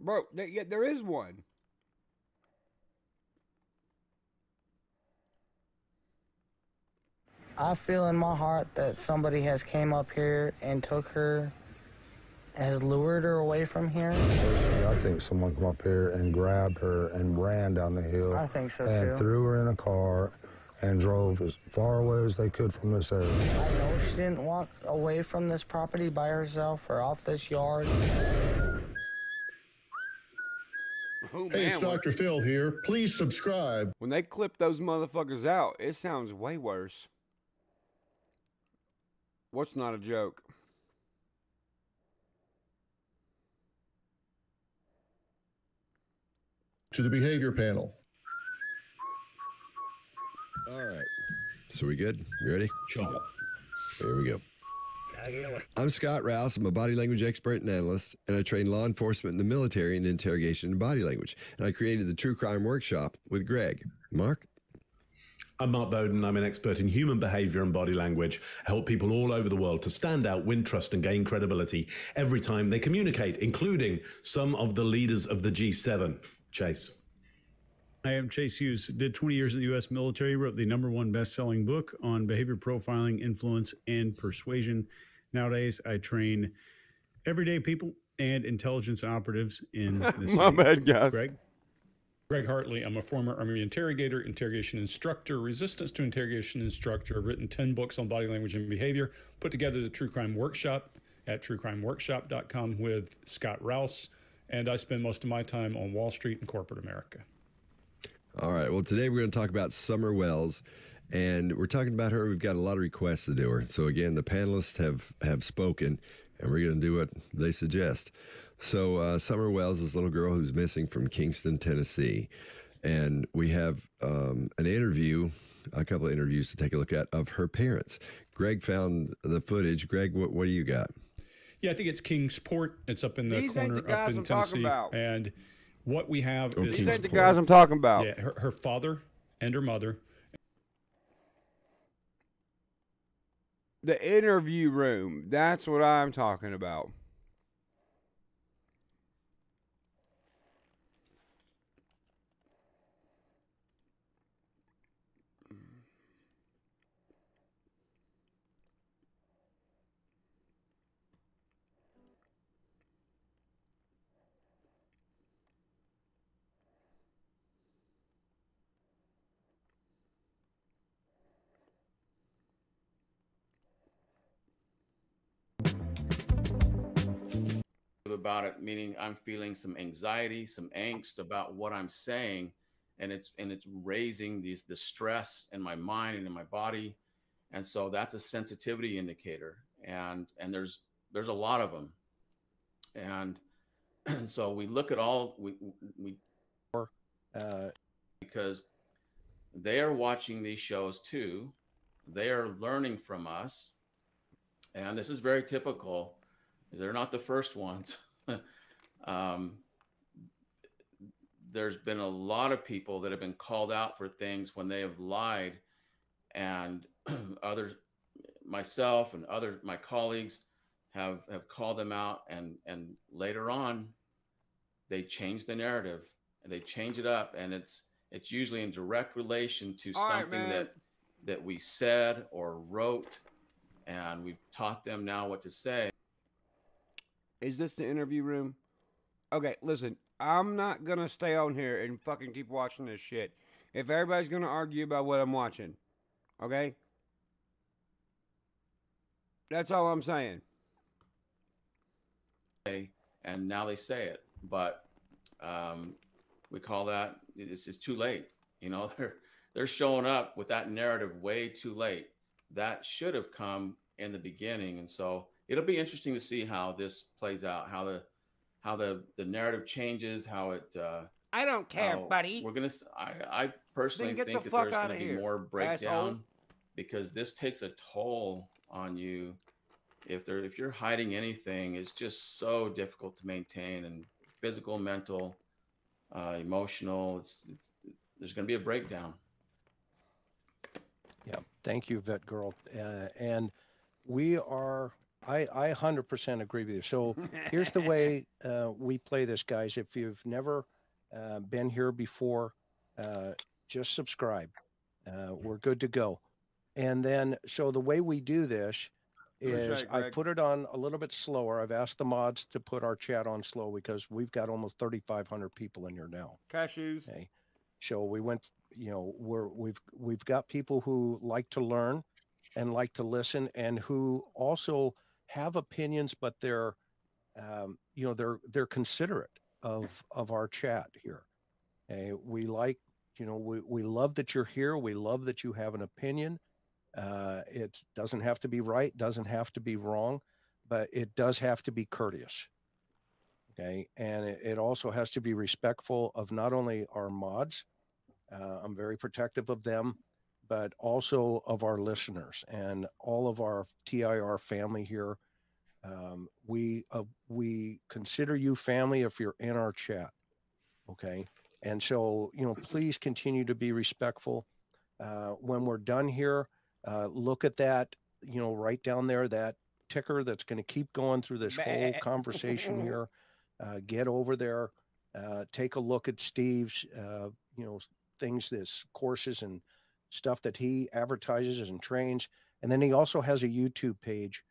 Bro, yeah, there is one. I feel in my heart that somebody has came up here and took her, has lured her away from here. Personally, I think someone came up here and grabbed her and ran down the hill. I think so, and too. And threw her in a car and drove as far away as they could from this area. I know she didn't walk away from this property by herself or off this yard. Oh, hey, it's Dr. Phil here. Please subscribe. When they clip those motherfuckers out, it sounds way worse. What's not a joke? To the Behavior Panel. All right. So we good? You ready? Sure. Here we go. I'm Scott Rouse. I'm a body language expert and analyst, and I train law enforcement in the military in interrogation and body language. And I created the True Crime Workshop with Greg. Mark? I'm Mark Bowden. I'm an expert in human behavior and body language. I help people all over the world to stand out, win trust, and gain credibility every time they communicate, including some of the leaders of the G7. Chase. I am Chase Hughes. Did 20 years in the U.S. military, wrote the #1 best-selling book on behavior profiling, influence, and persuasion. Nowadays, I train everyday people and intelligence operatives in this. My bad, guys. Greg Hartley. I'm a former Army interrogator, interrogation instructor, resistance to interrogation instructor. I've written 10 books on body language and behavior, put together the True Crime Workshop at truecrimeworkshop.com with Scott Rouse, and I spend most of my time on Wall Street and corporate America. All right. Well, today we're going to talk about Summer Wells, and we're talking about her. We've got a lot of requests to do her. So again, the panelists have spoken, and we're going to do what they suggest. So Summer Wells is a little girl who's missing from Kingston, Tennessee, and we have an interview, a couple of interviews to take a look at of her parents. Greg found the footage. Greg, what do you got? Yeah, I think it's Kingsport. It's up in the corner up in Tennessee, and what we have is the guys I'm talking about. Yeah, her father and her mother. The interview room. That's what I'm talking about. About it, meaning I'm feeling some anxiety, some angst about what I'm saying, and it's raising the stress in my mind and in my body, and so that's a sensitivity indicator, and there's a lot of them, and so we look at all because they are watching these shows too, they are learning from us, and this is very typical. They're not the first ones. There's been a lot of people that have been called out for things when they have lied, and others, myself and other my colleagues have called them out, and later on they change the narrative and they change it up, and it's usually in direct relation to something that we said or wrote, and we've taught them now what to say. Is this the interview room? Okay, listen, I'm not going to stay on here and fucking keep watching this shit. If everybody's going to argue about what I'm watching, okay? That's all I'm saying. And now they say it, but we call that, it's just too late. You know, they're showing up with that narrative way too late. That should have come in the beginning, and so it'll be interesting to see how this plays out, how the narrative changes, how it. I don't care, buddy. We're gonna. I personally think that there's gonna be more breakdown, because this takes a toll on you. If you're hiding anything, it's just so difficult to maintain, and physical, mental, emotional. There's gonna be a breakdown. Yeah. Thank you, Vet Girl, and we are. I 100% agree with you. So here's the way we play this, guys. If you've never been here before, just subscribe. We're good to go. And then, so the way we do this is I've put it on a little bit slower. I've asked the mods to put our chat on slow because we've got almost 3,500 people in here now. Cashews. Okay. So we went, you know, we've got people who like to learn and like to listen, and who also have opinions, but they're, you know, they're considerate of our chat here. We like, you know, we love that you're here. We love that you have an opinion. It doesn't have to be right, doesn't have to be wrong, but it does have to be courteous. Okay, and it also has to be respectful of not only our mods. I'm very protective of them, but also of our listeners and all of our TIR family here. We consider you family if you're in our chat. Okay. And so, you know, please continue to be respectful. When we're done here, look at that, you know, right down there, that ticker that's going to keep going through this whole conversation here. Get over there, take a look at Steve's, you know, things, this courses and stuff that he advertises and trains. And then he also has a YouTube page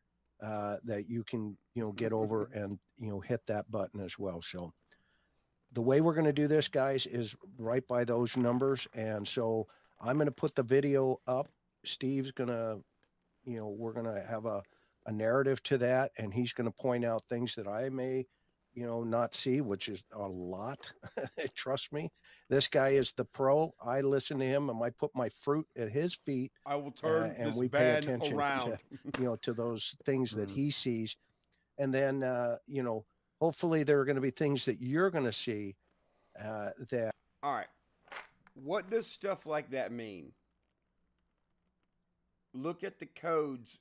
that you can, you know, get over and, you know, hit that button as well. So the way we're going to do this, guys, is right by those numbers. And so I'm going to put the video up. Steve's going to, you know, we're going to have a narrative to that. And he's going to point out things that I may, you know, not see, which is a lot. Trust me. This guy is the pro. I listen to him and I put my fruit at his feet. I will turn and this we pay attention around. To, you know, to those things that he sees. And then, you know, hopefully there are going to be things that you're going to see that. All right. What does stuff like that mean? Look at the codes.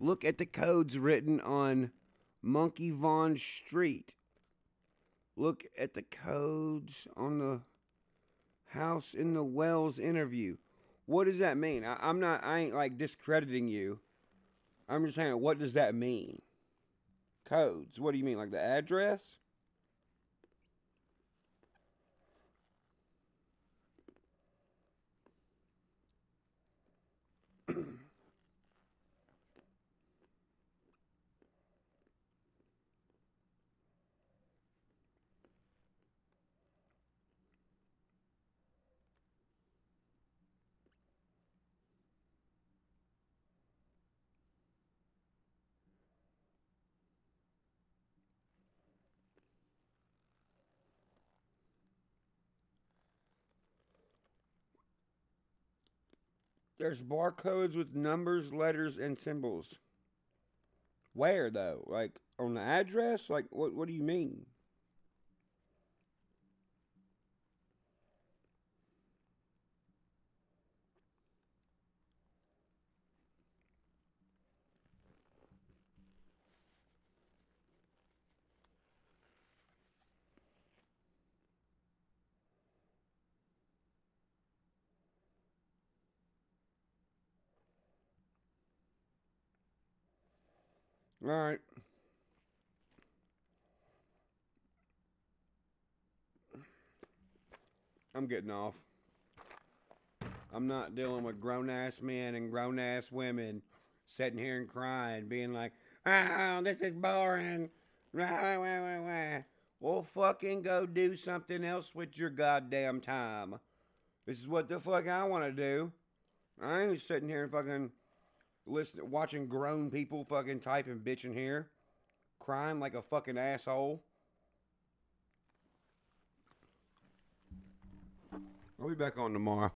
Look at the codes written on Monkey Vaughn Street. Look at the codes on the house in the Wells interview. What does that mean? I ain't like discrediting you. I'm just saying, what does that mean? Codes. What do you mean? Like the address? There's barcodes with numbers, letters, and symbols. Where, though? Like, on the address? Like, what do you mean? All right. I'm getting off. I'm not dealing with grown-ass men and grown-ass women sitting here and crying, being like, oh, this is boring. Well, fucking go do something else with your goddamn time. This is what the fuck I want to do. I ain't sitting here and fucking... Listen, watching grown people fucking typing bitching here, crying like a fucking asshole. I'll be back on tomorrow.